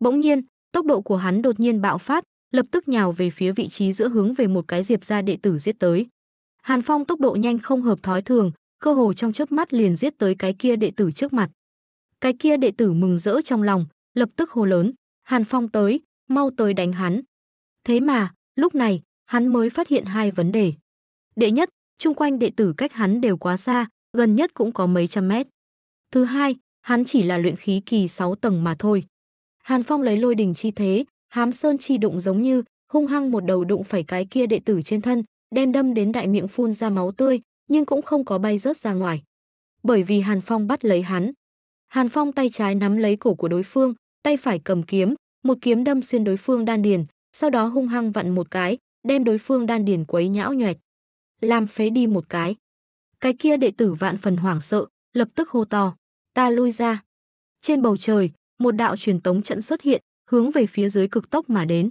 Bỗng nhiên, tốc độ của hắn đột nhiên bạo phát, lập tức nhào về phía vị trí giữa hướng về một cái Diệp gia đệ tử giết tới. Hàn Phong tốc độ nhanh không hợp thói thường, cơ hồ trong chớp mắt liền giết tới cái kia đệ tử trước mặt. Cái kia đệ tử mừng rỡ trong lòng, lập tức hô lớn, Hàn Phong tới, mau tới đánh hắn. Thế mà, lúc này, hắn mới phát hiện hai vấn đề. Đệ nhất, chung quanh đệ tử cách hắn đều quá xa, gần nhất cũng có mấy trăm mét. Thứ hai, hắn chỉ là luyện khí kỳ sáu tầng mà thôi. Hàn Phong lấy lôi đình chi thế, hám sơn chi đụng giống như, hung hăng một đầu đụng phải cái kia đệ tử trên thân, đem đâm đến đại miệng phun ra máu tươi, nhưng cũng không có bay rớt ra ngoài. Bởi vì Hàn Phong bắt lấy hắn. Hàn Phong tay trái nắm lấy cổ của đối phương, tay phải cầm kiếm, một kiếm đâm xuyên đối phương đan điền, sau đó hung hăng vặn một cái, đem đối phương đan điền quấy nhão nhoẹt. Làm phế đi một cái. Cái kia đệ tử vạn phần hoảng sợ, lập tức hô to, ta lui ra. Trên bầu trời, một đạo truyền tống trận xuất hiện, hướng về phía dưới cực tốc mà đến.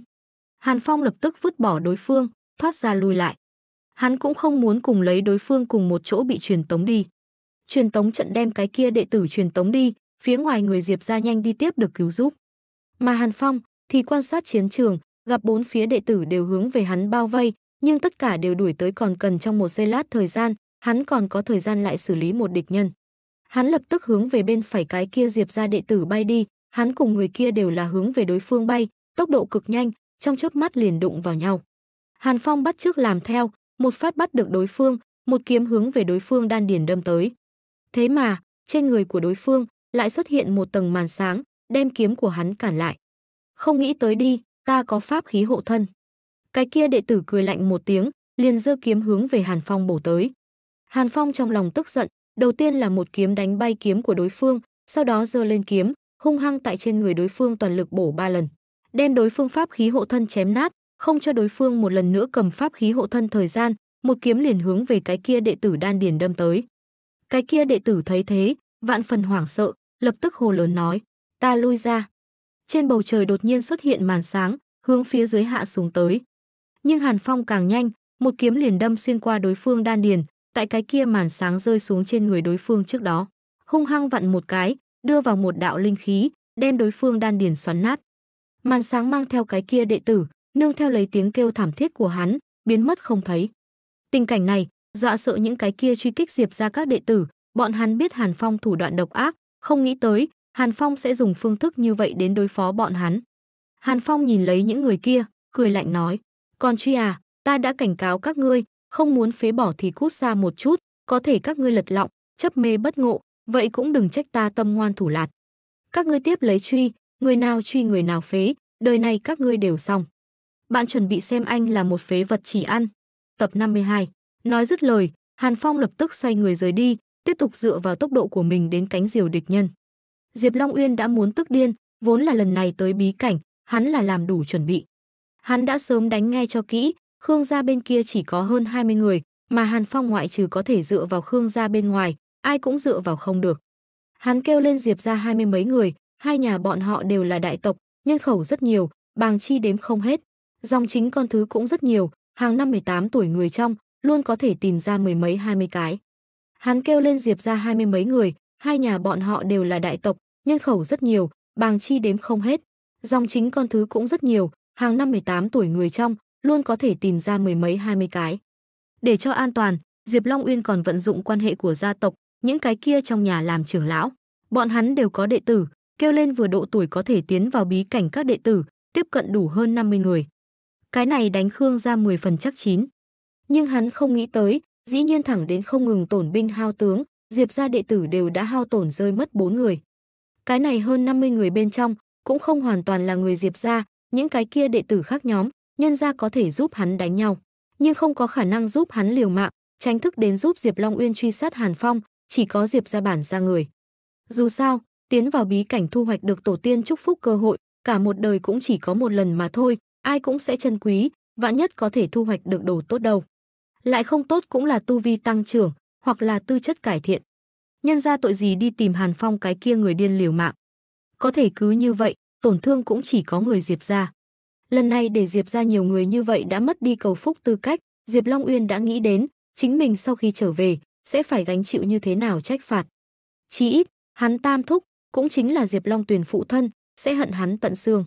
Hàn Phong lập tức vứt bỏ đối phương, thoát ra lui lại. Hắn cũng không muốn cùng lấy đối phương cùng một chỗ bị truyền tống đi. Truyền tống trận đem cái kia đệ tử truyền tống đi, phía ngoài người Diệp gia nhanh đi tiếp được cứu giúp. Mà Hàn Phong thì quan sát chiến trường, gặp bốn phía đệ tử đều hướng về hắn bao vây, nhưng tất cả đều đuổi tới còn cần trong một giây lát thời gian, hắn còn có thời gian lại xử lý một địch nhân. Hắn lập tức hướng về bên phải cái kia Diệp gia đệ tử bay đi, hắn cùng người kia đều là hướng về đối phương bay, tốc độ cực nhanh, trong chớp mắt liền đụng vào nhau. Hàn Phong bắt chước làm theo, một phát bắt được đối phương, một kiếm hướng về đối phương đan điền đâm tới. Thế mà, trên người của đối phương lại xuất hiện một tầng màn sáng, đem kiếm của hắn cản lại. Không nghĩ tới đi, ta có pháp khí hộ thân. Cái kia đệ tử cười lạnh một tiếng, liền giơ kiếm hướng về Hàn Phong bổ tới. Hàn Phong trong lòng tức giận, đầu tiên là một kiếm đánh bay kiếm của đối phương, sau đó giơ lên kiếm, hung hăng tại trên người đối phương toàn lực bổ ba lần, đem đối phương pháp khí hộ thân chém nát, không cho đối phương một lần nữa cầm pháp khí hộ thân thời gian, một kiếm liền hướng về cái kia đệ tử đan điền đâm tới. Cái kia đệ tử thấy thế, vạn phần hoảng sợ, lập tức hô lớn nói, ta lui ra. Trên bầu trời đột nhiên xuất hiện màn sáng, hướng phía dưới hạ xuống tới. Nhưng Hàn Phong càng nhanh, một kiếm liền đâm xuyên qua đối phương đan điền, tại cái kia màn sáng rơi xuống trên người đối phương trước đó, hung hăng vặn một cái, đưa vào một đạo linh khí, đem đối phương đan điền xoắn nát. Màn sáng mang theo cái kia đệ tử, nương theo lấy tiếng kêu thảm thiết của hắn, biến mất không thấy. Tình cảnh này dọa sợ những cái kia truy kích Diệp gia các đệ tử, bọn hắn biết Hàn Phong thủ đoạn độc ác, không nghĩ tới Hàn Phong sẽ dùng phương thức như vậy đến đối phó bọn hắn. Hàn Phong nhìn lấy những người kia, cười lạnh nói, còn truy à, ta đã cảnh cáo các ngươi, không muốn phế bỏ thì cút xa một chút, có thể các ngươi lật lọng, chấp mê bất ngộ, vậy cũng đừng trách ta tâm ngoan thủ lạt. Các ngươi tiếp lấy truy, người nào truy người nào phế, đời này các ngươi đều xong. Bạn chuẩn bị xem anh là một phế vật chỉ ăn. Tập năm mươi hai. Nói dứt lời, Hàn Phong lập tức xoay người rời đi, tiếp tục dựa vào tốc độ của mình đến cánh diều địch nhân. Diệp Long Uyên đã muốn tức điên, vốn là lần này tới bí cảnh, hắn là làm đủ chuẩn bị. Hắn đã sớm đánh nghe cho kỹ, Khương gia bên kia chỉ có hơn hai mươi người, mà Hàn Phong ngoại trừ có thể dựa vào Khương gia bên ngoài, ai cũng dựa vào không được. Hắn kêu lên Diệp gia hai mươi mấy người, hai nhà bọn họ đều là đại tộc, nhân khẩu rất nhiều, bàng chi đếm không hết. Dòng chính con thứ cũng rất nhiều, hàng năm mười tám tuổi người trong, luôn có thể tìm ra mười mấy hai mươi cái. Hắn kêu lên Diệp gia hai mươi mấy người, hai nhà bọn họ đều là đại tộc, nhân khẩu rất nhiều, bàng chi đếm không hết. Dòng chính con thứ cũng rất nhiều, hàng năm mười tám tuổi người trong, luôn có thể tìm ra mười mấy hai mươi cái. Để cho an toàn, Diệp Long Uyên còn vận dụng quan hệ của gia tộc, những cái kia trong nhà làm trưởng lão. Bọn hắn đều có đệ tử, kêu lên vừa độ tuổi có thể tiến vào bí cảnh các đệ tử, tiếp cận đủ hơn năm mươi người. Cái này đánh Khương gia mười phần chắc chín. Nhưng hắn không nghĩ tới, dĩ nhiên thẳng đến không ngừng tổn binh hao tướng, Diệp gia đệ tử đều đã hao tổn rơi mất bốn người. Cái này hơn năm mươi người bên trong, cũng không hoàn toàn là người Diệp gia, những cái kia đệ tử khác nhóm, nhân gia có thể giúp hắn đánh nhau, nhưng không có khả năng giúp hắn liều mạng, tránh thức đến giúp Diệp Long Uyên truy sát Hàn Phong, chỉ có Diệp gia bản gia người. Dù sao, tiến vào bí cảnh thu hoạch được tổ tiên chúc phúc cơ hội, cả một đời cũng chỉ có một lần mà thôi, ai cũng sẽ trân quý, vạn nhất có thể thu hoạch được đồ tốt đâu. Lại không tốt cũng là tu vi tăng trưởng, hoặc là tư chất cải thiện. Nhân ra tội gì đi tìm Hàn Phong cái kia người điên liều mạng. Có thể cứ như vậy, tổn thương cũng chỉ có người Diệp gia. Lần này để Diệp gia nhiều người như vậy đã mất đi cầu phúc tư cách, Diệp Long Uyên đã nghĩ đến, chính mình sau khi trở về, sẽ phải gánh chịu như thế nào trách phạt. Chí ít, hắn tam thúc, cũng chính là Diệp Long Tuyền phụ thân, sẽ hận hắn tận xương.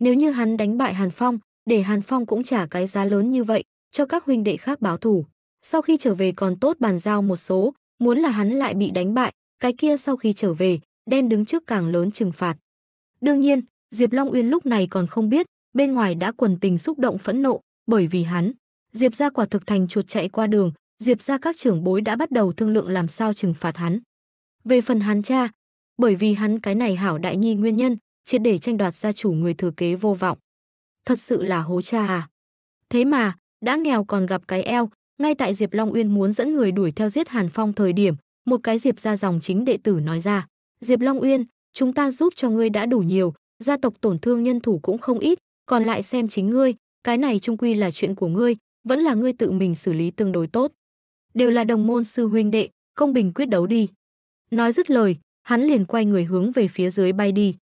Nếu như hắn đánh bại Hàn Phong, để Hàn Phong cũng trả cái giá lớn như vậy, cho các huynh đệ khác báo thù. Sau khi trở về còn tốt bàn giao một số, muốn là hắn lại bị đánh bại, cái kia sau khi trở về, đem đứng trước càng lớn trừng phạt. Đương nhiên, Diệp Long Uyên lúc này còn không biết, bên ngoài đã quần tình xúc động phẫn nộ, bởi vì hắn, Diệp gia quả thực thành chuột chạy qua đường, Diệp gia các trưởng bối đã bắt đầu thương lượng làm sao trừng phạt hắn. Về phần hắn cha, bởi vì hắn cái này hảo đại nhi nguyên nhân, triệt để tranh đoạt gia chủ người thừa kế vô vọng. Thật sự là hố cha à. Thế mà, đã nghèo còn gặp cái eo, ngay tại Diệp Long Uyên muốn dẫn người đuổi theo giết Hàn Phong thời điểm, một cái Diệp gia dòng chính đệ tử nói ra. Diệp Long Uyên, chúng ta giúp cho ngươi đã đủ nhiều, gia tộc tổn thương nhân thủ cũng không ít, còn lại xem chính ngươi, cái này chung quy là chuyện của ngươi, vẫn là ngươi tự mình xử lý tương đối tốt. Đều là đồng môn sư huynh đệ, công bình quyết đấu đi. Nói dứt lời, hắn liền quay người hướng về phía dưới bay đi.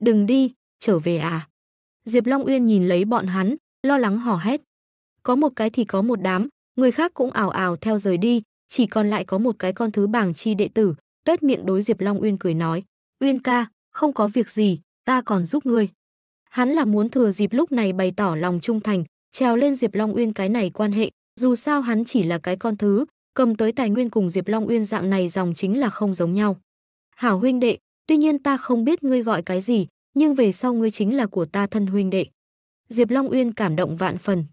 Đừng đi, trở về à. Diệp Long Uyên nhìn lấy bọn hắn, lo lắng hò hét. Có một cái thì có một đám, người khác cũng ào ào theo rời đi, chỉ còn lại có một cái con thứ bảng chi đệ tử, tuét miệng đối Diệp Long Uyên cười nói. Uyên ca, không có việc gì, ta còn giúp ngươi. Hắn là muốn thừa dịp lúc này bày tỏ lòng trung thành, trèo lên Diệp Long Uyên cái này quan hệ, dù sao hắn chỉ là cái con thứ, cầm tới tài nguyên cùng Diệp Long Uyên dạng này dòng chính là không giống nhau. Hảo huynh đệ, tuy nhiên ta không biết ngươi gọi cái gì, nhưng về sau ngươi chính là của ta thân huynh đệ. Diệp Long Uyên cảm động vạn phần.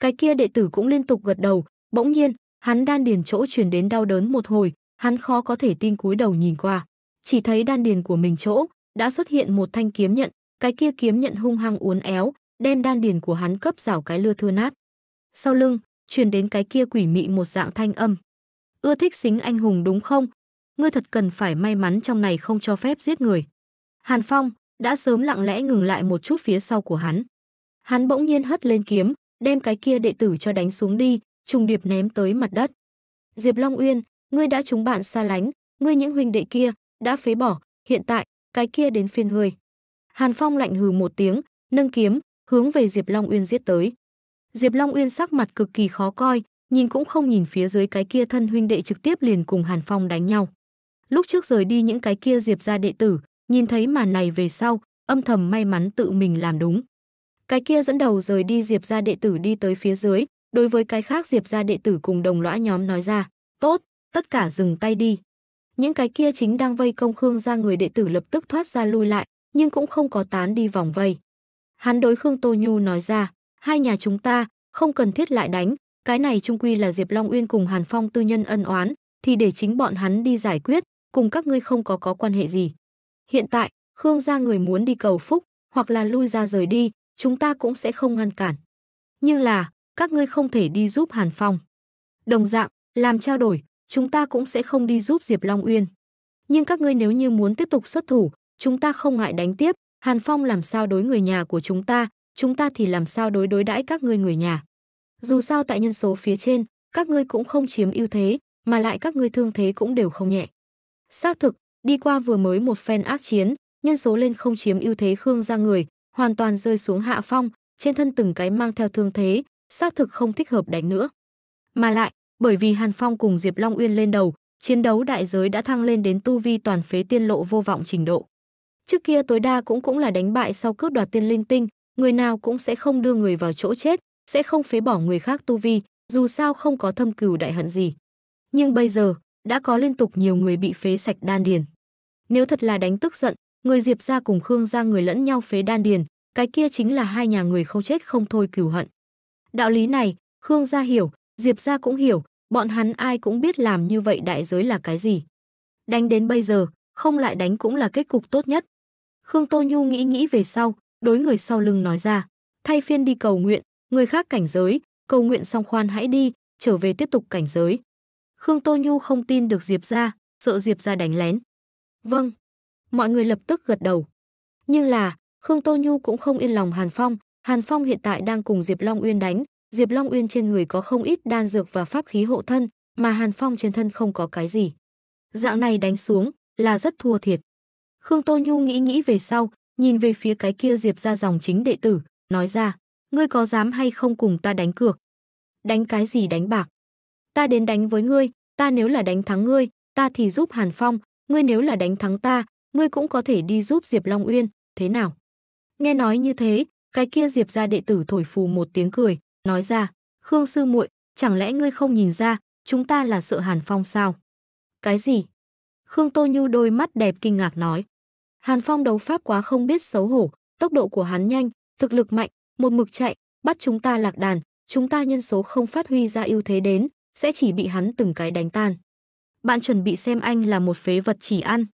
Cái kia đệ tử cũng liên tục gật đầu, bỗng nhiên, hắn đan điền chỗ truyền đến đau đớn một hồi, hắn khó có thể tin cúi đầu nhìn qua, chỉ thấy đan điền của mình chỗ đã xuất hiện một thanh kiếm nhận, cái kia kiếm nhận hung hăng uốn éo, đem đan điền của hắn cấp rảo cái lưa thưa nát. Sau lưng truyền đến cái kia quỷ mị một dạng thanh âm. Ưa thích xính anh hùng đúng không? Ngươi thật cần phải may mắn trong này không cho phép giết người. Hàn Phong đã sớm lặng lẽ ngừng lại một chút phía sau của hắn. Hắn bỗng nhiên hất lên kiếm, đem cái kia đệ tử cho đánh xuống đi, trùng điệp ném tới mặt đất. Diệp Long Uyên, ngươi đã chúng bạn xa lánh, ngươi những huynh đệ kia đã phế bỏ, hiện tại cái kia đến phiên ngươi. Hàn Phong lạnh hừ một tiếng, nâng kiếm hướng về Diệp Long Uyên giết tới. Diệp Long Uyên sắc mặt cực kỳ khó coi, nhìn cũng không nhìn phía dưới cái kia thân huynh đệ trực tiếp liền cùng Hàn Phong đánh nhau. Lúc trước rời đi những cái kia Diệp gia đệ tử, nhìn thấy màn này về sau, âm thầm may mắn tự mình làm đúng. Cái kia dẫn đầu rời đi Diệp gia đệ tử đi tới phía dưới, đối với cái khác Diệp gia đệ tử cùng đồng lõa nhóm nói ra, tốt, tất cả dừng tay đi. Những cái kia chính đang vây công Khương gia người đệ tử lập tức thoát ra lui lại, nhưng cũng không có tán đi vòng vây. Hắn đối Khương Tô Nhu nói ra, hai nhà chúng ta không cần thiết lại đánh, cái này chung quy là Diệp Long Uyên cùng Hàn Phong tư nhân ân oán, thì để chính bọn hắn đi giải quyết, cùng các ngươi không có có quan hệ gì. Hiện tại, Khương gia người muốn đi cầu phúc, hoặc là lui ra rời đi, chúng ta cũng sẽ không ngăn cản. Nhưng là, các ngươi không thể đi giúp Hàn Phong. Đồng dạng, làm trao đổi, chúng ta cũng sẽ không đi giúp Diệp Long Uyên. Nhưng các ngươi nếu như muốn tiếp tục xuất thủ, chúng ta không ngại đánh tiếp, Hàn Phong làm sao đối người nhà của chúng ta, chúng ta thì làm sao đối đối đãi các ngươi người nhà. Dù sao tại nhân số phía trên, các ngươi cũng không chiếm ưu thế, mà lại các ngươi thương thế cũng đều không nhẹ. Xác thực, đi qua vừa mới một phen ác chiến, nhân số lên không chiếm ưu thế Khương gia người, hoàn toàn rơi xuống hạ phong, trên thân từng cái mang theo thương thế, xác thực không thích hợp đánh nữa. Mà lại, bởi vì Hàn Phong cùng Diệp Long Uyên lên đầu, chiến đấu đại giới đã thăng lên đến tu vi toàn phế tiên lộ vô vọng trình độ. Trước kia tối đa cũng cũng là đánh bại sau cướp đoạt tiên linh tinh, người nào cũng sẽ không đưa người vào chỗ chết, sẽ không phế bỏ người khác tu vi, dù sao không có thâm cừu đại hận gì. Nhưng bây giờ, đã có liên tục nhiều người bị phế sạch đan điền. Nếu thật là đánh tức giận, người Diệp gia cùng Khương gia người lẫn nhau phế đan điền, cái kia chính là hai nhà người không chết không thôi cừu hận. Đạo lý này, Khương gia hiểu, Diệp gia cũng hiểu, bọn hắn ai cũng biết làm như vậy đại giới là cái gì. Đánh đến bây giờ, không lại đánh cũng là kết cục tốt nhất. Khương Tô Nhu nghĩ nghĩ về sau, đối người sau lưng nói ra, thay phiên đi cầu nguyện, người khác cảnh giới, cầu nguyện xong khoan hãy đi, trở về tiếp tục cảnh giới. Khương Tô Nhu không tin được Diệp gia, sợ Diệp gia đánh lén. Vâng, mọi người lập tức gật đầu. Nhưng là, Khương Tô Nhu cũng không yên lòng Hàn Phong, Hàn Phong hiện tại đang cùng Diệp Long Uyên đánh, Diệp Long Uyên trên người có không ít đan dược và pháp khí hộ thân, mà Hàn Phong trên thân không có cái gì. Dạng này đánh xuống là rất thua thiệt. Khương Tô Nhu nghĩ nghĩ về sau, nhìn về phía cái kia Diệp gia dòng chính đệ tử, nói ra, ngươi có dám hay không cùng ta đánh cược? Đánh cái gì đánh bạc? Ta đến đánh với ngươi, ta nếu là đánh thắng ngươi, ta thì giúp Hàn Phong, ngươi nếu là đánh thắng ta, ngươi cũng có thể đi giúp Diệp Long Uyên, thế nào? Nghe nói như thế, cái kia Diệp gia đệ tử thổi phù một tiếng cười, nói ra, Khương sư muội, chẳng lẽ ngươi không nhìn ra, chúng ta là sợ Hàn Phong sao? Cái gì? Khương Tô Nhu đôi mắt đẹp kinh ngạc nói. Hàn Phong đấu pháp quá không biết xấu hổ, tốc độ của hắn nhanh, thực lực mạnh, một mực chạy, bắt chúng ta lạc đàn, chúng ta nhân số không phát huy ra ưu thế đến, sẽ chỉ bị hắn từng cái đánh tan. Bạn chuẩn bị xem anh là một phế vật chỉ ăn.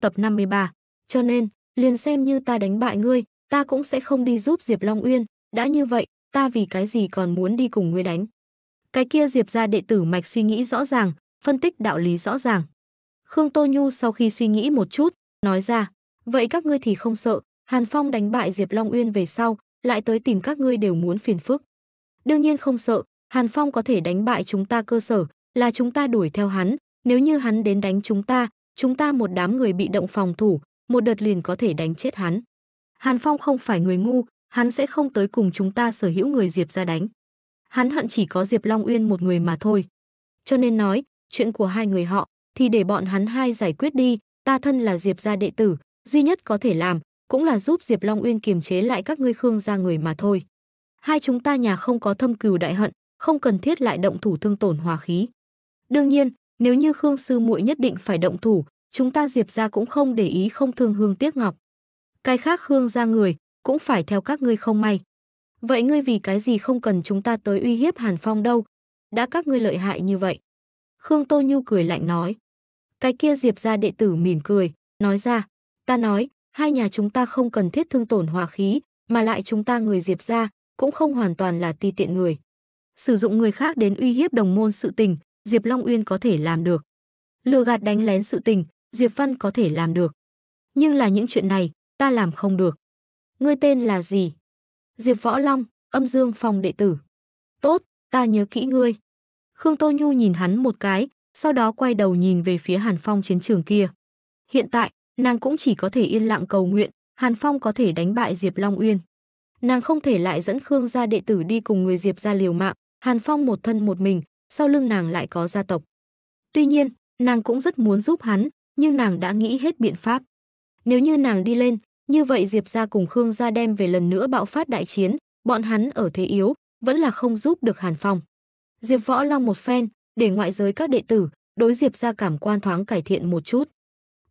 Tập năm mươi ba. Cho nên, liền xem như ta đánh bại ngươi, ta cũng sẽ không đi giúp Diệp Long Uyên, đã như vậy, ta vì cái gì còn muốn đi cùng ngươi đánh. Cái kia Diệp gia đệ tử mạch suy nghĩ rõ ràng, phân tích đạo lý rõ ràng. Khương Tô Nhu sau khi suy nghĩ một chút, nói ra, vậy các ngươi thì không sợ, Hàn Phong đánh bại Diệp Long Uyên về sau, lại tới tìm các ngươi đều muốn phiền phức. Đương nhiên không sợ, Hàn Phong có thể đánh bại chúng ta cơ sở, là chúng ta đuổi theo hắn, nếu như hắn đến đánh chúng ta, chúng ta một đám người bị động phòng thủ, một đợt liền có thể đánh chết hắn. Hàn Phong không phải người ngu, hắn sẽ không tới cùng chúng ta sở hữu người Diệp ra đánh. Hắn hận chỉ có Diệp Long Uyên một người mà thôi. Cho nên nói, chuyện của hai người họ, thì để bọn hắn hai giải quyết đi, ta thân là Diệp gia đệ tử, duy nhất có thể làm, cũng là giúp Diệp Long Uyên kiềm chế lại các ngươi Khương gia người mà thôi. Hai chúng ta nhà không có thâm cừu đại hận, không cần thiết lại động thủ thương tổn hòa khí. Đương nhiên, nếu như Khương sư muội nhất định phải động thủ, chúng ta Diệp gia cũng không để ý không thương hương tiếc ngọc. Cái khác Khương gia người, cũng phải theo các ngươi không may. Vậy ngươi vì cái gì không cần chúng ta tới uy hiếp Hàn Phong đâu? Đã các ngươi lợi hại như vậy. Khương Tô Nhu cười lạnh nói. Cái kia Diệp gia đệ tử mỉm cười, nói ra, ta nói, hai nhà chúng ta không cần thiết thương tổn hòa khí, mà lại chúng ta người Diệp gia cũng không hoàn toàn là ti tiện người. Sử dụng người khác đến uy hiếp đồng môn sự tình, Diệp Long Uyên có thể làm được. Lừa gạt đánh lén sự tình, Diệp Văn có thể làm được. Nhưng là những chuyện này, ta làm không được. Ngươi tên là gì? Diệp Võ Long, Âm Dương Phong đệ tử. Tốt, ta nhớ kỹ ngươi. Khương Tô Nhu nhìn hắn một cái, sau đó quay đầu nhìn về phía Hàn Phong chiến trường kia. Hiện tại, nàng cũng chỉ có thể yên lặng cầu nguyện, Hàn Phong có thể đánh bại Diệp Long Uyên. Nàng không thể lại dẫn Khương gia đệ tử đi cùng người Diệp gia liều mạng, Hàn Phong một thân một mình, sau lưng nàng lại có gia tộc. Tuy nhiên, nàng cũng rất muốn giúp hắn, nhưng nàng đã nghĩ hết biện pháp. Nếu như nàng đi lên, như vậy Diệp gia cùng Khương gia đem về lần nữa bạo phát đại chiến, bọn hắn ở thế yếu, vẫn là không giúp được Hàn Phong. Diệp Võ Long một phen, để ngoại giới các đệ tử, đối Diệp gia cảm quan thoáng cải thiện một chút.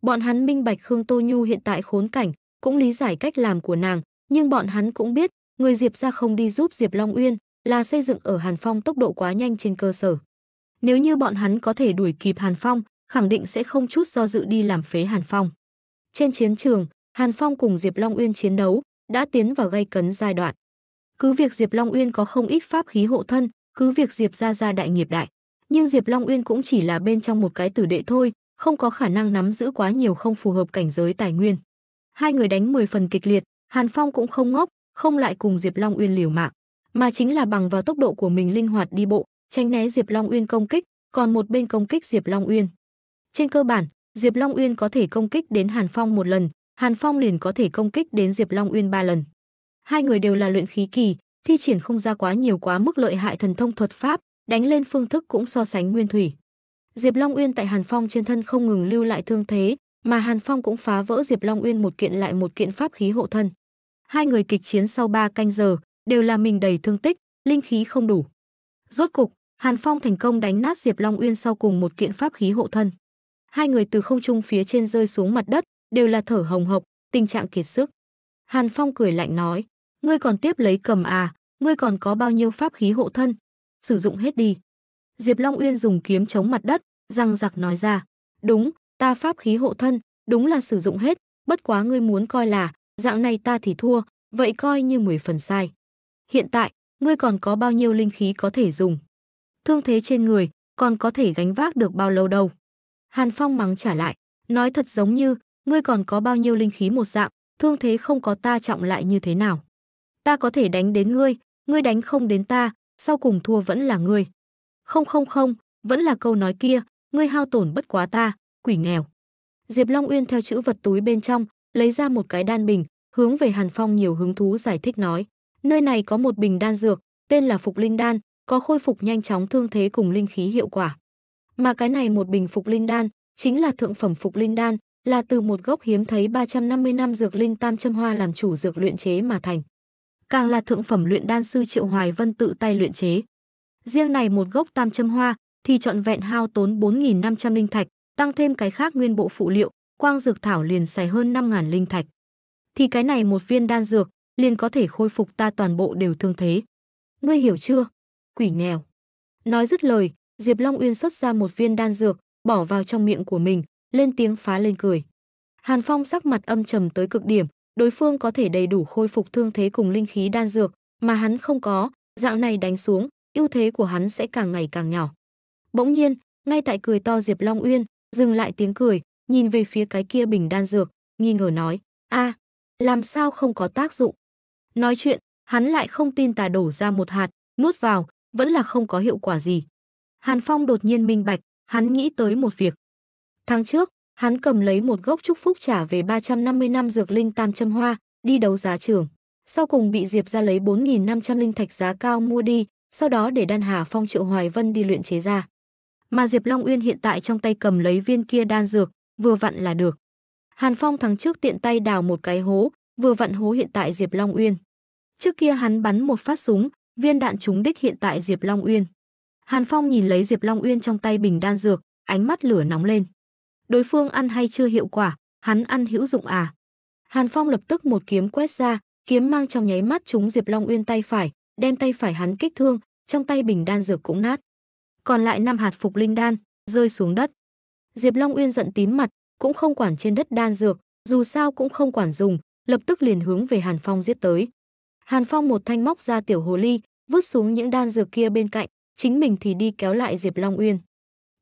Bọn hắn minh bạch Khương Tô Nhu hiện tại khốn cảnh, cũng lý giải cách làm của nàng, nhưng bọn hắn cũng biết, người Diệp gia không đi giúp Diệp Long Uyên là xây dựng ở Hàn Phong tốc độ quá nhanh trên cơ sở. Nếu như bọn hắn có thể đuổi kịp Hàn Phong, khẳng định sẽ không chút do dự đi làm phế Hàn Phong. Trên chiến trường, Hàn Phong cùng Diệp Long Uyên chiến đấu đã tiến vào gay cấn giai đoạn. Cứ việc Diệp Long Uyên có không ít pháp khí hộ thân, cứ việc Diệp gia gia đại nghiệp đại, nhưng Diệp Long Uyên cũng chỉ là bên trong một cái tử đệ thôi, không có khả năng nắm giữ quá nhiều không phù hợp cảnh giới tài nguyên. Hai người đánh mười phần kịch liệt, Hàn Phong cũng không ngốc, không lại cùng Diệp Long Uyên liều mạng, mà chính là bằng vào tốc độ của mình linh hoạt đi bộ, tránh né Diệp Long Uyên công kích, còn một bên công kích Diệp Long Uyên. Trên cơ bản, Diệp Long Uyên có thể công kích đến Hàn Phong một lần, Hàn Phong liền có thể công kích đến Diệp Long Uyên ba lần. Hai người đều là luyện khí kỳ, thi triển không ra quá nhiều quá mức lợi hại thần thông thuật pháp, đánh lên phương thức cũng so sánh nguyên thủy. Diệp Long Uyên tại Hàn Phong trên thân không ngừng lưu lại thương thế, mà Hàn Phong cũng phá vỡ Diệp Long Uyên một kiện lại một kiện pháp khí hộ thân. Hai người kịch chiến sau ba canh giờ, đều là mình đầy thương tích, linh khí không đủ. Rốt cục, Hàn Phong thành công đánh nát Diệp Long Uyên sau cùng một kiện pháp khí hộ thân. Hai người từ không trung phía trên rơi xuống mặt đất, đều là thở hồng hộc, tình trạng kiệt sức. Hàn Phong cười lạnh nói, ngươi còn tiếp lấy cầm à, ngươi còn có bao nhiêu pháp khí hộ thân, sử dụng hết đi. Diệp Long Uyên dùng kiếm chống mặt đất, răng giặc nói ra, đúng, ta pháp khí hộ thân, đúng là sử dụng hết, bất quá ngươi muốn coi là, dạng này ta thì thua, vậy coi như mười phần sai. Hiện tại, ngươi còn có bao nhiêu linh khí có thể dùng? Thương thế trên người, còn có thể gánh vác được bao lâu đâu? Hàn Phong mắng trả lại, nói thật giống như, ngươi còn có bao nhiêu linh khí một dạng, thương thế không có ta trọng lại như thế nào? Ta có thể đánh đến ngươi, ngươi đánh không đến ta, sau cùng thua vẫn là ngươi. Không không không, vẫn là câu nói kia, ngươi hao tổn bất quá ta, quỷ nghèo. Diệp Long Uyên theo chữ vật túi bên trong, lấy ra một cái đan bình, hướng về Hàn Phong nhiều hứng thú giải thích nói. Nơi này có một bình đan dược, tên là Phục Linh Đan, có khôi phục nhanh chóng thương thế cùng linh khí hiệu quả. Mà cái này một bình Phục Linh Đan, chính là thượng phẩm Phục Linh Đan, là từ một gốc hiếm thấy ba trăm năm mươi năm dược linh tam châm hoa làm chủ dược luyện chế mà thành. Càng là thượng phẩm luyện đan sư Triệu Hoài Vân tự tay luyện chế. Riêng này một gốc tam châm hoa thì trọn vẹn hao tốn bốn nghìn năm trăm linh thạch, tăng thêm cái khác nguyên bộ phụ liệu, quang dược thảo liền xài hơn năm nghìn linh thạch. Thì cái này một viên đan dược liền có thể khôi phục ta toàn bộ đều thương thế. Ngươi hiểu chưa? Quỷ nghèo. Nói dứt lời, Diệp Long Uyên xuất ra một viên đan dược, bỏ vào trong miệng của mình, lên tiếng phá lên cười. Hàn Phong sắc mặt âm trầm tới cực điểm, đối phương có thể đầy đủ khôi phục thương thế cùng linh khí đan dược, mà hắn không có, dạng này đánh xuống, ưu thế của hắn sẽ càng ngày càng nhỏ. Bỗng nhiên, ngay tại cười to Diệp Long Uyên, dừng lại tiếng cười, nhìn về phía cái kia bình đan dược, nghi ngờ nói, a, làm sao không có tác dụng? Nói chuyện, hắn lại không tin tà đổ ra một hạt, nuốt vào, vẫn là không có hiệu quả gì. Hàn Phong đột nhiên minh bạch, hắn nghĩ tới một việc. Tháng trước, hắn cầm lấy một gốc trúc phúc trả về ba trăm năm mươi năm dược linh tam châm hoa, đi đấu giá trường. Sau cùng bị Diệp ra lấy bốn nghìn năm trăm linh thạch giá cao mua đi, sau đó để Đan Hà Phong Triệu Hoài Vân đi luyện chế ra. Mà Diệp Long Uyên hiện tại trong tay cầm lấy viên kia đan dược, vừa vặn là được. Hàn Phong tháng trước tiện tay đào một cái hố, vừa vặn hố hiện tại Diệp Long Uyên. Trước kia hắn bắn một phát súng, viên đạn trúng đích hiện tại Diệp Long Uyên. Hàn Phong nhìn lấy Diệp Long Uyên trong tay bình đan dược, ánh mắt lửa nóng lên. Đối phương ăn hay chưa hiệu quả, hắn ăn hữu dụng à? Hàn Phong lập tức một kiếm quét ra, kiếm mang trong nháy mắt trúng Diệp Long Uyên tay phải, đem tay phải hắn kích thương, trong tay bình đan dược cũng nát. Còn lại năm hạt Phục Linh Đan rơi xuống đất. Diệp Long Uyên giận tím mặt, cũng không quản trên đất đan dược, dù sao cũng không quản dùng, lập tức liền hướng về Hàn Phong giết tới. Hàn Phong một thanh móc ra tiểu hồ ly, vứt xuống những đan dược kia bên cạnh, chính mình thì đi kéo lại Diệp Long Uyên.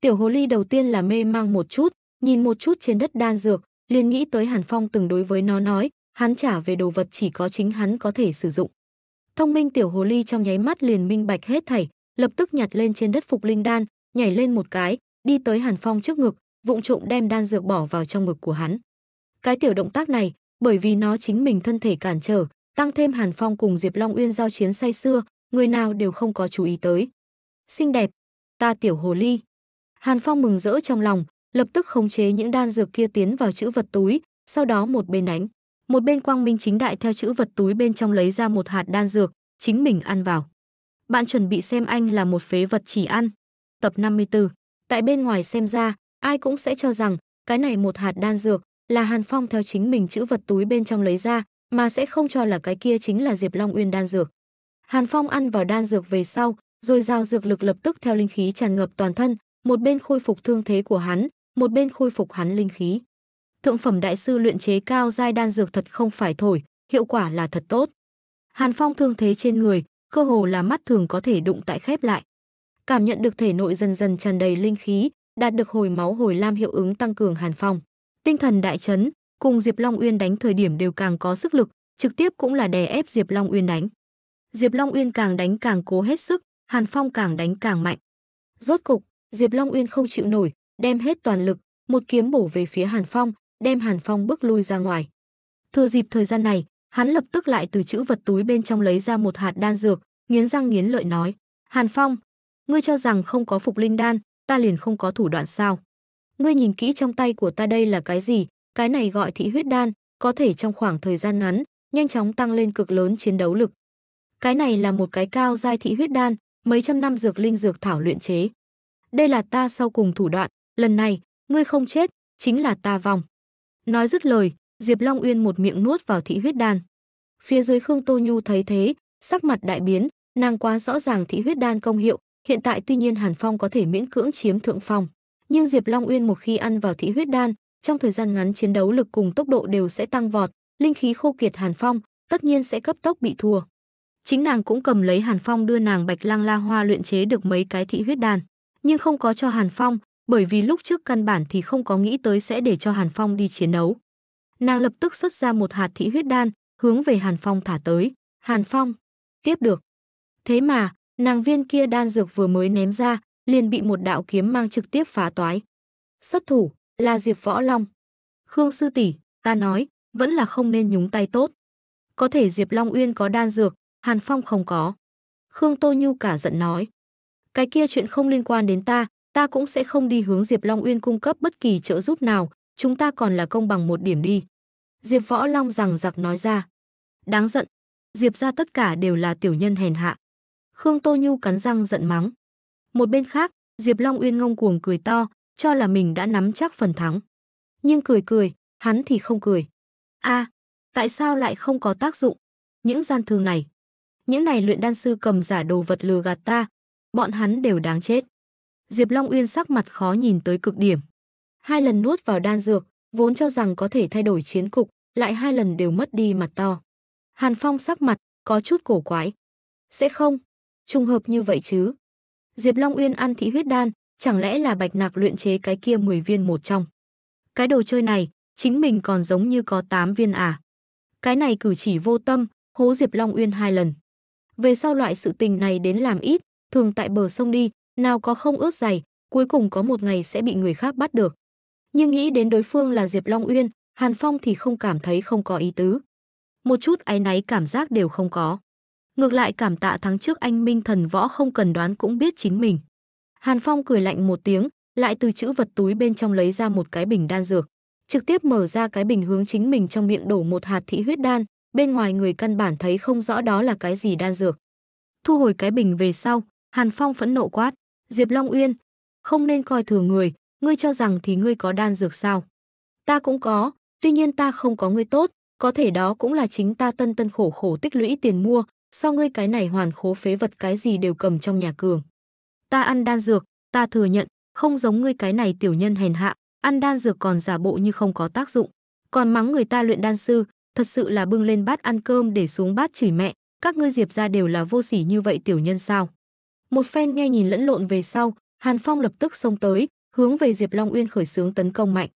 Tiểu hồ ly đầu tiên là mê mang một chút, nhìn một chút trên đất đan dược, liền nghĩ tới Hàn Phong từng đối với nó nói, hắn trả về đồ vật chỉ có chính hắn có thể sử dụng. Thông minh tiểu hồ ly trong nháy mắt liền minh bạch hết thảy, lập tức nhặt lên trên đất Phục Linh Đan, nhảy lên một cái, đi tới Hàn Phong trước ngực, vụng trộm đem đan dược bỏ vào trong ngực của hắn. Cái tiểu động tác này, bởi vì nó chính mình thân thể cản trở, tăng thêm Hàn Phong cùng Diệp Long Uyên giao chiến say xưa, người nào đều không có chú ý tới. Xinh đẹp, ta tiểu hồ ly. Hàn Phong mừng rỡ trong lòng, lập tức khống chế những đan dược kia tiến vào chữ vật túi, sau đó một bên đánh, một bên quang minh chính đại theo chữ vật túi bên trong lấy ra một hạt đan dược, chính mình ăn vào. Bạn chuẩn bị xem anh là một phế vật chỉ ăn. Tập năm mươi tư. Tại bên ngoài xem ra, ai cũng sẽ cho rằng cái này một hạt đan dược là Hàn Phong theo chính mình chữ vật túi bên trong lấy ra, mà sẽ không cho là cái kia chính là Diệp Long Uyên đan dược. Hàn Phong ăn vào đan dược về sau, rồi dao dược lực lập tức theo linh khí tràn ngập toàn thân, một bên khôi phục thương thế của hắn, một bên khôi phục hắn linh khí. Thượng phẩm đại sư luyện chế cao giai đan dược thật không phải thổi, hiệu quả là thật tốt. Hàn Phong thương thế trên người, cơ hồ là mắt thường có thể đụng tại khép lại. Cảm nhận được thể nội dần dần tràn đầy linh khí, đạt được hồi máu hồi lam hiệu ứng tăng cường, Hàn Phong tinh thần đại chấn, cùng Diệp Long Uyên đánh thời điểm đều càng có sức lực, trực tiếp cũng là đè ép Diệp Long Uyên đánh. Diệp Long Uyên càng đánh càng cố hết sức, Hàn Phong càng đánh càng mạnh. Rốt cục, Diệp Long Uyên không chịu nổi, đem hết toàn lực, một kiếm bổ về phía Hàn Phong, đem Hàn Phong bức lui ra ngoài. Thừa dịp thời gian này, hắn lập tức lại từ chữ vật túi bên trong lấy ra một hạt đan dược, nghiến răng nghiến lợi nói: "Hàn Phong, ngươi cho rằng không có Phục Linh Đan, ta liền không có thủ đoạn sao? Ngươi nhìn kỹ trong tay của ta đây là cái gì, cái này gọi Thị Huyết Đan, có thể trong khoảng thời gian ngắn, nhanh chóng tăng lên cực lớn chiến đấu lực. Cái này là một cái cao giai Thị Huyết Đan, mấy trăm năm dược linh dược thảo luyện chế. Đây là ta sau cùng thủ đoạn, lần này, ngươi không chết, chính là ta vòng." Nói dứt lời, Diệp Long Uyên một miệng nuốt vào Thị Huyết Đan. Phía dưới Khương Tô Nhu thấy thế, sắc mặt đại biến, nàng quá rõ ràng Thị Huyết Đan công hiệu, hiện tại tuy nhiên Hàn Phong có thể miễn cưỡng chiếm thượng phong, nhưng Diệp Long Uyên một khi ăn vào Thị Huyết Đan, trong thời gian ngắn chiến đấu lực cùng tốc độ đều sẽ tăng vọt, linh khí khô kiệt Hàn Phong tất nhiên sẽ cấp tốc bị thua. Chính nàng cũng cầm lấy Hàn Phong đưa nàng Bạch Lăng La Hoa luyện chế được mấy cái Thị Huyết Đan, nhưng không có cho Hàn Phong, bởi vì lúc trước căn bản thì không có nghĩ tới sẽ để cho Hàn Phong đi chiến đấu. Nàng lập tức xuất ra một hạt Thị Huyết Đan, hướng về Hàn Phong thả tới. Hàn Phong tiếp được. Thế mà, nàng viên kia đan dược vừa mới ném ra, liền bị một đạo kiếm mang trực tiếp phá toái. Xuất thủ là Diệp Võ Long. "Khương sư tỷ, ta nói, vẫn là không nên nhúng tay tốt. Có thể Diệp Long Uyên có đan dược, Hàn Phong không có." Khương Tô Nhu cả giận nói: "Cái kia chuyện không liên quan đến ta, ta cũng sẽ không đi hướng Diệp Long Uyên cung cấp bất kỳ trợ giúp nào, chúng ta còn là công bằng một điểm đi." Diệp Võ Long rằng giặc nói ra. Đáng giận, Diệp gia tất cả đều là tiểu nhân hèn hạ. Khương Tô Nhu cắn răng giận mắng. Một bên khác, Diệp Long Uyên ngông cuồng cười to, cho là mình đã nắm chắc phần thắng. Nhưng cười cười, hắn thì không cười. A, à, tại sao lại không có tác dụng? Những gian thương này, những này luyện đan sư cầm giả đồ vật lừa gạt ta, bọn hắn đều đáng chết. Diệp Long Uyên sắc mặt khó nhìn tới cực điểm. Hai lần nuốt vào đan dược, vốn cho rằng có thể thay đổi chiến cục, lại hai lần đều mất đi mặt to. Hàn Phong sắc mặt có chút cổ quái. Sẽ không trùng hợp như vậy chứ? Diệp Long Uyên ăn Thị Huyết Đan, chẳng lẽ là Bạch Nạc luyện chế cái kia mười viên một trong? Cái đồ chơi này, chính mình còn giống như có tám viên à? Cái này cử chỉ vô tâm, hố Diệp Long Uyên hai lần. Về sau loại sự tình này đến làm ít, thường tại bờ sông đi, nào có không ướt giày, cuối cùng có một ngày sẽ bị người khác bắt được. Nhưng nghĩ đến đối phương là Diệp Long Uyên, Hàn Phong thì không cảm thấy không có ý tứ. Một chút áy náy cảm giác đều không có. Ngược lại cảm tạ tháng trước anh minh thần võ không cần đoán cũng biết chính mình. Hàn Phong cười lạnh một tiếng, lại từ chữ vật túi bên trong lấy ra một cái bình đan dược. Trực tiếp mở ra cái bình hướng chính mình trong miệng đổ một hạt Thị Huyết Đan, bên ngoài người căn bản thấy không rõ đó là cái gì đan dược. Thu hồi cái bình về sau, Hàn Phong phẫn nộ quát. Diệp Long Uyên, không nên coi thường người, ngươi cho rằng thì ngươi có đan dược sao? Ta cũng có, tuy nhiên ta không có ngươi tốt, có thể đó cũng là chính ta tân tân khổ khổ tích lũy tiền mua, so ngươi cái này hoàn khố phế vật cái gì đều cầm trong nhà cường. Ta ăn đan dược, ta thừa nhận, không giống ngươi cái này tiểu nhân hèn hạ, ăn đan dược còn giả bộ như không có tác dụng, còn mắng người ta luyện đan sư, thật sự là bưng lên bát ăn cơm để xuống bát chửi mẹ, các ngươi Diệp gia đều là vô sỉ như vậy tiểu nhân sao? Một phen nghe nhìn lẫn lộn về sau, Hàn Phong lập tức xông tới, hướng về Diệp Long Uyên khởi xướng tấn công mạnh.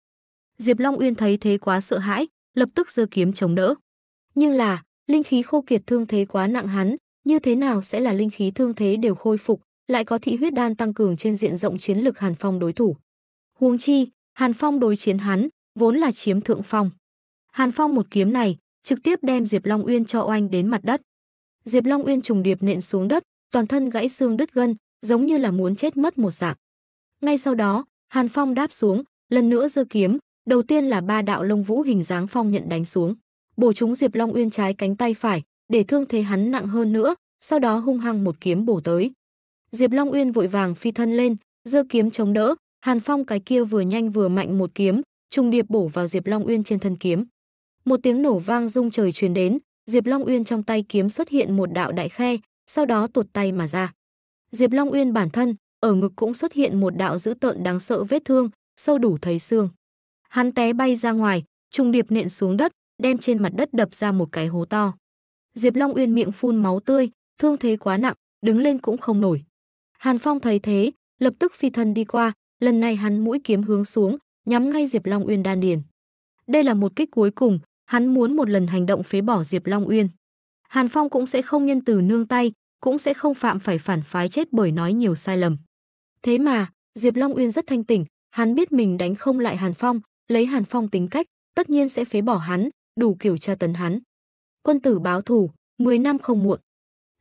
Diệp Long Uyên thấy thế quá sợ hãi, lập tức giơ kiếm chống đỡ. Nhưng là, linh khí khô kiệt thương thế quá nặng hắn, như thế nào sẽ là linh khí thương thế đều khôi phục, lại có Thị Huyết Đan tăng cường trên diện rộng chiến lực Hàn Phong đối thủ. Huống chi, Hàn Phong đối chiến hắn, vốn là chiếm thượng phong. Hàn Phong một kiếm này, trực tiếp đem Diệp Long Uyên cho oanh đến mặt đất. Diệp Long Uyên trùng điệp nện xuống đất, toàn thân gãy xương đứt gân, giống như là muốn chết mất một dạng. Ngay sau đó, Hàn Phong đáp xuống, lần nữa giơ kiếm, đầu tiên là ba đạo lông vũ hình dáng phong nhận đánh xuống, bổ trúng Diệp Long Uyên trái cánh tay phải, để thương thế hắn nặng hơn nữa, sau đó hung hăng một kiếm bổ tới. Diệp Long Uyên vội vàng phi thân lên, giơ kiếm chống đỡ, Hàn Phong cái kia vừa nhanh vừa mạnh một kiếm, trùng điệp bổ vào Diệp Long Uyên trên thân kiếm. một tiếng nổ vang rung trời truyền đến, Diệp Long Uyên trong tay kiếm xuất hiện một đạo đại khe, sau đó tuột tay mà ra. Diệp Long Uyên bản thân, ở ngực cũng xuất hiện một đạo dữ tợn đáng sợ vết thương, sâu đủ thấy xương. Hắn té bay ra ngoài, trùng điệp nện xuống đất, đem trên mặt đất đập ra một cái hố to. Diệp Long Uyên miệng phun máu tươi, thương thế quá nặng, đứng lên cũng không nổi. Hàn Phong thấy thế, lập tức phi thân đi qua, lần này hắn mũi kiếm hướng xuống, nhắm ngay Diệp Long Uyên đan điền. Đây là một kích cuối cùng, hắn muốn một lần hành động phế bỏ Diệp Long Uyên. Hàn Phong cũng sẽ không nhân từ nương tay, cũng sẽ không phạm phải phản phái chết bởi nói nhiều sai lầm. Thế mà, Diệp Long Uyên rất thanh tỉnh, hắn biết mình đánh không lại Hàn Phong, lấy Hàn Phong tính cách, tất nhiên sẽ phế bỏ hắn, đủ kiểu tra tấn hắn. Quân tử báo thù, mười năm không muộn.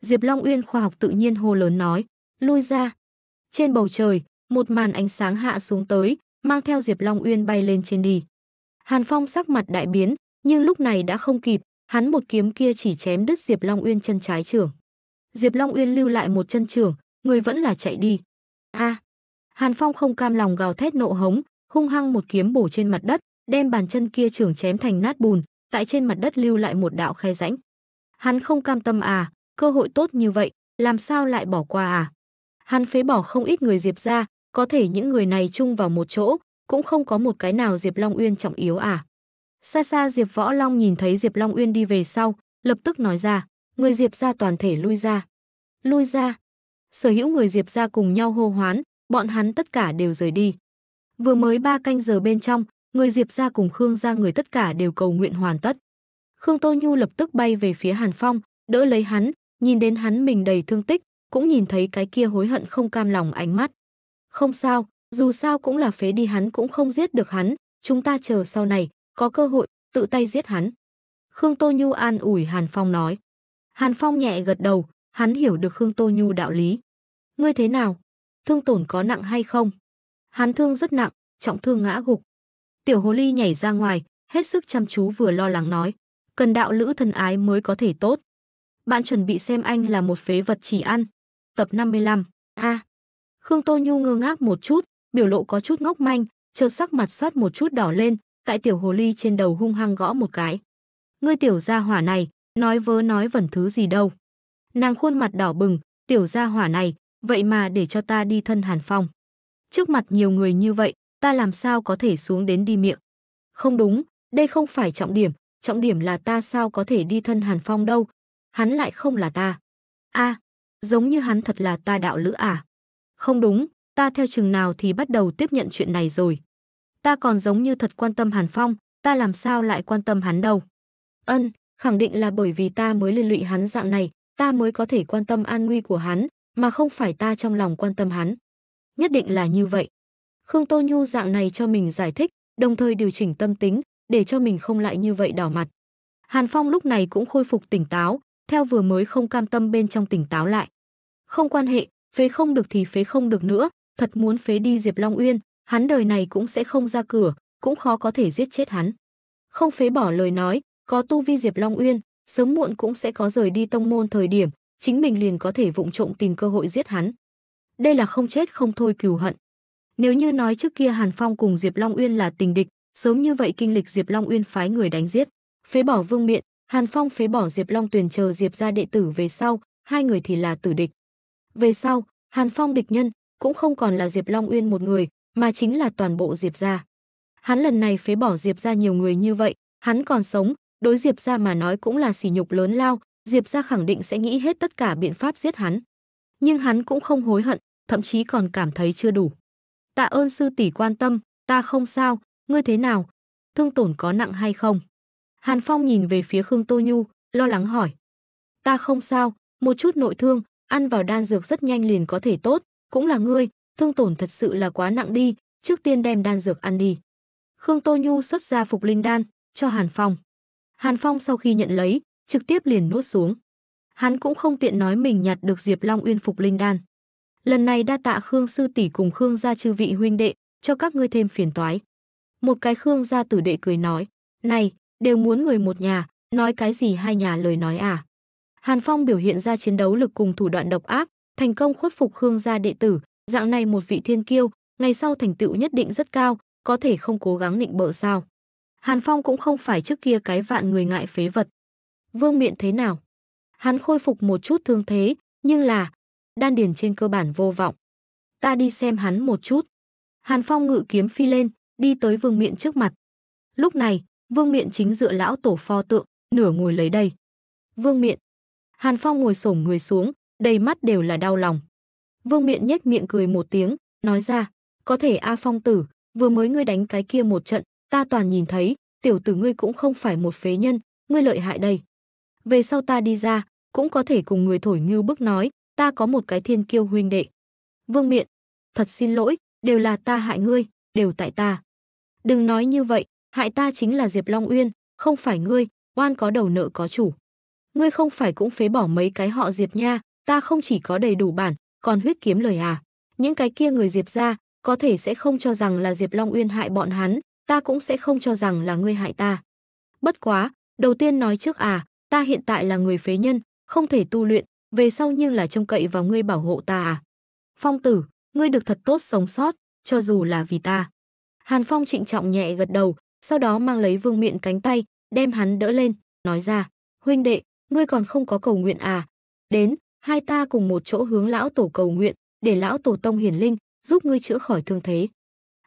Diệp Long Uyên khoa học tự nhiên hô lớn nói, lui ra. Trên bầu trời, một màn ánh sáng hạ xuống tới, mang theo Diệp Long Uyên bay lên trên đi. Hàn Phong sắc mặt đại biến, nhưng lúc này đã không kịp, hắn một kiếm kia chỉ chém đứt Diệp Long Uyên chân trái trưởng. Diệp Long Uyên lưu lại một chân trưởng, người vẫn là chạy đi. A! À, Hàn Phong không cam lòng gào thét nộ hống, hung hăng một kiếm bổ trên mặt đất, đem bàn chân kia trưởng chém thành nát bùn, tại trên mặt đất lưu lại một đạo khe rãnh. Hắn không cam tâm à, cơ hội tốt như vậy, làm sao lại bỏ qua à? Hắn phế bỏ không ít người Diệp ra, có thể những người này chung vào một chỗ, cũng không có một cái nào Diệp Long Uyên trọng yếu à? Xa xa Diệp Võ Long nhìn thấy Diệp Long Uyên đi về sau, lập tức nói ra, người Diệp ra toàn thể lui ra. Lui ra. Sở hữu người Diệp ra cùng nhau hô hoán, bọn hắn tất cả đều rời đi. Vừa mới ba canh giờ bên trong, người Diệp ra cùng Khương ra người tất cả đều cầu nguyện hoàn tất. Khương Tô Nhu lập tức bay về phía Hàn Phong, đỡ lấy hắn, nhìn đến hắn mình đầy thương tích, cũng nhìn thấy cái kia hối hận không cam lòng ánh mắt. Không sao, dù sao cũng là phế đi hắn cũng không giết được hắn, chúng ta chờ sau này, có cơ hội, tự tay giết hắn. Khương Tô Nhu an ủi Hàn Phong nói. Hàn Phong nhẹ gật đầu, hắn hiểu được Khương Tô Nhu đạo lý. Ngươi thế nào? Thương tổn có nặng hay không? Hắn thương rất nặng, trọng thương ngã gục. Tiểu Hồ Ly nhảy ra ngoài, hết sức chăm chú vừa lo lắng nói. Cần đạo lữ thân ái mới có thể tốt. Bạn chuẩn bị xem anh là một phế vật chỉ ăn. Tập năm mươi lăm. A. À. Khương Tô Nhu ngơ ngác một chút, biểu lộ có chút ngốc manh, chợt sắc mặt xoát một chút đỏ lên, tại Tiểu Hồ Ly trên đầu hung hăng gõ một cái. Ngươi tiểu gia hỏa này, nói vớ nói vẩn thứ gì đâu. Nàng khuôn mặt đỏ bừng, tiểu gia hỏa này, vậy mà để cho ta đi thân Hàn Phong. Trước mặt nhiều người như vậy, ta làm sao có thể xuống đến đi miệng. Không đúng, đây không phải trọng điểm, trọng điểm là ta sao có thể đi thân Hàn Phong đâu. Hắn lại không là ta. A, à, giống như hắn thật là ta đạo lữ à. Không đúng, ta theo chừng nào thì bắt đầu tiếp nhận chuyện này rồi. Ta còn giống như thật quan tâm Hàn Phong, ta làm sao lại quan tâm hắn đâu. Ân, khẳng định là bởi vì ta mới liên lụy hắn dạng này, ta mới có thể quan tâm an nguy của hắn, mà không phải ta trong lòng quan tâm hắn. Nhất định là như vậy. Khương Tô Nhu dạng này cho mình giải thích, đồng thời điều chỉnh tâm tính, để cho mình không lại như vậy đỏ mặt. Hàn Phong lúc này cũng khôi phục tỉnh táo, theo vừa mới không cam tâm bên trong tỉnh táo lại. Không quan hệ, phế không được thì phế không được nữa, thật muốn phế đi Diệp Long Uyên, hắn đời này cũng sẽ không ra cửa, cũng khó có thể giết chết hắn. Không phế bỏ lời nói, có tu vi Diệp Long Uyên, sớm muộn cũng sẽ có rời đi tông môn thời điểm, chính mình liền có thể vụng trộm tìm cơ hội giết hắn. Đây là không chết không thôi cừu hận. Nếu như nói trước kia Hàn Phong cùng Diệp Long Uyên là tình địch, sớm như vậy kinh lịch Diệp Long Uyên phái người đánh giết, phế bỏ Vương Miện, Hàn Phong phế bỏ Diệp Long Tuyền chờ Diệp ra đệ tử về sau, hai người thì là tử địch. Về sau, Hàn Phong địch nhân cũng không còn là Diệp Long Uyên một người, mà chính là toàn bộ Diệp gia. Hắn lần này phế bỏ Diệp gia nhiều người như vậy, hắn còn sống, đối Diệp gia mà nói cũng là sỉ nhục lớn lao, Diệp gia khẳng định sẽ nghĩ hết tất cả biện pháp giết hắn. Nhưng hắn cũng không hối hận, thậm chí còn cảm thấy chưa đủ. Tạ ơn sư tỷ quan tâm, ta không sao, ngươi thế nào? Thương tổn có nặng hay không? Hàn Phong nhìn về phía Khương Tô Nhu, lo lắng hỏi. Ta không sao, một chút nội thương, ăn vào đan dược rất nhanh liền có thể tốt, cũng là ngươi, thương tổn thật sự là quá nặng đi, trước tiên đem đan dược ăn đi. Khương Tô Nhu xuất ra Phục Linh Đan, cho Hàn Phong. Hàn Phong sau khi nhận lấy, trực tiếp liền nuốt xuống. Hắn cũng không tiện nói mình nhặt được Diệp Long Uyên Phục Linh Đan. Lần này đa tạ Khương sư tỷ cùng Khương gia chư vị huynh đệ, cho các ngươi thêm phiền toái. Một cái Khương gia tử đệ cười nói, này, đều muốn người một nhà, nói cái gì hai nhà lời nói à. Hàn Phong biểu hiện ra chiến đấu lực cùng thủ đoạn độc ác, thành công khuất phục Khương gia đệ tử, dạng này một vị thiên kiêu, ngày sau thành tựu nhất định rất cao, có thể không cố gắng nịnh bợ sao. Hàn Phong cũng không phải trước kia cái vạn người ngại phế vật. Vương Miện thế nào? Hắn khôi phục một chút thương thế, nhưng là đan điền trên cơ bản vô vọng. Ta đi xem hắn một chút. Hàn Phong ngự kiếm phi lên, đi tới Vương Miện trước mặt. Lúc này, Vương Miện chính dựa lão tổ pho tượng, nửa ngồi lấy đây. Vương Miện. Hàn Phong ngồi xổm người xuống, đầy mắt đều là đau lòng. Vương Miện nhếch miệng cười một tiếng, nói ra, có thể A Phong tử, vừa mới ngươi đánh cái kia một trận, ta toàn nhìn thấy, tiểu tử ngươi cũng không phải một phế nhân, ngươi lợi hại đây. Về sau ta đi ra, cũng có thể cùng người thổi như bức nói, ta có một cái thiên kiêu huynh đệ. Vương Miện, thật xin lỗi, đều là ta hại ngươi, đều tại ta. Đừng nói như vậy, hại ta chính là Diệp Long Uyên, không phải ngươi, oan có đầu nợ có chủ. Ngươi không phải cũng phế bỏ mấy cái họ Diệp nha, ta không chỉ có đầy đủ bản, còn huyết kiếm lời à. Những cái kia người Diệp ra, có thể sẽ không cho rằng là Diệp Long Uyên hại bọn hắn, ta cũng sẽ không cho rằng là ngươi hại ta. Bất quá, đầu tiên nói trước à, ta hiện tại là người phế nhân, không thể tu luyện, về sau nhưng là trông cậy vào ngươi bảo hộ ta à. Phong tử, ngươi được thật tốt sống sót, cho dù là vì ta. Hàn Phong trịnh trọng nhẹ gật đầu, sau đó mang lấy Vương Miện cánh tay, đem hắn đỡ lên, nói ra, huynh đệ, ngươi còn không có cầu nguyện à. Đến, hai ta cùng một chỗ hướng lão tổ cầu nguyện, để lão tổ tông hiển linh, giúp ngươi chữa khỏi thương thế.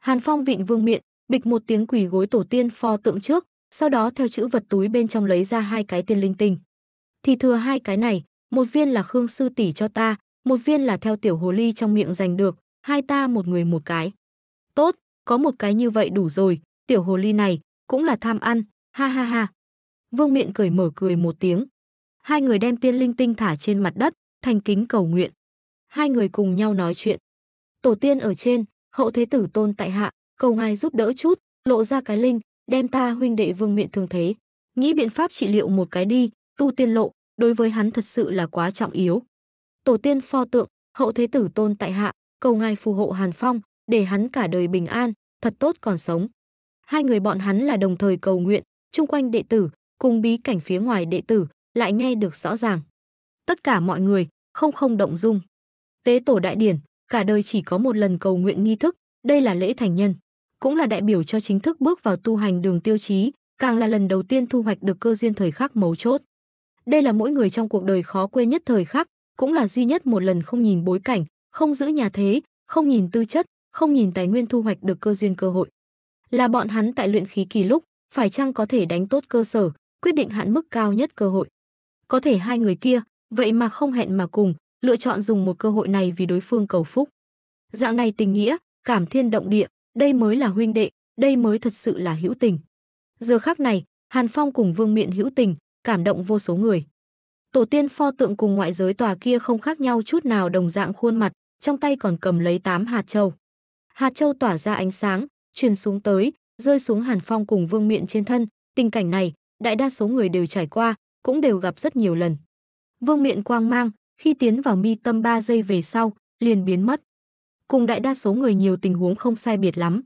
Hàn Phong vịn Vương Miện, bịch một tiếng quỳ gối tổ tiên pho tượng trước, sau đó theo chữ vật túi bên trong lấy ra hai cái tiên linh tinh. Thì thừa hai cái này, một viên là Khương sư tỷ cho ta, một viên là theo tiểu hồ ly trong miệng giành được, hai ta một người một cái. Tốt, có một cái như vậy đủ rồi, tiểu hồ ly này cũng là tham ăn, ha ha ha. Vương Miện cởi mở cười một tiếng. Hai người đem tiên linh tinh thả trên mặt đất, thành kính cầu nguyện. Hai người cùng nhau nói chuyện. Tổ tiên ở trên, hậu thế tử tôn tại hạ, cầu ngài giúp đỡ chút, lộ ra cái linh, đem ta huynh đệ Vương Miện thương thế. Nghĩ biện pháp trị liệu một cái đi, tu tiên lộ, đối với hắn thật sự là quá trọng yếu. Tổ tiên pho tượng, hậu thế tử tôn tại hạ, cầu ngài phù hộ Hàn Phong, để hắn cả đời bình an, thật tốt còn sống. Hai người bọn hắn là đồng thời cầu nguyện, chung quanh đệ tử, cùng bí cảnh phía ngoài đệ tử, lại nghe được rõ ràng. Tất cả mọi người, không không động dung. Tế tổ đại điển, cả đời chỉ có một lần cầu nguyện nghi thức, đây là lễ thành nhân. Cũng là đại biểu cho chính thức bước vào tu hành đường tiêu chí, càng là lần đầu tiên thu hoạch được cơ duyên thời khắc mấu chốt. Đây là mỗi người trong cuộc đời khó quên nhất thời khắc, cũng là duy nhất một lần không nhìn bối cảnh, không giữ nhà thế, không nhìn tư chất, không nhìn tài nguyên thu hoạch được cơ duyên cơ hội. Là bọn hắn tại luyện khí kỳ lúc, phải chăng có thể đánh tốt cơ sở, quyết định hạn mức cao nhất cơ hội. Có thể hai người kia, vậy mà không hẹn mà cùng, lựa chọn dùng một cơ hội này vì đối phương cầu phúc. Dạng này tình nghĩa, cảm thiên động địa, đây mới là huynh đệ, đây mới thật sự là hữu tình. Giờ khắc này, Hàn Phong cùng Vương Miện hữu tình, cảm động vô số người. Tổ tiên pho tượng cùng ngoại giới tòa kia không khác nhau chút nào, đồng dạng khuôn mặt, trong tay còn cầm lấy tám hạt châu. Hạt châu tỏa ra ánh sáng, truyền xuống tới, rơi xuống Hàn Phong cùng Vương Miện trên thân, tình cảnh này, đại đa số người đều trải qua, cũng đều gặp rất nhiều lần. Vương Miện quang mang, khi tiến vào mi tâm ba giây về sau, liền biến mất. Cùng đại đa số người nhiều tình huống không sai biệt lắm.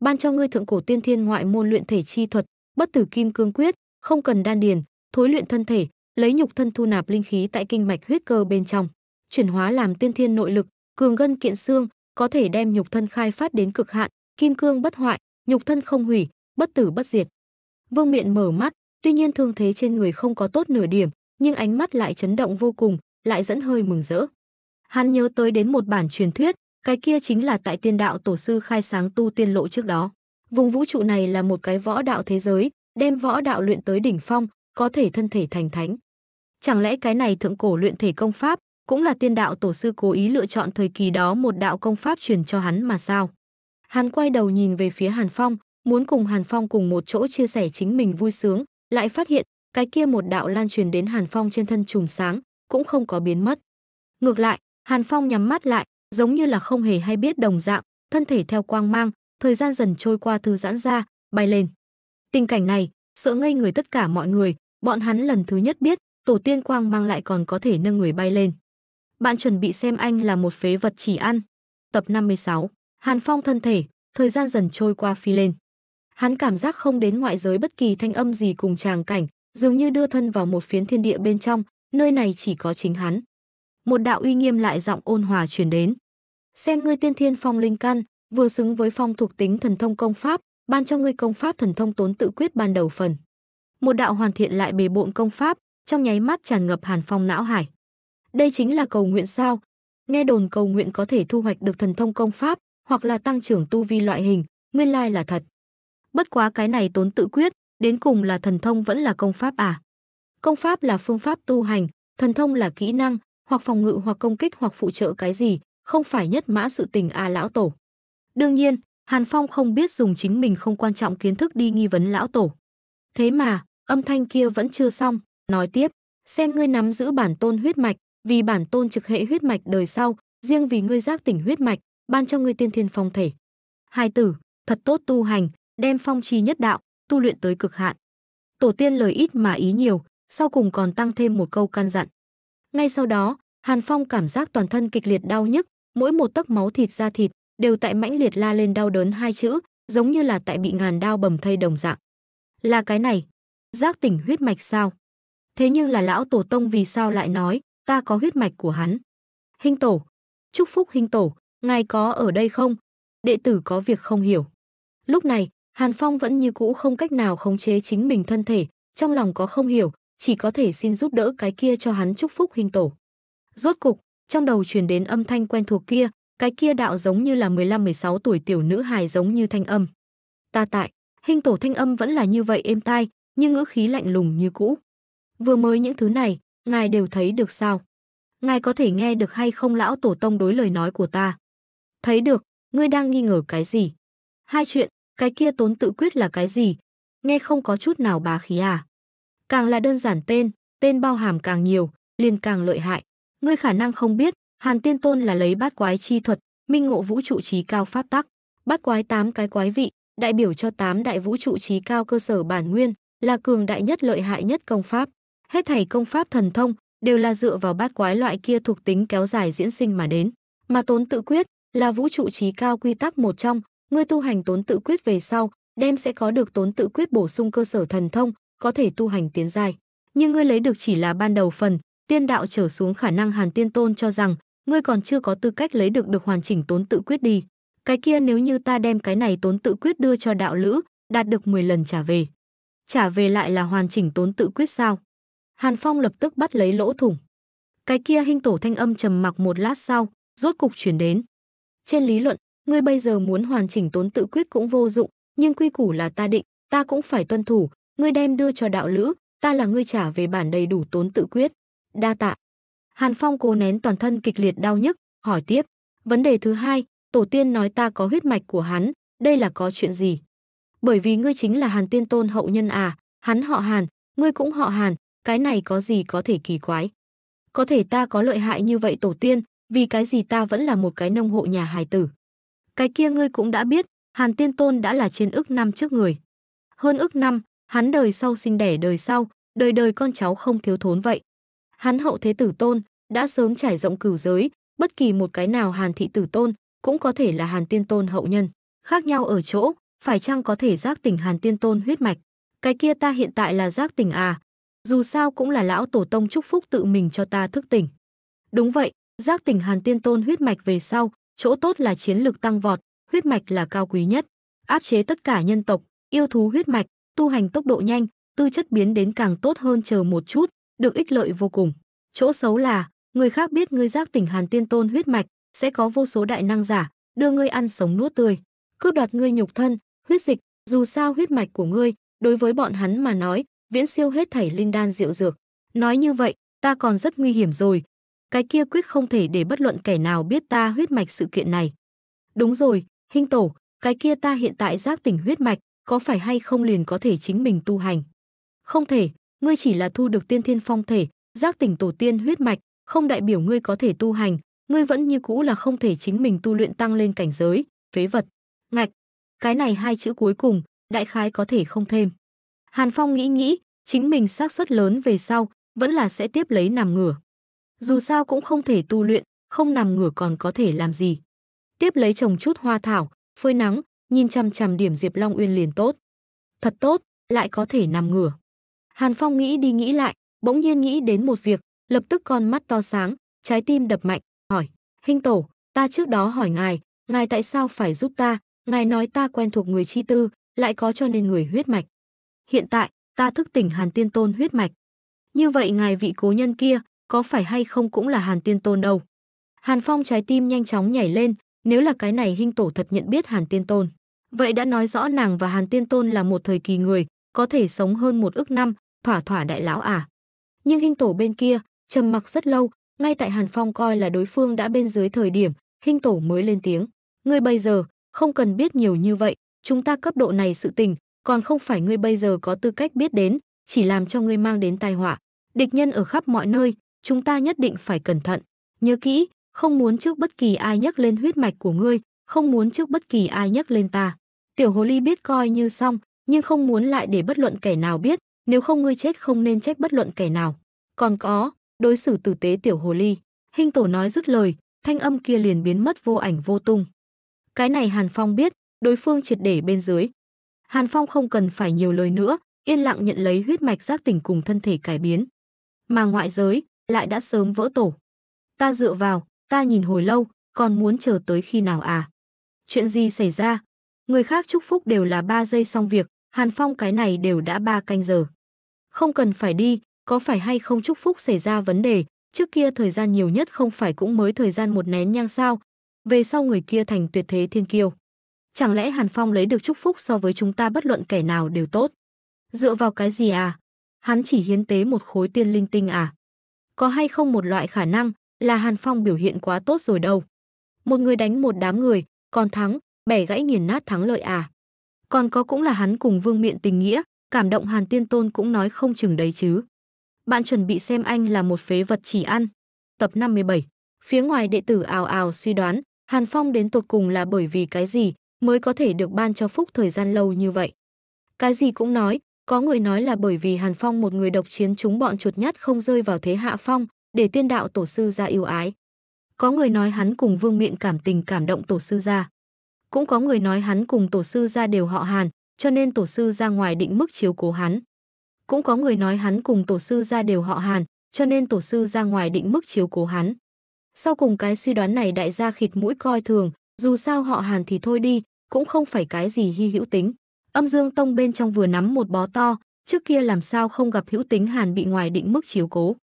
Ban cho ngươi thượng cổ tiên thiên ngoại môn luyện thể chi thuật, bất tử kim cương quyết, không cần đan điền, thối luyện thân thể, lấy nhục thân thu nạp linh khí tại kinh mạch huyết cơ bên trong, chuyển hóa làm tiên thiên nội lực, cường gân kiện xương, có thể đem nhục thân khai phát đến cực hạn, kim cương bất hoại, nhục thân không hủy, bất tử bất diệt. Vương Miện mở mắt, tuy nhiên thương thế trên người không có tốt nửa điểm, nhưng ánh mắt lại chấn động vô cùng, lại dẫn hơi mừng rỡ. Hắn nhớ tới đến một bản truyền thuyết, cái kia chính là tại tiên đạo tổ sư khai sáng tu tiên lộ trước đó. Vùng vũ trụ này là một cái võ đạo thế giới, đem võ đạo luyện tới đỉnh phong, có thể thân thể thành thánh. Chẳng lẽ cái này thượng cổ luyện thể công pháp, cũng là tiên đạo tổ sư cố ý lựa chọn thời kỳ đó một đạo công pháp truyền cho hắn mà sao? Hắn quay đầu nhìn về phía Hàn Phong, muốn cùng Hàn Phong cùng một chỗ chia sẻ chính mình vui sướng, lại phát hiện cái kia một đạo lan truyền đến Hàn Phong trên thân chùm sáng, cũng không có biến mất. Ngược lại, Hàn Phong nhắm mắt lại, giống như là không hề hay biết đồng dạng, thân thể theo quang mang, thời gian dần trôi qua thư giãn ra, bay lên. Tình cảnh này, sợ ngây người tất cả mọi người, bọn hắn lần thứ nhất biết, tổ tiên quang mang lại còn có thể nâng người bay lên. Bạn chuẩn bị xem anh là một phế vật chỉ ăn. Tập năm mươi sáu, Hàn Phong thân thể, thời gian dần trôi qua phi lên. Hắn cảm giác không đến ngoại giới bất kỳ thanh âm gì cùng tràng cảnh, dường như đưa thân vào một phiến thiên địa bên trong, nơi này chỉ có chính hắn. Một đạo uy nghiêm lại giọng ôn hòa truyền đến. Xem ngươi tiên thiên phong linh căn, vừa xứng với phong thuộc tính thần thông công pháp, ban cho ngươi công pháp thần thông Tốn Tự Quyết ban đầu phần. Một đạo hoàn thiện lại bề bộn công pháp, trong nháy mắt tràn ngập Hàn Phong não hải. Đây chính là cầu nguyện sao? Nghe đồn cầu nguyện có thể thu hoạch được thần thông công pháp, hoặc là tăng trưởng tu vi loại hình, nguyên lai là thật. Bất quá cái này Tốn Tự Quyết, đến cùng là thần thông vẫn là công pháp à? Công pháp là phương pháp tu hành, thần thông là kỹ năng, hoặc phòng ngự hoặc công kích hoặc phụ trợ cái gì, không phải nhất mã sự tình à lão tổ. Đương nhiên, Hàn Phong không biết dùng chính mình không quan trọng kiến thức đi nghi vấn lão tổ. Thế mà, âm thanh kia vẫn chưa xong, nói tiếp, xem ngươi nắm giữ bản tôn huyết mạch, vì bản tôn trực hệ huyết mạch đời sau, riêng vì ngươi giác tỉnh huyết mạch, ban cho ngươi tiên thiên phong thể. Hai tử, thật tốt tu hành, đem phong chi nhất đạo, tu luyện tới cực hạn. Tổ tiên lời ít mà ý nhiều, sau cùng còn tăng thêm một câu căn dặn. Ngay sau đó, Hàn Phong cảm giác toàn thân kịch liệt đau nhức, mỗi một tấc máu thịt ra thịt đều tại mãnh liệt la lên đau đớn hai chữ, giống như là tại bị ngàn đao bầm thây đồng dạng. Là cái này, giác tỉnh huyết mạch sao? Thế nhưng là lão tổ tông vì sao lại nói, ta có huyết mạch của hắn? Hinh tổ, chúc phúc hinh tổ, ngài có ở đây không? Đệ tử có việc không hiểu. Lúc này, Hàn Phong vẫn như cũ không cách nào khống chế chính mình thân thể, trong lòng có không hiểu, chỉ có thể xin giúp đỡ cái kia cho hắn chúc phúc hinh tổ. Rốt cục, trong đầu truyền đến âm thanh quen thuộc kia, cái kia đạo giống như là mười lăm mười sáu tuổi tiểu nữ hài giống như thanh âm. Ta tại, hinh tổ thanh âm vẫn là như vậy êm tai, nhưng ngữ khí lạnh lùng như cũ. Vừa mới những thứ này, ngài đều thấy được sao? Ngài có thể nghe được hay không lão tổ tông đối lời nói của ta? Thấy được, ngươi đang nghi ngờ cái gì? Hai chuyện, cái kia Tốn Tự Quyết là cái gì? Nghe không có chút nào bá khí à? Càng là đơn giản tên, tên bao hàm càng nhiều, liền càng lợi hại. Ngươi khả năng không biết, Hàn Tiên Tôn là lấy bát quái chi thuật, minh ngộ vũ trụ trí cao pháp tắc. Bát quái tám cái quái vị, đại biểu cho tám đại vũ trụ trí cao cơ sở bản nguyên, là cường đại nhất lợi hại nhất công pháp. Hết thảy công pháp thần thông đều là dựa vào bát quái loại kia thuộc tính kéo dài diễn sinh mà đến. Mà Tốn Tự Quyết là vũ trụ trí cao quy tắc một trong, ngươi tu hành Tốn Tự Quyết về sau, đem sẽ có được Tốn Tự Quyết bổ sung cơ sở thần thông, có thể tu hành tiến dài. Nhưng ngươi lấy được chỉ là ban đầu phần, tiên đạo trở xuống khả năng Hàn Tiên Tôn cho rằng ngươi còn chưa có tư cách lấy được được hoàn chỉnh Tốn Tự Quyết đi. Cái kia nếu như ta đem cái này Tốn Tự Quyết đưa cho đạo lữ, đạt được mười lần trả về. Trả về lại là hoàn chỉnh Tốn Tự Quyết sao? Hàn Phong lập tức bắt lấy lỗ thủng. Cái kia hinh tổ thanh âm trầm mặc một lát sau, rốt cục chuyển đến. Trên lý luận, ngươi bây giờ muốn hoàn chỉnh Tốn Tự Quyết cũng vô dụng, nhưng quy củ là ta định, ta cũng phải tuân thủ, ngươi đem đưa cho đạo lữ, ta là ngươi trả về bản đầy đủ Tốn Tự Quyết. Đa tạ. Hàn Phong cố nén toàn thân kịch liệt đau nhức, hỏi tiếp. Vấn đề thứ hai, tổ tiên nói ta có huyết mạch của hắn, đây là có chuyện gì? Bởi vì ngươi chính là Hàn Tiên Tôn hậu nhân à, hắn họ Hàn, ngươi cũng họ Hàn, cái này có gì có thể kỳ quái? Có thể ta có lợi hại như vậy tổ tiên, vì cái gì ta vẫn là một cái nông hộ nhà hài tử? Cái kia ngươi cũng đã biết, Hàn Tiên Tôn đã là trên ức năm trước người. Hơn ức năm, hắn đời sau sinh đẻ đời sau, đời đời con cháu không thiếu thốn vậy. Hắn hậu thế tử tôn, đã sớm trải rộng cửu giới, bất kỳ một cái nào Hàn thị tử tôn, cũng có thể là Hàn Tiên Tôn hậu nhân. Khác nhau ở chỗ, phải chăng có thể giác tỉnh Hàn Tiên Tôn huyết mạch? Cái kia ta hiện tại là giác tỉnh à? Dù sao cũng là lão tổ tông chúc phúc tự mình cho ta thức tỉnh. Đúng vậy, giác tỉnh Hàn Tiên Tôn huyết mạch về sau, chỗ tốt là chiến lực tăng vọt, huyết mạch là cao quý nhất, áp chế tất cả nhân tộc, yêu thú huyết mạch, tu hành tốc độ nhanh, tư chất biến đến càng tốt hơn chờ một chút, được ích lợi vô cùng. Chỗ xấu là, người khác biết ngươi giác tỉnh Hàn Tiên Tôn huyết mạch, sẽ có vô số đại năng giả, đưa ngươi ăn sống nuốt tươi, cướp đoạt ngươi nhục thân, huyết dịch, dù sao huyết mạch của ngươi, đối với bọn hắn mà nói, viễn siêu hết thảy linh đan diệu dược. Nói như vậy, ta còn rất nguy hiểm rồi. Cái kia quyết không thể để bất luận kẻ nào biết ta huyết mạch sự kiện này. Đúng rồi, hinh tổ, cái kia ta hiện tại giác tỉnh huyết mạch, có phải hay không liền có thể chính mình tu hành? Không thể, ngươi chỉ là thu được tiên thiên phong thể, giác tỉnh tổ tiên huyết mạch, không đại biểu ngươi có thể tu hành, ngươi vẫn như cũ là không thể chính mình tu luyện tăng lên cảnh giới, phế vật. Ngạch, cái này hai chữ cuối cùng, đại khái có thể không thêm. Hàn Phong nghĩ nghĩ, chính mình xác suất lớn về sau, vẫn là sẽ tiếp lấy nằm ngửa. Dù sao cũng không thể tu luyện, không nằm ngửa còn có thể làm gì. Tiếp lấy trồng chút hoa thảo, phơi nắng, nhìn chằm chằm điểm Diệp Long Uyên liền tốt. Thật tốt, lại có thể nằm ngửa. Hàn Phong nghĩ đi nghĩ lại, bỗng nhiên nghĩ đến một việc, lập tức con mắt to sáng, trái tim đập mạnh, hỏi. Hinh tổ, ta trước đó hỏi ngài, ngài tại sao phải giúp ta, ngài nói ta quen thuộc người chi tư, lại có cho nên người huyết mạch. Hiện tại, ta thức tỉnh Hàn Tiên Tôn huyết mạch. Như vậy ngài vị cố nhân kia, có phải hay không cũng là Hàn Tiên Tôn đâu? Hàn Phong trái tim nhanh chóng nhảy lên, nếu là cái này hinh tổ thật nhận biết Hàn Tiên Tôn. Vậy đã nói rõ nàng và Hàn Tiên Tôn là một thời kỳ người, có thể sống hơn một ức năm, thỏa thỏa đại lão à. Nhưng hinh tổ bên kia, trầm mặc rất lâu, ngay tại Hàn Phong coi là đối phương đã bên dưới thời điểm, hinh tổ mới lên tiếng. Ngươi bây giờ, không cần biết nhiều như vậy, chúng ta cấp độ này sự tình, còn không phải ngươi bây giờ có tư cách biết đến, chỉ làm cho ngươi mang đến tai họa. Địch nhân ở khắp mọi nơi, chúng ta nhất định phải cẩn thận. Nhớ kỹ, không muốn trước bất kỳ ai nhắc lên huyết mạch của ngươi, không muốn trước bất kỳ ai nhắc lên ta. Tiểu Hồ Ly biết coi như xong, nhưng không muốn lại để bất luận kẻ nào biết, nếu không ngươi chết không nên trách bất luận kẻ nào. Còn có, đối xử tử tế Tiểu Hồ Ly. Hinh tổ nói dứt lời, thanh âm kia liền biến mất vô ảnh vô tung. Cái này Hàn Phong biết, đối phương triệt để bên dưới. Hàn Phong không cần phải nhiều lời nữa, yên lặng nhận lấy huyết mạch giác tỉnh cùng thân thể cải biến. Mà ngoại giới lại đã sớm vỡ tổ. Ta dựa vào, ta nhìn hồi lâu, còn muốn chờ tới khi nào à? Chuyện gì xảy ra? Người khác chúc phúc đều là ba giây xong việc, Hàn Phong cái này đều đã ba canh giờ. Không cần phải đi, có phải hay không chúc phúc xảy ra vấn đề, trước kia thời gian nhiều nhất không phải cũng mới thời gian một nén nhang sao? Về sau người kia thành tuyệt thế thiên kiêu. Chẳng lẽ Hàn Phong lấy được chúc phúc so với chúng ta bất luận kẻ nào đều tốt? Dựa vào cái gì à? Hắn chỉ hiến tế một khối tiên linh tinh à? Có hay không một loại khả năng là Hàn Phong biểu hiện quá tốt rồi đâu? Một người đánh một đám người, còn thắng, bẻ gãy nghiền nát thắng lợi à? Còn có cũng là hắn cùng Vương Miện tình nghĩa, cảm động Hàn Tiên Tôn cũng nói không chừng đấy chứ. Bạn chuẩn bị xem anh là một phế vật chỉ ăn. Tập năm mươi bảy. Phía ngoài đệ tử ào ào suy đoán, Hàn Phong đến tột cùng là bởi vì cái gì mới có thể được ban cho phúc thời gian lâu như vậy. Cái gì cũng nói, có người nói là bởi vì Hàn Phong một người độc chiến chúng bọn chuột nhắt không rơi vào thế hạ phong, để tiên đạo tổ sư ra yêu ái. Có người nói hắn cùng Vương Miện cảm tình cảm động tổ sư ra. Cũng có người nói hắn cùng tổ sư ra đều họ Hàn, cho nên tổ sư ra ngoài định mức chiếu cố hắn. Cũng có người nói hắn cùng tổ sư ra đều họ Hàn, cho nên tổ sư ra ngoài định mức chiếu cố hắn. Sau cùng cái suy đoán này đại gia khịt mũi coi thường, dù sao họ Hàn thì thôi đi, cũng không phải cái gì hi hữu tính. Âm Dương Tông bên trong vừa nắm một bó to, trước kia làm sao không gặp hữu tính Hàn bị ngoài định mức chiếu cố.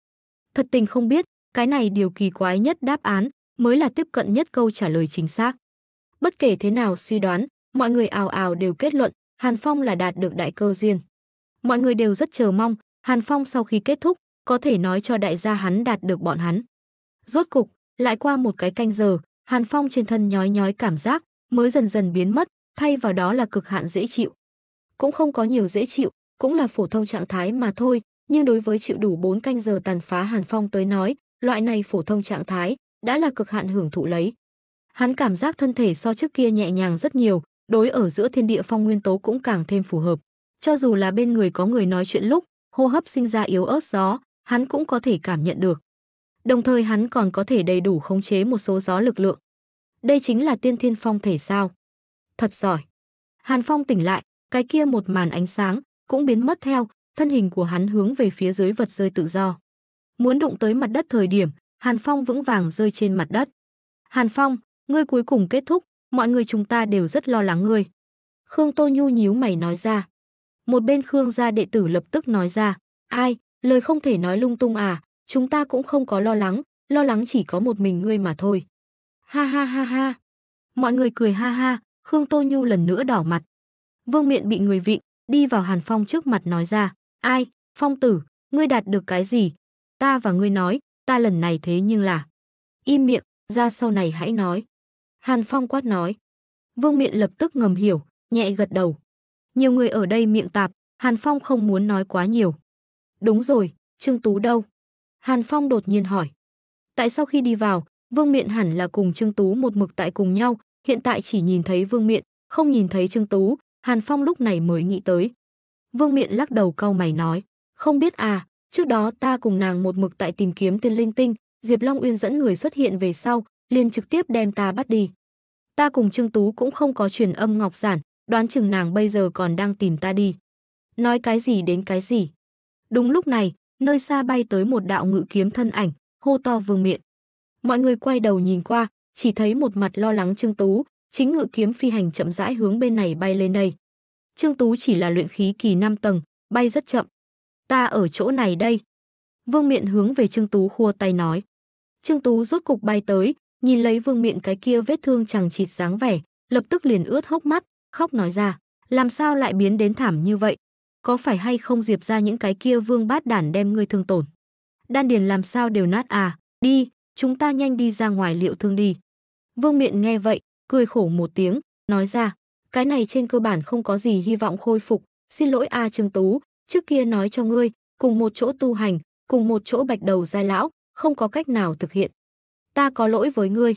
Thật tình không biết, cái này điều kỳ quái nhất đáp án mới là tiếp cận nhất câu trả lời chính xác. Bất kể thế nào suy đoán, mọi người ào ào đều kết luận, Hàn Phong là đạt được đại cơ duyên. Mọi người đều rất chờ mong, Hàn Phong sau khi kết thúc, có thể nói cho đại gia hắn đạt được bọn hắn. Rốt cục, lại qua một cái canh giờ, Hàn Phong trên thân nhói nhói cảm giác mới dần dần biến mất, thay vào đó là cực hạn dễ chịu. Cũng không có nhiều dễ chịu, cũng là phổ thông trạng thái mà thôi, nhưng đối với chịu đủ bốn canh giờ tàn phá Hàn Phong tới nói, loại này phổ thông trạng thái đã là cực hạn hưởng thụ lấy. Hắn cảm giác thân thể so trước kia nhẹ nhàng rất nhiều, đối ở giữa thiên địa phong nguyên tố cũng càng thêm phù hợp. Cho dù là bên người có người nói chuyện lúc, hô hấp sinh ra yếu ớt gió, hắn cũng có thể cảm nhận được. Đồng thời hắn còn có thể đầy đủ khống chế một số gió lực lượng. Đây chính là tiên thiên phong thể sao? Thật giỏi. Hàn Phong tỉnh lại, cái kia một màn ánh sáng cũng biến mất theo, thân hình của hắn hướng về phía dưới vật rơi tự do. Muốn đụng tới mặt đất thời điểm, Hàn Phong vững vàng rơi trên mặt đất. Hàn Phong, ngươi cuối cùng kết thúc, mọi người chúng ta đều rất lo lắng ngươi. Khương Tô Nhu nhíu mày nói ra. Một bên Khương gia đệ tử lập tức nói ra, ai, lời không thể nói lung tung à, chúng ta cũng không có lo lắng, lo lắng chỉ có một mình ngươi mà thôi. Ha ha ha ha. Mọi người cười ha ha, Khương Tô Nhu lần nữa đỏ mặt. Vương Miện bị người vịn, đi vào Hàn Phong trước mặt nói ra, ai, Phong tử, ngươi đạt được cái gì? Ta và ngươi nói, ta lần này thế nhưng là... Im miệng, ra sau này hãy nói. Hàn Phong quát nói. Vương Miện lập tức ngầm hiểu, nhẹ gật đầu. Nhiều người ở đây miệng tạp, Hàn Phong không muốn nói quá nhiều. Đúng rồi, Trương Tú đâu? Hàn Phong đột nhiên hỏi. Tại sau khi đi vào, Vương Miện hẳn là cùng Trương Tú một mực tại cùng nhau, hiện tại chỉ nhìn thấy Vương Miện, không nhìn thấy Trương Tú, Hàn Phong lúc này mới nghĩ tới. Vương Miện lắc đầu cau mày nói, không biết à, trước đó ta cùng nàng một mực tại tìm kiếm tiên linh tinh, Diệp Long Uyên dẫn người xuất hiện về sau, liền trực tiếp đem ta bắt đi. Ta cùng Trương Tú cũng không có truyền âm ngọc giản, đoán chừng nàng bây giờ còn đang tìm ta đi. Nói cái gì đến cái gì? Đúng lúc này, nơi xa bay tới một đạo ngự kiếm thân ảnh, hô to Vương Miện. Mọi người quay đầu nhìn qua, chỉ thấy một mặt lo lắng Trương Tú, chính ngự kiếm phi hành chậm rãi hướng bên này bay lên đây. Trương Tú chỉ là luyện khí kỳ năm tầng, bay rất chậm. Ta ở chỗ này đây. Vương Miện hướng về Trương Tú khua tay nói. Trương Tú rốt cục bay tới, nhìn lấy Vương Miện cái kia vết thương chằng chịt dáng vẻ, lập tức liền ướt hốc mắt, khóc nói ra, làm sao lại biến đến thảm như vậy? Có phải hay không Diệp ra những cái kia vương bát đản đem ngươi thương tổn? Đan điền làm sao đều nát à? Đi, chúng ta nhanh đi ra ngoài liệu thương đi. Vương Miện nghe vậy, cười khổ một tiếng, nói ra, cái này trên cơ bản không có gì hy vọng khôi phục, xin lỗi a Trương Tú, trước kia nói cho ngươi, cùng một chỗ tu hành, cùng một chỗ bạch đầu giai lão, không có cách nào thực hiện. Ta có lỗi với ngươi.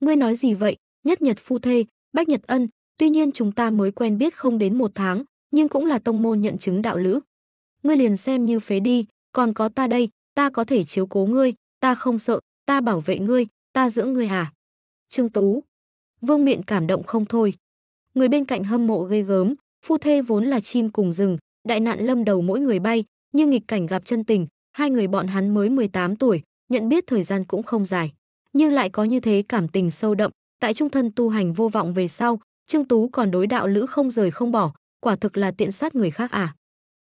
Ngươi nói gì vậy, nhất nhật phu thê, bách nhật ân, tuy nhiên chúng ta mới quen biết không đến một tháng, nhưng cũng là tông môn nhận chứng đạo lữ. Ngươi liền xem như phế đi, còn có ta đây, ta có thể chiếu cố ngươi, ta không sợ, ta bảo vệ ngươi, ta dưỡng ngươi hả? Trương Tú. Vương Miện cảm động không thôi. Người bên cạnh hâm mộ ghê gớm, phu thê vốn là chim cùng rừng, đại nạn lâm đầu mỗi người bay, nhưng nghịch cảnh gặp chân tình, hai người bọn hắn mới mười tám tuổi, nhận biết thời gian cũng không dài. Nhưng lại có như thế cảm tình sâu đậm, tại trung thân tu hành vô vọng về sau, Trương Tú còn đối đạo lữ không rời không bỏ, quả thực là tiện sát người khác à.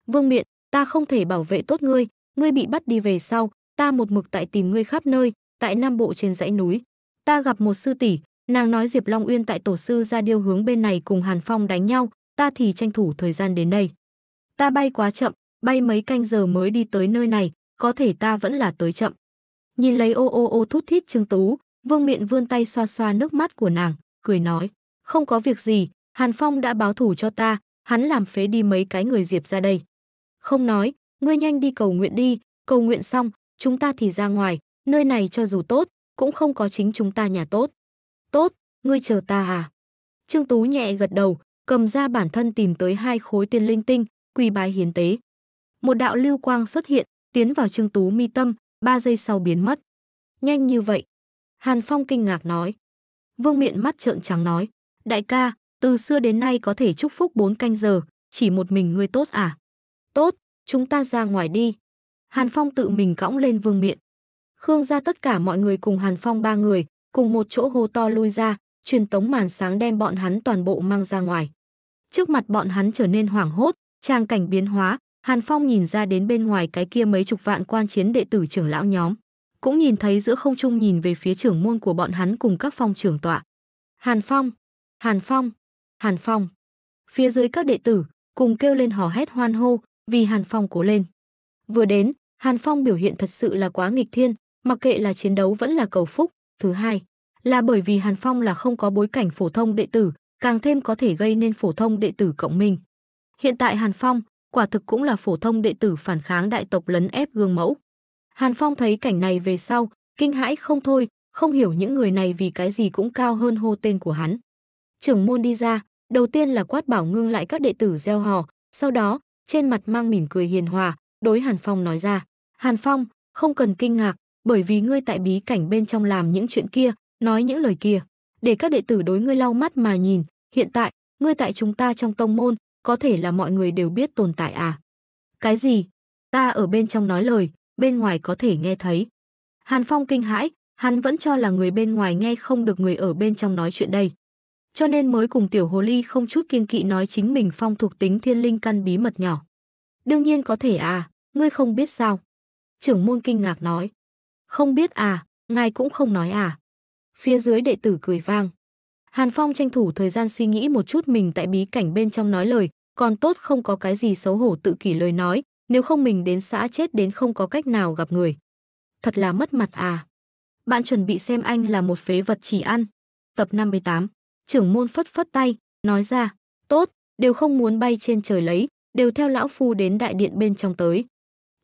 Vương Miện, ta không thể bảo vệ tốt ngươi, ngươi bị bắt đi về sau, ta một mực tại tìm ngươi khắp nơi, tại Nam Bộ trên dãy núi. Ta gặp một sư tỷ, nàng nói Diệp Long Uyên tại tổ sư ra điêu hướng bên này cùng Hàn Phong đánh nhau, ta thì tranh thủ thời gian đến đây. Ta bay quá chậm, bay mấy canh giờ mới đi tới nơi này, có thể ta vẫn là tới chậm. Nhìn lấy ô ô ô thút thít Trương Tú, Vương Miện vươn tay xoa xoa nước mắt của nàng, cười nói, không có việc gì, Hàn Phong đã báo thủ cho ta, hắn làm phế đi mấy cái người Diệp ra đây. Không nói, ngươi nhanh đi cầu nguyện đi, cầu nguyện xong, chúng ta thì ra ngoài, nơi này cho dù tốt, cũng không có chính chúng ta nhà tốt. Tốt, ngươi chờ ta à? Trương Tú nhẹ gật đầu, cầm ra bản thân tìm tới hai khối tiên linh tinh, quỳ bái hiến tế. Một đạo lưu quang xuất hiện, tiến vào Trương Tú mi tâm, ba giây sau biến mất. Nhanh như vậy? Hàn Phong kinh ngạc nói. Vương Miện mắt trợn trắng nói, đại ca, từ xưa đến nay có thể chúc phúc bốn canh giờ, chỉ một mình ngươi tốt à? Tốt, chúng ta ra ngoài đi. Hàn Phong tự mình cõng lên Vương Miện. Khương gia tất cả mọi người cùng Hàn Phong ba người, cùng một chỗ hô to lui ra, truyền tống màn sáng đem bọn hắn toàn bộ mang ra ngoài. Trước mặt bọn hắn trở nên hoảng hốt, trang cảnh biến hóa, Hàn Phong nhìn ra đến bên ngoài cái kia mấy chục vạn quan chiến đệ tử trưởng lão nhóm, cũng nhìn thấy giữa không trung nhìn về phía trưởng môn của bọn hắn cùng các phong trưởng tọa. Hàn Phong, Hàn Phong, Hàn Phong. Phía dưới các đệ tử cùng kêu lên hò hét hoan hô, vì Hàn Phong cố lên. Vừa đến, Hàn Phong biểu hiện thật sự là quá nghịch thiên, mặc kệ là chiến đấu vẫn là cầu phúc. Thứ hai, là bởi vì Hàn Phong là không có bối cảnh phổ thông đệ tử, càng thêm có thể gây nên phổ thông đệ tử cộng minh. Hiện tại Hàn Phong, quả thực cũng là phổ thông đệ tử phản kháng đại tộc lấn ép gương mẫu. Hàn Phong thấy cảnh này về sau, kinh hãi không thôi, không hiểu những người này vì cái gì cũng cao hơn hô tên của hắn. Trưởng môn đi ra, đầu tiên là quát bảo ngưng lại các đệ tử gieo hò, sau đó, trên mặt mang mỉm cười hiền hòa, đối Hàn Phong nói ra, Hàn Phong, không cần kinh ngạc, bởi vì ngươi tại bí cảnh bên trong làm những chuyện kia, nói những lời kia, để các đệ tử đối ngươi lau mắt mà nhìn, hiện tại, ngươi tại chúng ta trong tông môn, có thể là mọi người đều biết tồn tại à? Cái gì? Ta ở bên trong nói lời, bên ngoài có thể nghe thấy. Hàn Phong kinh hãi, hắn vẫn cho là người bên ngoài nghe không được người ở bên trong nói chuyện đây. Cho nên mới cùng Tiểu Hồ Ly không chút kiêng kỵ nói chính mình Phong thuộc tính thiên linh căn bí mật nhỏ. Đương nhiên có thể à, ngươi không biết sao? Trưởng môn kinh ngạc nói. Không biết à, ngài cũng không nói à? Phía dưới đệ tử cười vang. Hàn Phong tranh thủ thời gian suy nghĩ một chút mình tại bí cảnh bên trong nói lời, còn tốt không có cái gì xấu hổ tự kỷ lời nói, nếu không mình đến xã chết đến không có cách nào gặp người. Thật là mất mặt à. Bạn chuẩn bị xem anh là một phế vật chỉ ăn. Tập năm mươi tám, trưởng môn phất phất tay, nói ra, tốt, đều không muốn bay trên trời lấy, đều theo lão phu đến đại điện bên trong tới.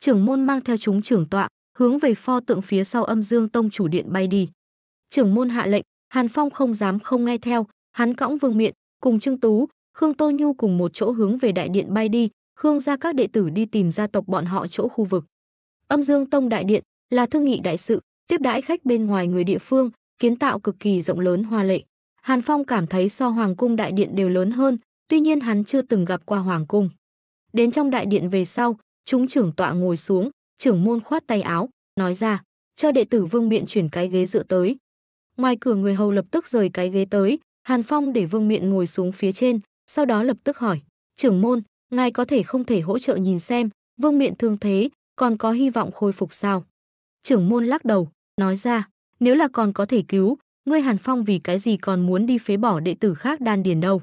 Trưởng môn mang theo chúng trưởng tọa, hướng về pho tượng phía sau Âm Dương Tông chủ điện bay đi. Trưởng môn hạ lệnh, Hàn Phong không dám không nghe theo, hắn cõng Vương Miện, cùng Trương Tú, Khương Tô Nhu cùng một chỗ hướng về đại điện bay đi, Khương gia các đệ tử đi tìm gia tộc bọn họ chỗ khu vực. Âm Dương Tông đại điện là thương nghị đại sự, tiếp đãi khách bên ngoài người địa phương, kiến tạo cực kỳ rộng lớn hoa lệ. Hàn Phong cảm thấy so hoàng cung đại điện đều lớn hơn, tuy nhiên hắn chưa từng gặp qua hoàng cung. Đến trong đại điện về sau, chúng trưởng tọa ngồi xuống, trưởng môn khoát tay áo, nói ra, cho đệ tử Vương Miện chuyển cái ghế dựa tới. Ngoài cửa người hầu lập tức rời cái ghế tới, Hàn Phong để Vương Miện ngồi xuống phía trên, sau đó lập tức hỏi, trưởng môn, ngài có thể không thể hỗ trợ nhìn xem Vương Miện thương thế còn có hy vọng khôi phục sao? Trưởng môn lắc đầu nói ra, nếu là còn có thể cứu, ngươi Hàn Phong vì cái gì còn muốn đi phế bỏ đệ tử khác đan điền đâu?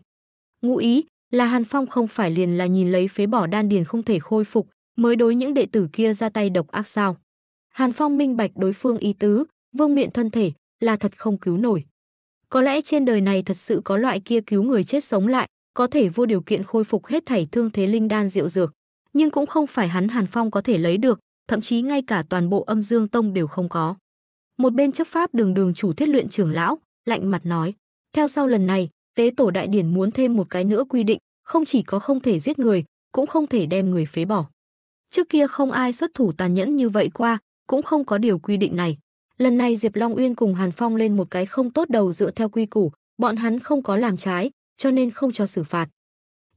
Ngụ ý là Hàn Phong không phải liền là nhìn lấy phế bỏ đan điền không thể khôi phục mới đối những đệ tử kia ra tay độc ác sao? Hàn Phong minh bạch đối phương ý tứ, Vương Miện thân thể là thật không cứu nổi. Có lẽ trên đời này thật sự có loại kia cứu người chết sống lại, có thể vô điều kiện khôi phục hết thảy thương thế linh đan diệu dược, nhưng cũng không phải hắn Hàn Phong có thể lấy được, thậm chí ngay cả toàn bộ Âm Dương Tông đều không có. Một bên chấp pháp đường đường chủ Thiết Luyện trưởng lão lạnh mặt nói, theo sau lần này tế tổ đại điển muốn thêm một cái nữa quy định, không chỉ có không thể giết người, cũng không thể đem người phế bỏ. Trước kia không ai xuất thủ tàn nhẫn như vậy qua, cũng không có điều quy định này. Lần này Diệp Long Uyên cùng Hàn Phong lên một cái không tốt đầu, dựa theo quy củ, bọn hắn không có làm trái, cho nên không cho xử phạt.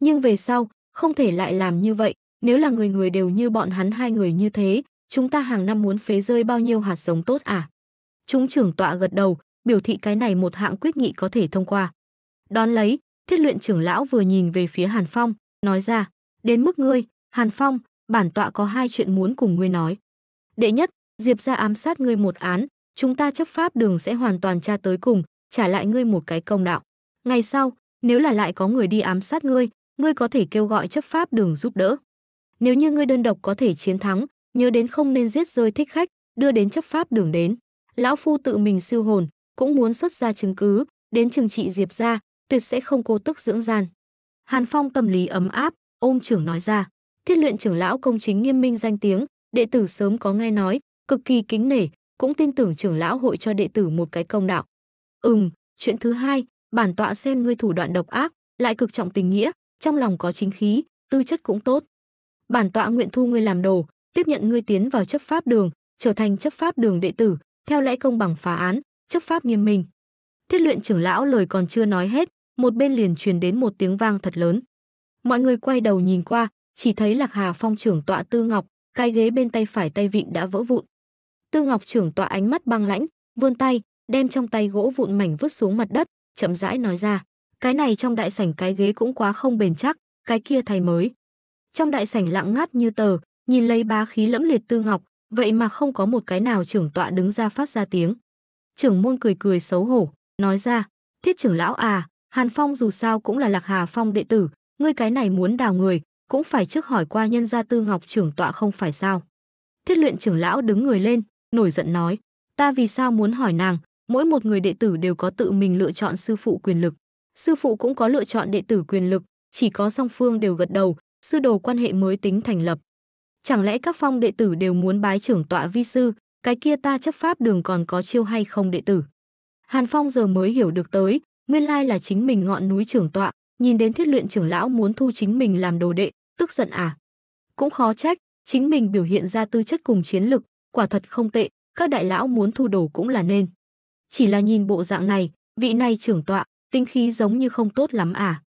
Nhưng về sau, không thể lại làm như vậy, nếu là người người đều như bọn hắn hai người như thế, chúng ta hàng năm muốn phế rơi bao nhiêu hạt giống tốt à? Chúng trưởng tọa gật đầu, biểu thị cái này một hạng quyết nghị có thể thông qua. Đón lấy, Thiết Luyện trưởng lão vừa nhìn về phía Hàn Phong, nói ra, đến mức ngươi, Hàn Phong, bản tọa có hai chuyện muốn cùng ngươi nói. Đệ nhất, Diệp gia ám sát ngươi một án, chúng ta chấp pháp đường sẽ hoàn toàn tra tới cùng, trả lại ngươi một cái công đạo. Ngày sau, nếu là lại có người đi ám sát ngươi, ngươi có thể kêu gọi chấp pháp đường giúp đỡ. Nếu như ngươi đơn độc có thể chiến thắng, nhớ đến không nên giết rơi thích khách, đưa đến chấp pháp đường đến. Lão phu tự mình siêu hồn, cũng muốn xuất ra chứng cứ, đến trừng trị Diệp gia, tuyệt sẽ không cô tức dưỡng gian. Hàn Phong tâm lý ấm áp, ôm trưởng nói ra. Thiết Luyện trưởng lão công chính nghiêm minh danh tiếng, đệ tử sớm có nghe nói, cực kỳ kính nể, cũng tin tưởng trưởng lão hội cho đệ tử một cái công đạo. Ừm, chuyện thứ hai, bản tọa xem ngươi thủ đoạn độc ác, lại cực trọng tình nghĩa, trong lòng có chính khí, tư chất cũng tốt. Bản tọa nguyện thu ngươi làm đồ, tiếp nhận ngươi tiến vào chấp pháp đường, trở thành chấp pháp đường đệ tử, theo lẽ công bằng phá án, chấp pháp nghiêm minh. Thiết Luyện trưởng lão lời còn chưa nói hết, một bên liền truyền đến một tiếng vang thật lớn. Mọi người quay đầu nhìn qua, chỉ thấy Lạc Hà Phong trưởng tọa Tư Ngọc, cái ghế bên tay phải tay vịn đã vỡ vụn. Tư Ngọc trưởng tọa ánh mắt băng lãnh, vươn tay, đem trong tay gỗ vụn mảnh vứt xuống mặt đất, chậm rãi nói ra, cái này trong đại sảnh cái ghế cũng quá không bền chắc, cái kia thay mới. Trong đại sảnh lặng ngắt như tờ, nhìn lấy bá khí lẫm liệt Tư Ngọc, vậy mà không có một cái nào trưởng tọa đứng ra phát ra tiếng. Trưởng môn cười cười xấu hổ, nói ra, Thiết trưởng lão à, Hàn Phong dù sao cũng là Lạc Hà Phong đệ tử, ngươi cái này muốn đào người, cũng phải trước hỏi qua nhân gia Tư Ngọc trưởng tọa không phải sao? Thiết Luyện trưởng lão đứng người lên, nổi giận nói, ta vì sao muốn hỏi nàng, mỗi một người đệ tử đều có tự mình lựa chọn sư phụ quyền lực. Sư phụ cũng có lựa chọn đệ tử quyền lực, chỉ có song phương đều gật đầu, sư đồ quan hệ mới tính thành lập. Chẳng lẽ các phong đệ tử đều muốn bái trưởng tọa vi sư, cái kia ta chấp pháp đường còn có chiêu hay không đệ tử? Hàn Phong giờ mới hiểu được tới, nguyên lai là chính mình ngọn núi trưởng tọa, nhìn đến Thiết Luyện trưởng lão muốn thu chính mình làm đồ đệ, tức giận à. Cũng khó trách, chính mình biểu hiện ra tư chất cùng chiến lực, quả thật không tệ, các đại lão muốn thu đồ cũng là nên. Chỉ là nhìn bộ dạng này, vị này trưởng tọa, tinh khí giống như không tốt lắm à.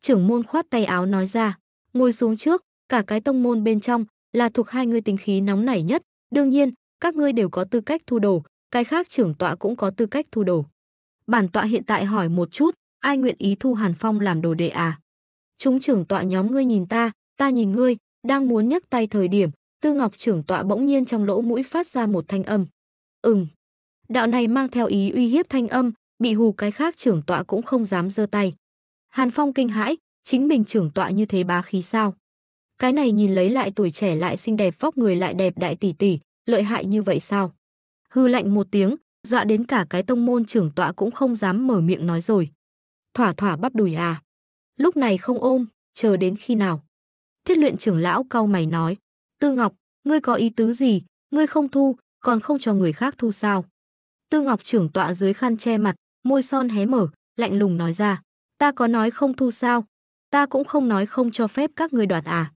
Trưởng môn khoát tay áo nói ra, ngồi xuống trước, cả cái tông môn bên trong là thuộc hai người tinh khí nóng nảy nhất, đương nhiên, các ngươi đều có tư cách thu đồ, cái khác trưởng tọa cũng có tư cách thu đồ. Bản tọa hiện tại hỏi một chút, ai nguyện ý thu Hàn Phong làm đồ đệ à? Chúng trưởng tọa nhóm ngươi nhìn ta, ta nhìn ngươi, đang muốn nhấc tay thời điểm, Tư Ngọc trưởng tọa bỗng nhiên trong lỗ mũi phát ra một thanh âm. Ừm. Đạo này mang theo ý uy hiếp thanh âm, bị hù cái khác trưởng tọa cũng không dám giơ tay. Hàn Phong kinh hãi, chính mình trưởng tọa như thế bá khí sao? Cái này nhìn lấy lại tuổi trẻ lại xinh đẹp, vóc người lại đẹp đại tỷ tỷ, lợi hại như vậy sao? Hư lạnh một tiếng, dọa đến cả cái tông môn trưởng tọa cũng không dám mở miệng nói rồi. Thỏa thỏa bắp đùi à? Lúc này không ôm, chờ đến khi nào? Thiết Luyện trưởng lão cau mày nói, Tư Ngọc, ngươi có ý tứ gì, ngươi không thu, còn không cho người khác thu sao? Tư Ngọc trưởng tọa dưới khăn che mặt, môi son hé mở, lạnh lùng nói ra, ta có nói không thu sao? Ta cũng không nói không cho phép các ngươi đoạt à?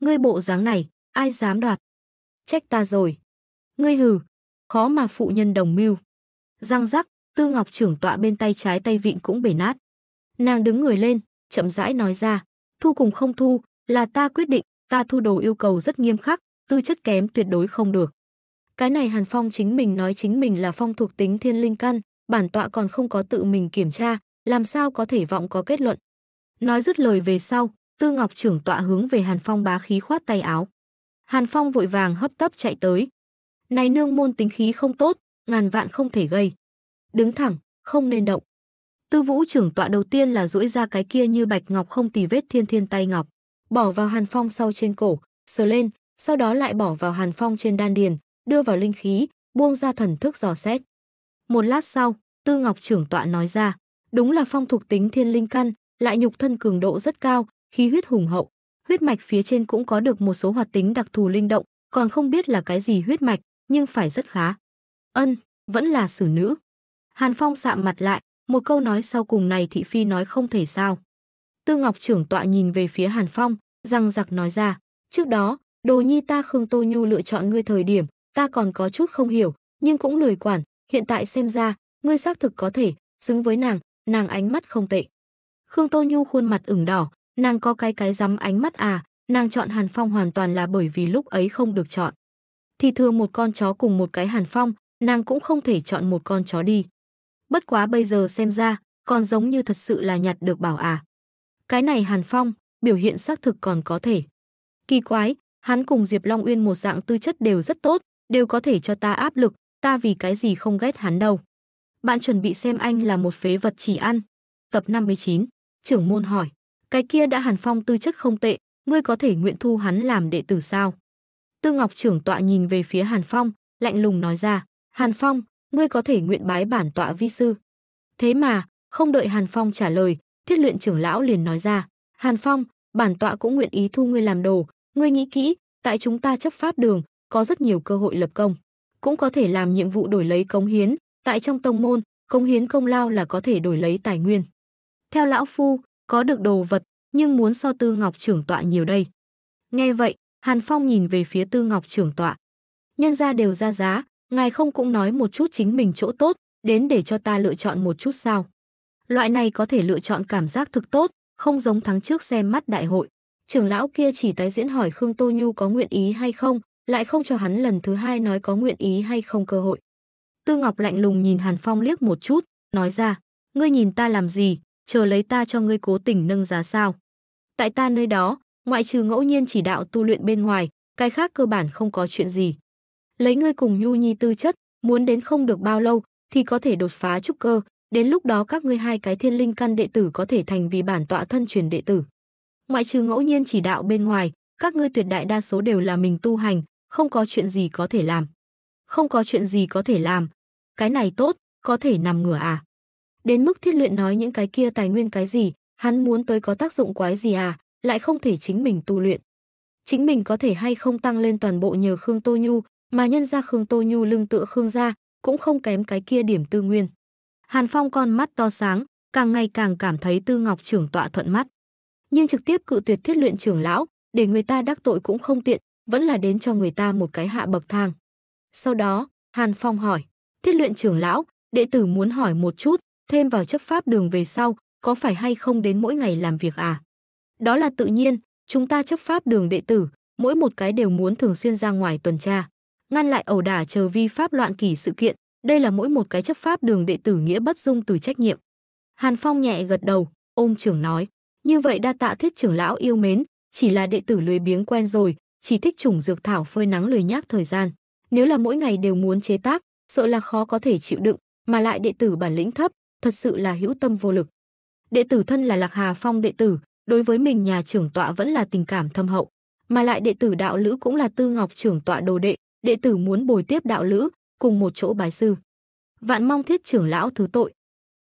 Ngươi bộ dáng này, ai dám đoạt? Trách ta rồi. Ngươi hừ, khó mà phụ nhân đồng mưu. Răng rắc, Tư Ngọc trưởng tọa bên tay trái tay vịn cũng bể nát. Nàng đứng người lên, chậm rãi nói ra, thu cùng không thu là ta quyết định, ta thu đồ yêu cầu rất nghiêm khắc, tư chất kém tuyệt đối không được. Cái này Hàn Phong chính mình nói chính mình là phong thuộc tính thiên linh căn, bản tọa còn không có tự mình kiểm tra, làm sao có thể vọng có kết luận. Nói dứt lời về sau, Tư Ngọc trưởng tọa hướng về Hàn Phong bá khí khoát tay áo. Hàn Phong vội vàng hấp tấp chạy tới. Này nương môn tính khí không tốt, ngàn vạn không thể gây. Đứng thẳng, không nên động. Tư Vũ trưởng tọa đầu tiên là duỗi ra cái kia như bạch ngọc không tì vết thiên thiên tay ngọc, bỏ vào Hàn Phong sau trên cổ, sờ lên, sau đó lại bỏ vào Hàn Phong trên đan điền, đưa vào linh khí, buông ra thần thức dò xét. Một lát sau, Tư Ngọc trưởng tọa nói ra, đúng là phong thuộc tính thiên linh căn, lại nhục thân cường độ rất cao, khí huyết hùng hậu, huyết mạch phía trên cũng có được một số hoạt tính đặc thù linh động, còn không biết là cái gì huyết mạch, nhưng phải rất khá. Ân, vẫn là xử nữ. Hàn Phong sạm mặt lại, một câu nói sau cùng này thị phi nói không thể sao. Tư Ngọc trưởng tọa nhìn về phía Hàn Phong, răng giặc nói ra, trước đó, đồ nhi ta Khương Tô Nhu lựa chọn ngươi thời điểm, ta còn có chút không hiểu, nhưng cũng lười quản, hiện tại xem ra, ngươi xác thực có thể, xứng với nàng, nàng ánh mắt không tệ. Khương Tô Nhu khuôn mặt ửng đỏ, nàng có cái cái rắm ánh mắt à, nàng chọn Hàn Phong hoàn toàn là bởi vì lúc ấy không được chọn. Thì thừa một con chó cùng một cái Hàn Phong, nàng cũng không thể chọn một con chó đi. Bất quá bây giờ xem ra, còn giống như thật sự là nhặt được bảo à. Cái này Hàn Phong, biểu hiện xác thực còn có thể. Kỳ quái, hắn cùng Diệp Long Uyên một dạng tư chất đều rất tốt, đều có thể cho ta áp lực, ta vì cái gì không ghét hắn đâu. Bạn chuẩn bị xem anh là một phế vật chỉ ăn. Tập năm mươi chín, trưởng môn hỏi, cái kia đã Hàn Phong tư chất không tệ, ngươi có thể nguyện thu hắn làm đệ tử sao? Tư Ngọc trưởng tọa nhìn về phía Hàn Phong, lạnh lùng nói ra, Hàn Phong, ngươi có thể nguyện bái bản tọa vi sư. Thế mà, không đợi Hàn Phong trả lời, Thiết Luyện trưởng lão liền nói ra, Hàn Phong, bản tọa cũng nguyện ý thu ngươi làm đồ, ngươi nghĩ kỹ, tại chúng ta chấp pháp đường, có rất nhiều cơ hội lập công, cũng có thể làm nhiệm vụ đổi lấy cống hiến, tại trong tông môn, cống hiến công lao là có thể đổi lấy tài nguyên. Theo lão phu, có được đồ vật, nhưng muốn so Tư Ngọc trưởng tọa nhiều đây. Nghe vậy, Hàn Phong nhìn về phía Tư Ngọc trưởng tọa. Nhân gia đều ra giá, ngài không cũng nói một chút chính mình chỗ tốt, đến để cho ta lựa chọn một chút sao. Loại này có thể lựa chọn cảm giác thực tốt, không giống tháng trước xem mắt đại hội. Trưởng lão kia chỉ tái diễn hỏi Khương Tô Nhu có nguyện ý hay không, lại không cho hắn lần thứ hai nói có nguyện ý hay không cơ hội. Tư Ngọc lạnh lùng nhìn Hàn Phong liếc một chút, nói ra, ngươi nhìn ta làm gì, chờ lấy ta cho ngươi cố tình nâng giá sao. Tại ta nơi đó, ngoại trừ ngẫu nhiên chỉ đạo tu luyện bên ngoài, cái khác cơ bản không có chuyện gì. Lấy ngươi cùng Nhu Nhi tư chất, muốn đến không được bao lâu, thì có thể đột phá trúc cơ, đến lúc đó các ngươi hai cái thiên linh căn đệ tử có thể thành vì bản tọa thân truyền đệ tử. Ngoại trừ ngẫu nhiên chỉ đạo bên ngoài, các ngươi tuyệt đại đa số đều là mình tu hành, không có chuyện gì có thể làm. Không có chuyện gì có thể làm. Cái này tốt, có thể nằm ngửa à? Đến mức Thiết Luyện nói những cái kia tài nguyên cái gì, hắn muốn tới có tác dụng quái gì à, lại không thể chính mình tu luyện. Chính mình có thể hay không tăng lên toàn bộ nhờ Khương Tô Nhu, mà nhân ra Khương Tô Nhu lưng tựa Khương gia, cũng không kém cái kia điểm tư nguyên. Hàn Phong con mắt to sáng, càng ngày càng cảm thấy Tư Ngọc trưởng tọa thuận mắt. Nhưng trực tiếp cự tuyệt Thiết Luyện trưởng lão, để người ta đắc tội cũng không tiện, vẫn là đến cho người ta một cái hạ bậc thang. Sau đó, Hàn Phong hỏi, Thiết Luyện trưởng lão, đệ tử muốn hỏi một chút, thêm vào chấp pháp đường về sau, có phải hay không đến mỗi ngày làm việc à? Đó là tự nhiên, chúng ta chấp pháp đường đệ tử, mỗi một cái đều muốn thường xuyên ra ngoài tuần tra, ngăn lại ẩu đả chờ vi pháp loạn kỷ sự kiện, đây là mỗi một cái chấp pháp đường đệ tử nghĩa bất dung từ trách nhiệm. Hàn Phong nhẹ gật đầu, ôm trưởng nói, như vậy đa tạ Thiết trưởng lão yêu mến, chỉ là đệ tử lười biếng quen rồi, chỉ thích trùng dược thảo phơi nắng lười nhác thời gian. Nếu là mỗi ngày đều muốn chế tác, sợ là khó có thể chịu đựng, mà lại đệ tử bản lĩnh thấp, thật sự là hữu tâm vô lực. Đệ tử thân là Lạc Hà Phong đệ tử, đối với mình nhà trưởng tọa vẫn là tình cảm thâm hậu, mà lại đệ tử đạo lữ cũng là Tư Ngọc trưởng tọa đồ đệ, đệ tử muốn bồi tiếp đạo lữ, cùng một chỗ bái sư. Vạn mong Thiết trưởng lão thứ tội.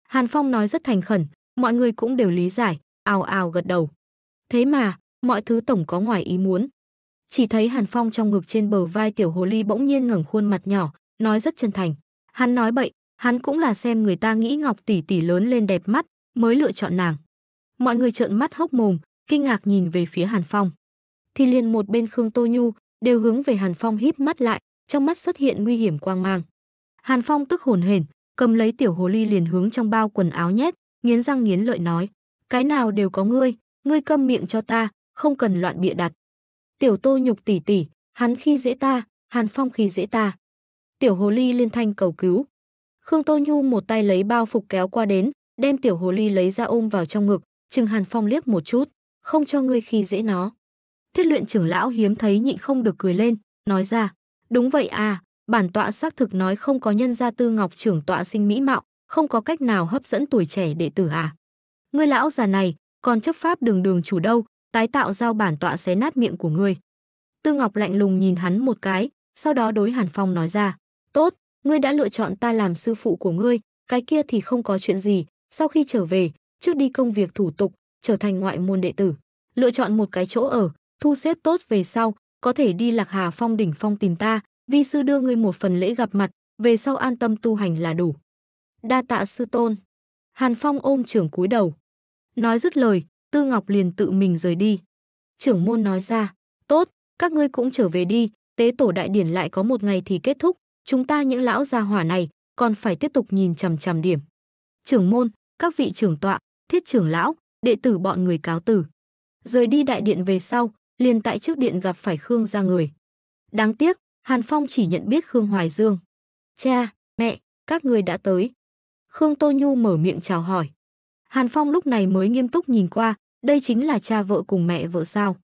Hàn Phong nói rất thành khẩn, mọi người cũng đều lý giải, ào ào gật đầu. Thế mà, mọi thứ tổng có ngoài ý muốn. Chỉ thấy Hàn Phong trong ngực trên bờ vai tiểu hồ ly bỗng nhiên ngẩng khuôn mặt nhỏ, nói rất chân thành. Hắn nói bậy, hắn cũng là xem người ta nghĩ Ngọc tỷ tỷ lớn lên đẹp mắt, mới lựa chọn nàng. Mọi người trợn mắt hốc mồm, kinh ngạc nhìn về phía Hàn Phong. Thì liền một bên Khương Tô Nhu đều hướng về Hàn Phong híp mắt lại, trong mắt xuất hiện nguy hiểm quang mang. Hàn Phong tức hổn hển, cầm lấy tiểu hồ ly liền hướng trong bao quần áo nhét, nghiến răng nghiến lợi nói: "Cái nào đều có ngươi, ngươi câm miệng cho ta, không cần loạn bịa đặt." Tiểu Tô Nhục tỷ tỷ, hắn khi dễ ta, Hàn Phong khi dễ ta. Tiểu hồ ly liên thanh cầu cứu. Khương Tô Nhu một tay lấy bao phục kéo qua đến, đem tiểu hồ ly lấy ra ôm vào trong ngực, chừng Hàn Phong liếc một chút, không cho ngươi khi dễ nó. Thiết Luyện trưởng lão hiếm thấy nhịn không được cười lên, nói ra, đúng vậy à, bản tọa xác thực nói không có nhân gia Tư Ngọc trưởng tọa sinh mỹ mạo, không có cách nào hấp dẫn tuổi trẻ đệ tử à. Ngươi lão già này, còn chấp pháp đường đường chủ đâu, tái tạo giao bản tọa xé nát miệng của ngươi. Tư Ngọc lạnh lùng nhìn hắn một cái, sau đó đối Hàn Phong nói ra, tốt, ngươi đã lựa chọn ta làm sư phụ của ngươi, cái kia thì không có chuyện gì, sau khi trở về, trước đi công việc thủ tục, trở thành ngoại môn đệ tử, lựa chọn một cái chỗ ở, thu xếp tốt về sau, có thể đi Lạc Hà Phong đỉnh phong tìm ta, vi sư đưa ngươi một phần lễ gặp mặt, về sau an tâm tu hành là đủ. Đa tạ sư tôn. Hàn Phong ôm trưởng cúi đầu. Nói dứt lời, Tư Ngọc liền tự mình rời đi. Trưởng môn nói ra, tốt, các ngươi cũng trở về đi, tế tổ đại điển lại có một ngày thì kết thúc, chúng ta những lão gia hỏa này còn phải tiếp tục nhìn chằm chằm điểm. Trưởng môn, các vị trưởng tọa, Thiết trưởng lão, đệ tử bọn người cáo từ. Rời đi đại điện về sau, liền tại trước điện gặp phải Khương gia người. Đáng tiếc, Hàn Phong chỉ nhận biết Khương Hoài Dương. Cha, mẹ, các người đã tới. Khương Tô Nhu mở miệng chào hỏi. Hàn Phong lúc này mới nghiêm túc nhìn qua, đây chính là cha vợ cùng mẹ vợ sao.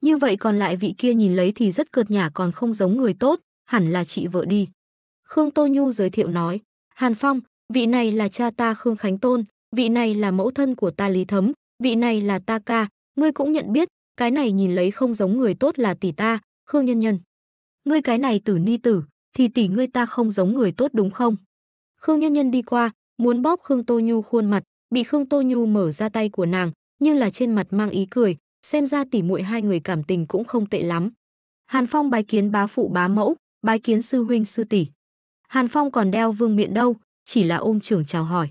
Như vậy còn lại vị kia nhìn lấy thì rất cợt nhả còn không giống người tốt, hẳn là chị vợ đi. Khương Tô Nhu giới thiệu nói, Hàn Phong, vị này là cha ta Khương Khánh Tôn, vị này là mẫu thân của ta Lý Thấm, vị này là ta ca, ngươi cũng nhận biết, cái này nhìn lấy không giống người tốt là tỷ ta, Khương Nhân Nhân. Ngươi cái này tử ni tử, thì tỷ ngươi ta không giống người tốt đúng không? Khương Nhân Nhân đi qua, muốn bóp Khương Tô Nhu khuôn mặt, bị Khương Tô Nhu mở ra tay của nàng, nhưng là trên mặt mang ý cười, xem ra tỷ muội hai người cảm tình cũng không tệ lắm. Hàn Phong bái kiến bá phụ bá mẫu, bái kiến sư huynh sư tỷ. Hàn Phong còn đeo Vương Miện đâu, chỉ là ôm trưởng chào hỏi.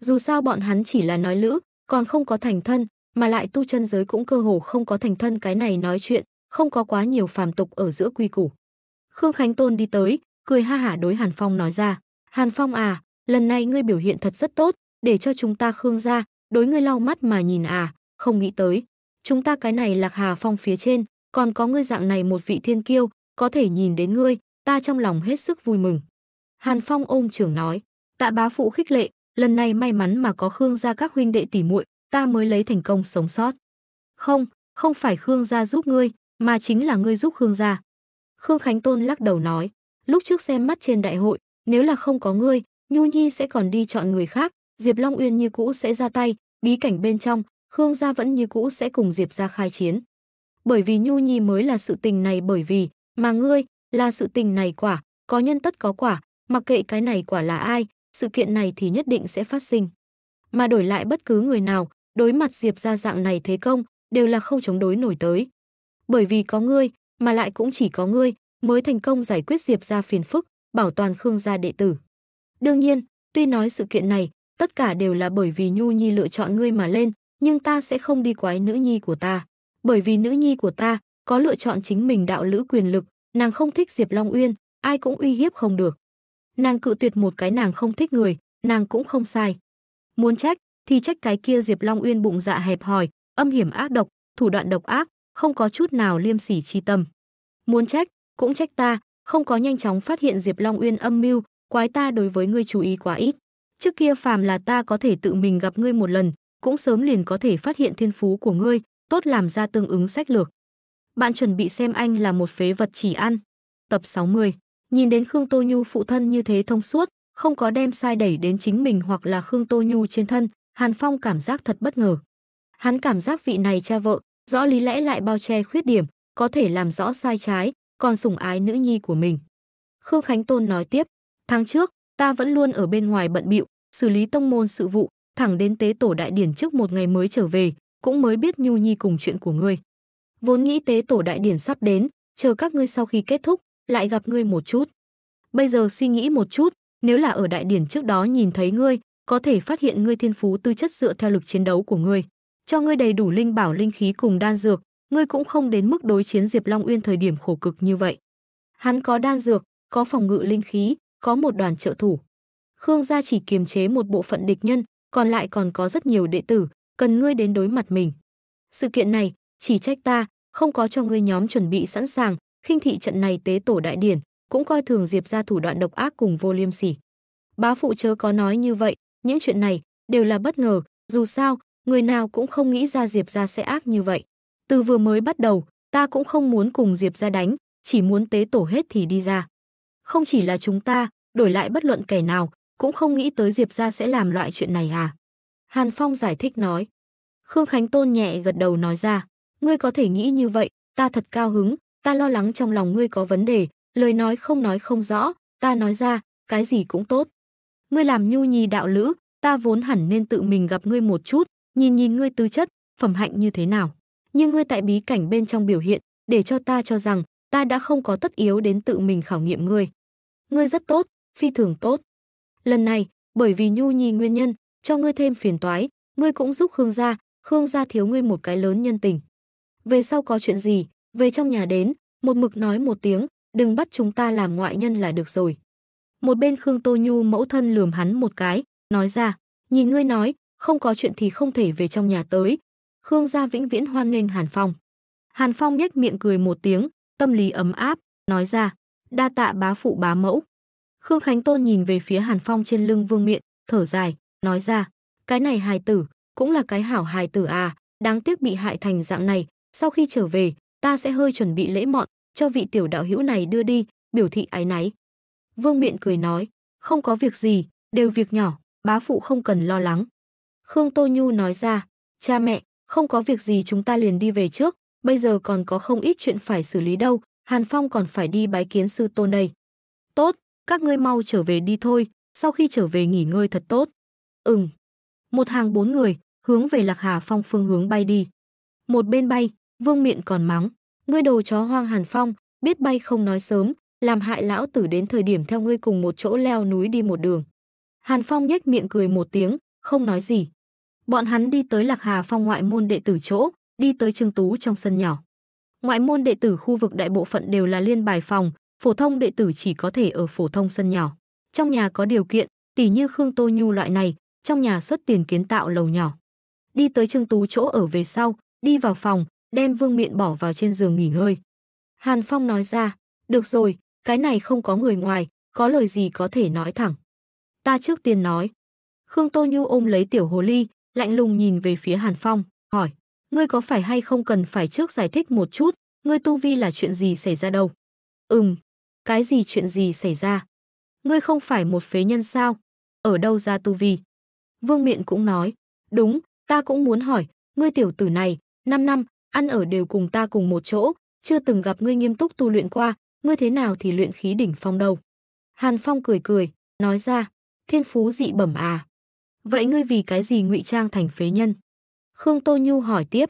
Dù sao bọn hắn chỉ là nói lữ, còn không có thành thân, mà lại tu chân giới cũng cơ hồ không có thành thân cái này nói chuyện, không có quá nhiều phàm tục ở giữa quy củ. Khương Khánh Tôn đi tới, cười ha hả đối Hàn Phong nói ra, Hàn Phong à, lần này ngươi biểu hiện thật rất tốt, để cho chúng ta Khương gia đối ngươi lau mắt mà nhìn à, không nghĩ tới. Chúng ta cái này Lạc Hà Phong phía trên, còn có ngươi dạng này một vị thiên kiêu, có thể nhìn đến ngươi, ta trong lòng hết sức vui mừng. Hàn Phong ôm trưởng nói, tạ bá phụ khích lệ, lần này may mắn mà có Khương gia các huynh đệ tỷ muội, ta mới lấy thành công sống sót. Không, không phải Khương gia giúp ngươi, mà chính là ngươi giúp Khương gia. Khương Khánh Tôn lắc đầu nói, lúc trước xem mắt trên đại hội, nếu là không có ngươi, Nhu Nhi sẽ còn đi chọn người khác, Diệp Long Uyên như cũ sẽ ra tay, bí cảnh bên trong, Khương gia vẫn như cũ sẽ cùng Diệp gia khai chiến. Bởi vì Nhu Nhi mới là sự tình này bởi vì, mà ngươi, là sự tình này quả, có nhân tất có quả, mặc kệ cái này quả là ai, sự kiện này thì nhất định sẽ phát sinh. Mà đổi lại bất cứ người nào, đối mặt Diệp gia dạng này thế công, đều là không chống đối nổi tới. Bởi vì có ngươi, mà lại cũng chỉ có ngươi, mới thành công giải quyết Diệp gia phiền phức, bảo toàn Khương gia đệ tử. Đương nhiên, tuy nói sự kiện này, tất cả đều là bởi vì Nhu Nhi lựa chọn ngươi mà lên, nhưng ta sẽ không đi quái nữ nhi của ta. Bởi vì nữ nhi của ta có lựa chọn chính mình đạo lữ quyền lực, nàng không thích Diệp Long Uyên, ai cũng uy hiếp không được. Nàng cự tuyệt một cái nàng không thích người, nàng cũng không sai. Muốn trách, thì trách cái kia Diệp Long Uyên bụng dạ hẹp hòi, âm hiểm ác độc, thủ đoạn độc ác, không có chút nào liêm sỉ chi tâm. Muốn trách, cũng trách ta, không có nhanh chóng phát hiện Diệp Long Uyên âm mưu, quái ta đối với ngươi chú ý quá ít. Trước kia phàm là ta có thể tự mình gặp ngươi một lần, cũng sớm liền có thể phát hiện thiên phú của ngươi, tốt làm ra tương ứng sách lược. Bạn chuẩn bị xem anh là một phế vật chỉ ăn. Tập sáu mươi. Nhìn đến Khương Tô Nhu phụ thân như thế thông suốt, không có đem sai đẩy đến chính mình hoặc là Khương Tô Nhu trên thân, Hàn Phong cảm giác thật bất ngờ. Hắn cảm giác vị này cha vợ, rõ lý lẽ lại bao che khuyết điểm, có thể làm rõ sai trái, còn sủng ái nữ nhi của mình. Khương Khánh Tôn nói tiếp, tháng trước, ta vẫn luôn ở bên ngoài bận bịu, xử lý tông môn sự vụ, thẳng đến tế tổ đại điển trước một ngày mới trở về, cũng mới biết Nhu Nhi cùng chuyện của ngươi. Vốn nghĩ tế tổ đại điển sắp đến, chờ các ngươi sau khi kết thúc, lại gặp ngươi một chút. Bây giờ suy nghĩ một chút, nếu là ở đại điển trước đó nhìn thấy ngươi, có thể phát hiện ngươi thiên phú tư chất dựa theo lực chiến đấu của ngươi, cho ngươi đầy đủ linh bảo linh khí cùng đan dược, ngươi cũng không đến mức đối chiến Diệp Long Uyên thời điểm khổ cực như vậy. Hắn có đan dược, có phòng ngự linh khí, có một đoàn trợ thủ. Khương gia chỉ kiềm chế một bộ phận địch nhân, còn lại còn có rất nhiều đệ tử, cần ngươi đến đối mặt mình. Sự kiện này, chỉ trách ta, không có cho ngươi nhóm chuẩn bị sẵn sàng, khinh thị trận này tế tổ đại điển, cũng coi thường Diệp gia thủ đoạn độc ác cùng vô liêm sỉ. Bá phụ chớ có nói như vậy, những chuyện này đều là bất ngờ, dù sao, người nào cũng không nghĩ ra Diệp gia sẽ ác như vậy. Từ vừa mới bắt đầu, ta cũng không muốn cùng Diệp gia đánh, chỉ muốn tế tổ hết thì đi ra. Không chỉ là chúng ta, đổi lại bất luận kẻ nào, cũng không nghĩ tới Diệp gia sẽ làm loại chuyện này à? Hàn Phong giải thích nói. Khương Khánh Tôn nhẹ gật đầu nói ra, ngươi có thể nghĩ như vậy, ta thật cao hứng, ta lo lắng trong lòng ngươi có vấn đề, lời nói không nói không rõ, ta nói ra, cái gì cũng tốt. Ngươi làm nhu nhi đạo lữ, ta vốn hẳn nên tự mình gặp ngươi một chút, nhìn nhìn ngươi tư chất, phẩm hạnh như thế nào. Nhưng ngươi tại bí cảnh bên trong biểu hiện, để cho ta cho rằng, ta đã không có tất yếu đến tự mình khảo nghiệm ngươi. Ngươi rất tốt, phi thường tốt. Lần này, bởi vì nhu nhi nguyên nhân, cho ngươi thêm phiền toái, ngươi cũng giúp Khương gia, Khương gia thiếu ngươi một cái lớn nhân tình. Về sau có chuyện gì, về trong nhà đến, một mực nói một tiếng, đừng bắt chúng ta làm ngoại nhân là được rồi. Một bên Khương Tô Nhu mẫu thân lườm hắn một cái, nói ra, nhìn ngươi nói, không có chuyện thì không thể về trong nhà tới. Khương gia vĩnh viễn hoan nghênh Hàn Phong. Hàn Phong nhếch miệng cười một tiếng, tâm lý ấm áp, nói ra, đa tạ bá phụ bá mẫu. Khương Khánh Tôn nhìn về phía Hàn Phong trên lưng Vương Miện, thở dài, nói ra, cái này hài tử, cũng là cái hảo hài tử à, đáng tiếc bị hại thành dạng này, sau khi trở về, ta sẽ hơi chuẩn bị lễ mọn, cho vị tiểu đạo hữu này đưa đi, biểu thị áy náy. Vương Miện cười nói, không có việc gì, đều việc nhỏ, bá phụ không cần lo lắng. Khương Tô Nhu nói ra, cha mẹ, không có việc gì chúng ta liền đi về trước, bây giờ còn có không ít chuyện phải xử lý đâu, Hàn Phong còn phải đi bái kiến sư tôn đây. Tốt, các ngươi mau trở về đi thôi, sau khi trở về nghỉ ngơi thật tốt. Ừm. Một hàng bốn người, hướng về Lạc Hà Phong phương hướng bay đi. Một bên bay, Vương Miện còn mắng, ngươi đồ chó hoang Hàn Phong, biết bay không nói sớm, làm hại lão tử đến thời điểm theo ngươi cùng một chỗ leo núi đi một đường. Hàn Phong nhếch miệng cười một tiếng, không nói gì. Bọn hắn đi tới Lạc Hà Phong ngoại môn đệ tử chỗ, đi tới Trương Tú trong sân nhỏ. Ngoại môn đệ tử khu vực đại bộ phận đều là liên bài phòng, phổ thông đệ tử chỉ có thể ở phổ thông sân nhỏ. Trong nhà có điều kiện, tỉ như Khương Tô Nhu loại này, trong nhà xuất tiền kiến tạo lầu nhỏ. Đi tới Trương Tú chỗ ở về sau, đi vào phòng, đem Vương Miện bỏ vào trên giường nghỉ ngơi. Hàn Phong nói ra, được rồi, cái này không có người ngoài, có lời gì có thể nói thẳng. Ta trước tiên nói. Khương Tô Nhu ôm lấy Tiểu Hồ Ly, lạnh lùng nhìn về phía Hàn Phong, hỏi, ngươi có phải hay không cần phải trước giải thích một chút, ngươi tu vi là chuyện gì xảy ra đâu? Ừm, cái gì chuyện gì xảy ra? Ngươi không phải một phế nhân sao? Ở đâu ra tu vi? Vương Miện cũng nói, đúng, ta cũng muốn hỏi, ngươi tiểu tử này, năm năm, ăn ở đều cùng ta cùng một chỗ, chưa từng gặp ngươi nghiêm túc tu luyện qua, ngươi thế nào thì luyện khí đỉnh phong đâu? Hàn Phong cười cười, nói ra, thiên phú dị bẩm à? Vậy ngươi vì cái gì ngụy trang thành phế nhân? Khương Tô Nhu hỏi tiếp.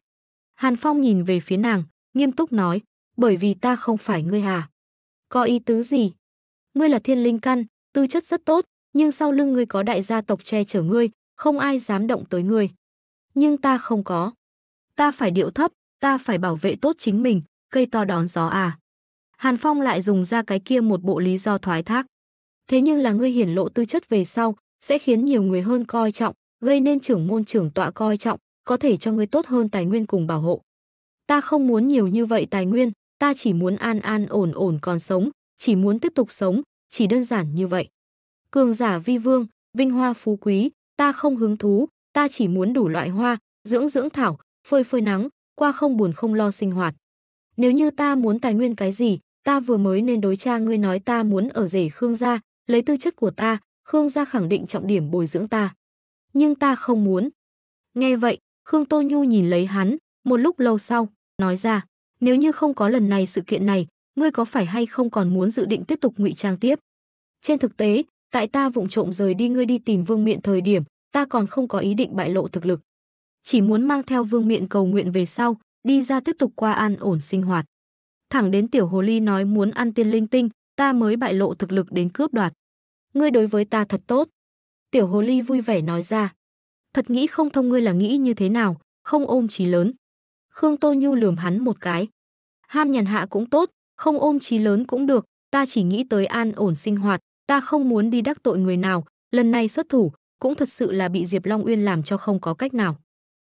Hàn Phong nhìn về phía nàng, nghiêm túc nói, bởi vì ta không phải ngươi hà? Có ý tứ gì? Ngươi là thiên linh căn, tư chất rất tốt, nhưng sau lưng ngươi có đại gia tộc che chở ngươi, không ai dám động tới ngươi. Nhưng ta không có. Ta phải điệu thấp, ta phải bảo vệ tốt chính mình, cây to đón gió à? Hàn Phong lại dùng ra cái kia một bộ lý do thoái thác. Thế nhưng là ngươi hiển lộ tư chất về sau, sẽ khiến nhiều người hơn coi trọng, gây nên trưởng môn trưởng tọa coi trọng, có thể cho ngươi tốt hơn tài nguyên cùng bảo hộ. Ta không muốn nhiều như vậy tài nguyên, ta chỉ muốn an an ổn ổn còn sống, chỉ muốn tiếp tục sống, chỉ đơn giản như vậy. Cường giả vi vương, vinh hoa phú quý, ta không hứng thú, ta chỉ muốn đủ loại hoa, dưỡng dưỡng thảo, phơi phơi nắng, qua không buồn không lo sinh hoạt. Nếu như ta muốn tài nguyên cái gì, ta vừa mới nên đối cha ngươi nói ta muốn ở rể Khương gia, lấy tư chất của ta, Khương gia khẳng định trọng điểm bồi dưỡng ta. Nhưng ta không muốn. Nghe vậy, Khương Tô Nhu nhìn lấy hắn, một lúc lâu sau, nói ra, nếu như không có lần này sự kiện này, ngươi có phải hay không còn muốn dự định tiếp tục ngụy trang tiếp? Trên thực tế, tại ta vụng trộm rời đi ngươi đi tìm Vương Miện thời điểm, ta còn không có ý định bại lộ thực lực. Chỉ muốn mang theo Vương Miện cầu nguyện về sau, đi ra tiếp tục qua an ổn sinh hoạt. Thẳng đến Tiểu Hồ Ly nói muốn ăn tiên linh tinh, ta mới bại lộ thực lực đến cướp đoạt. Ngươi đối với ta thật tốt. Tiểu Hồ Ly vui vẻ nói ra. Thật nghĩ không thông ngươi là nghĩ như thế nào, không ôm chí lớn. Khương Tô Nhu lườm hắn một cái. Ham nhàn hạ cũng tốt, không ôm chí lớn cũng được, ta chỉ nghĩ tới an ổn sinh hoạt, ta không muốn đi đắc tội người nào, lần này xuất thủ, cũng thật sự là bị Diệp Long Uyên làm cho không có cách nào.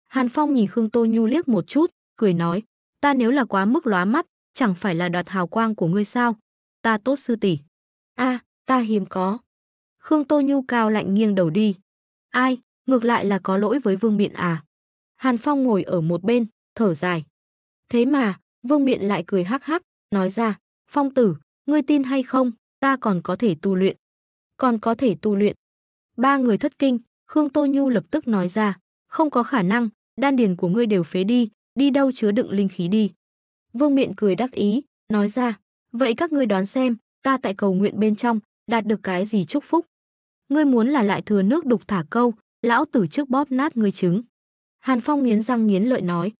Hàn Phong nhìn Khương Tô Nhu liếc một chút, cười nói, ta nếu là quá mức lóa mắt, chẳng phải là đoạt hào quang của ngươi sao? Ta tốt sư tỷ. A, à, ta hiếm có. Khương Tô Nhu cao lạnh nghiêng đầu đi. Ai, ngược lại là có lỗi với Vương Miện à? Hàn Phong ngồi ở một bên, thở dài. Thế mà, Vương Miện lại cười hắc hắc, nói ra, Phong tử, ngươi tin hay không, ta còn có thể tu luyện. Còn có thể tu luyện. Ba người thất kinh, Khương Tô Nhu lập tức nói ra, không có khả năng, đan điền của ngươi đều phế đi, đi đâu chứa đựng linh khí đi. Vương Miện cười đắc ý, nói ra, vậy các ngươi đoán xem, ta tại cầu nguyện bên trong, đạt được cái gì chúc phúc. Ngươi muốn là lại thừa nước đục thả câu, lão tử trước bóp nát ngươi trứng. Hàn Phong nghiến răng nghiến lợi nói,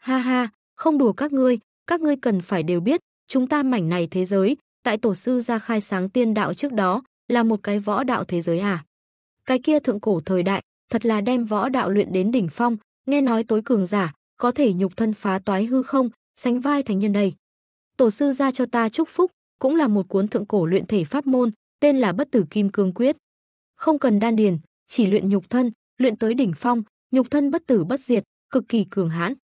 ha ha, không đùa các ngươi, các ngươi cần phải đều biết, chúng ta mảnh này thế giới, tại tổ sư ra khai sáng tiên đạo trước đó, là một cái võ đạo thế giới à. Cái kia thượng cổ thời đại, thật là đem võ đạo luyện đến đỉnh phong, nghe nói tối cường giả, có thể nhục thân phá toái hư không, sánh vai thánh nhân đây. Tổ sư ra cho ta chúc phúc, cũng là một cuốn thượng cổ luyện thể pháp môn, tên là Bất Tử Kim Cương Quyết. Không cần đan điền, chỉ luyện nhục thân, luyện tới đỉnh phong, nhục thân bất tử bất diệt, cực kỳ cường hãn.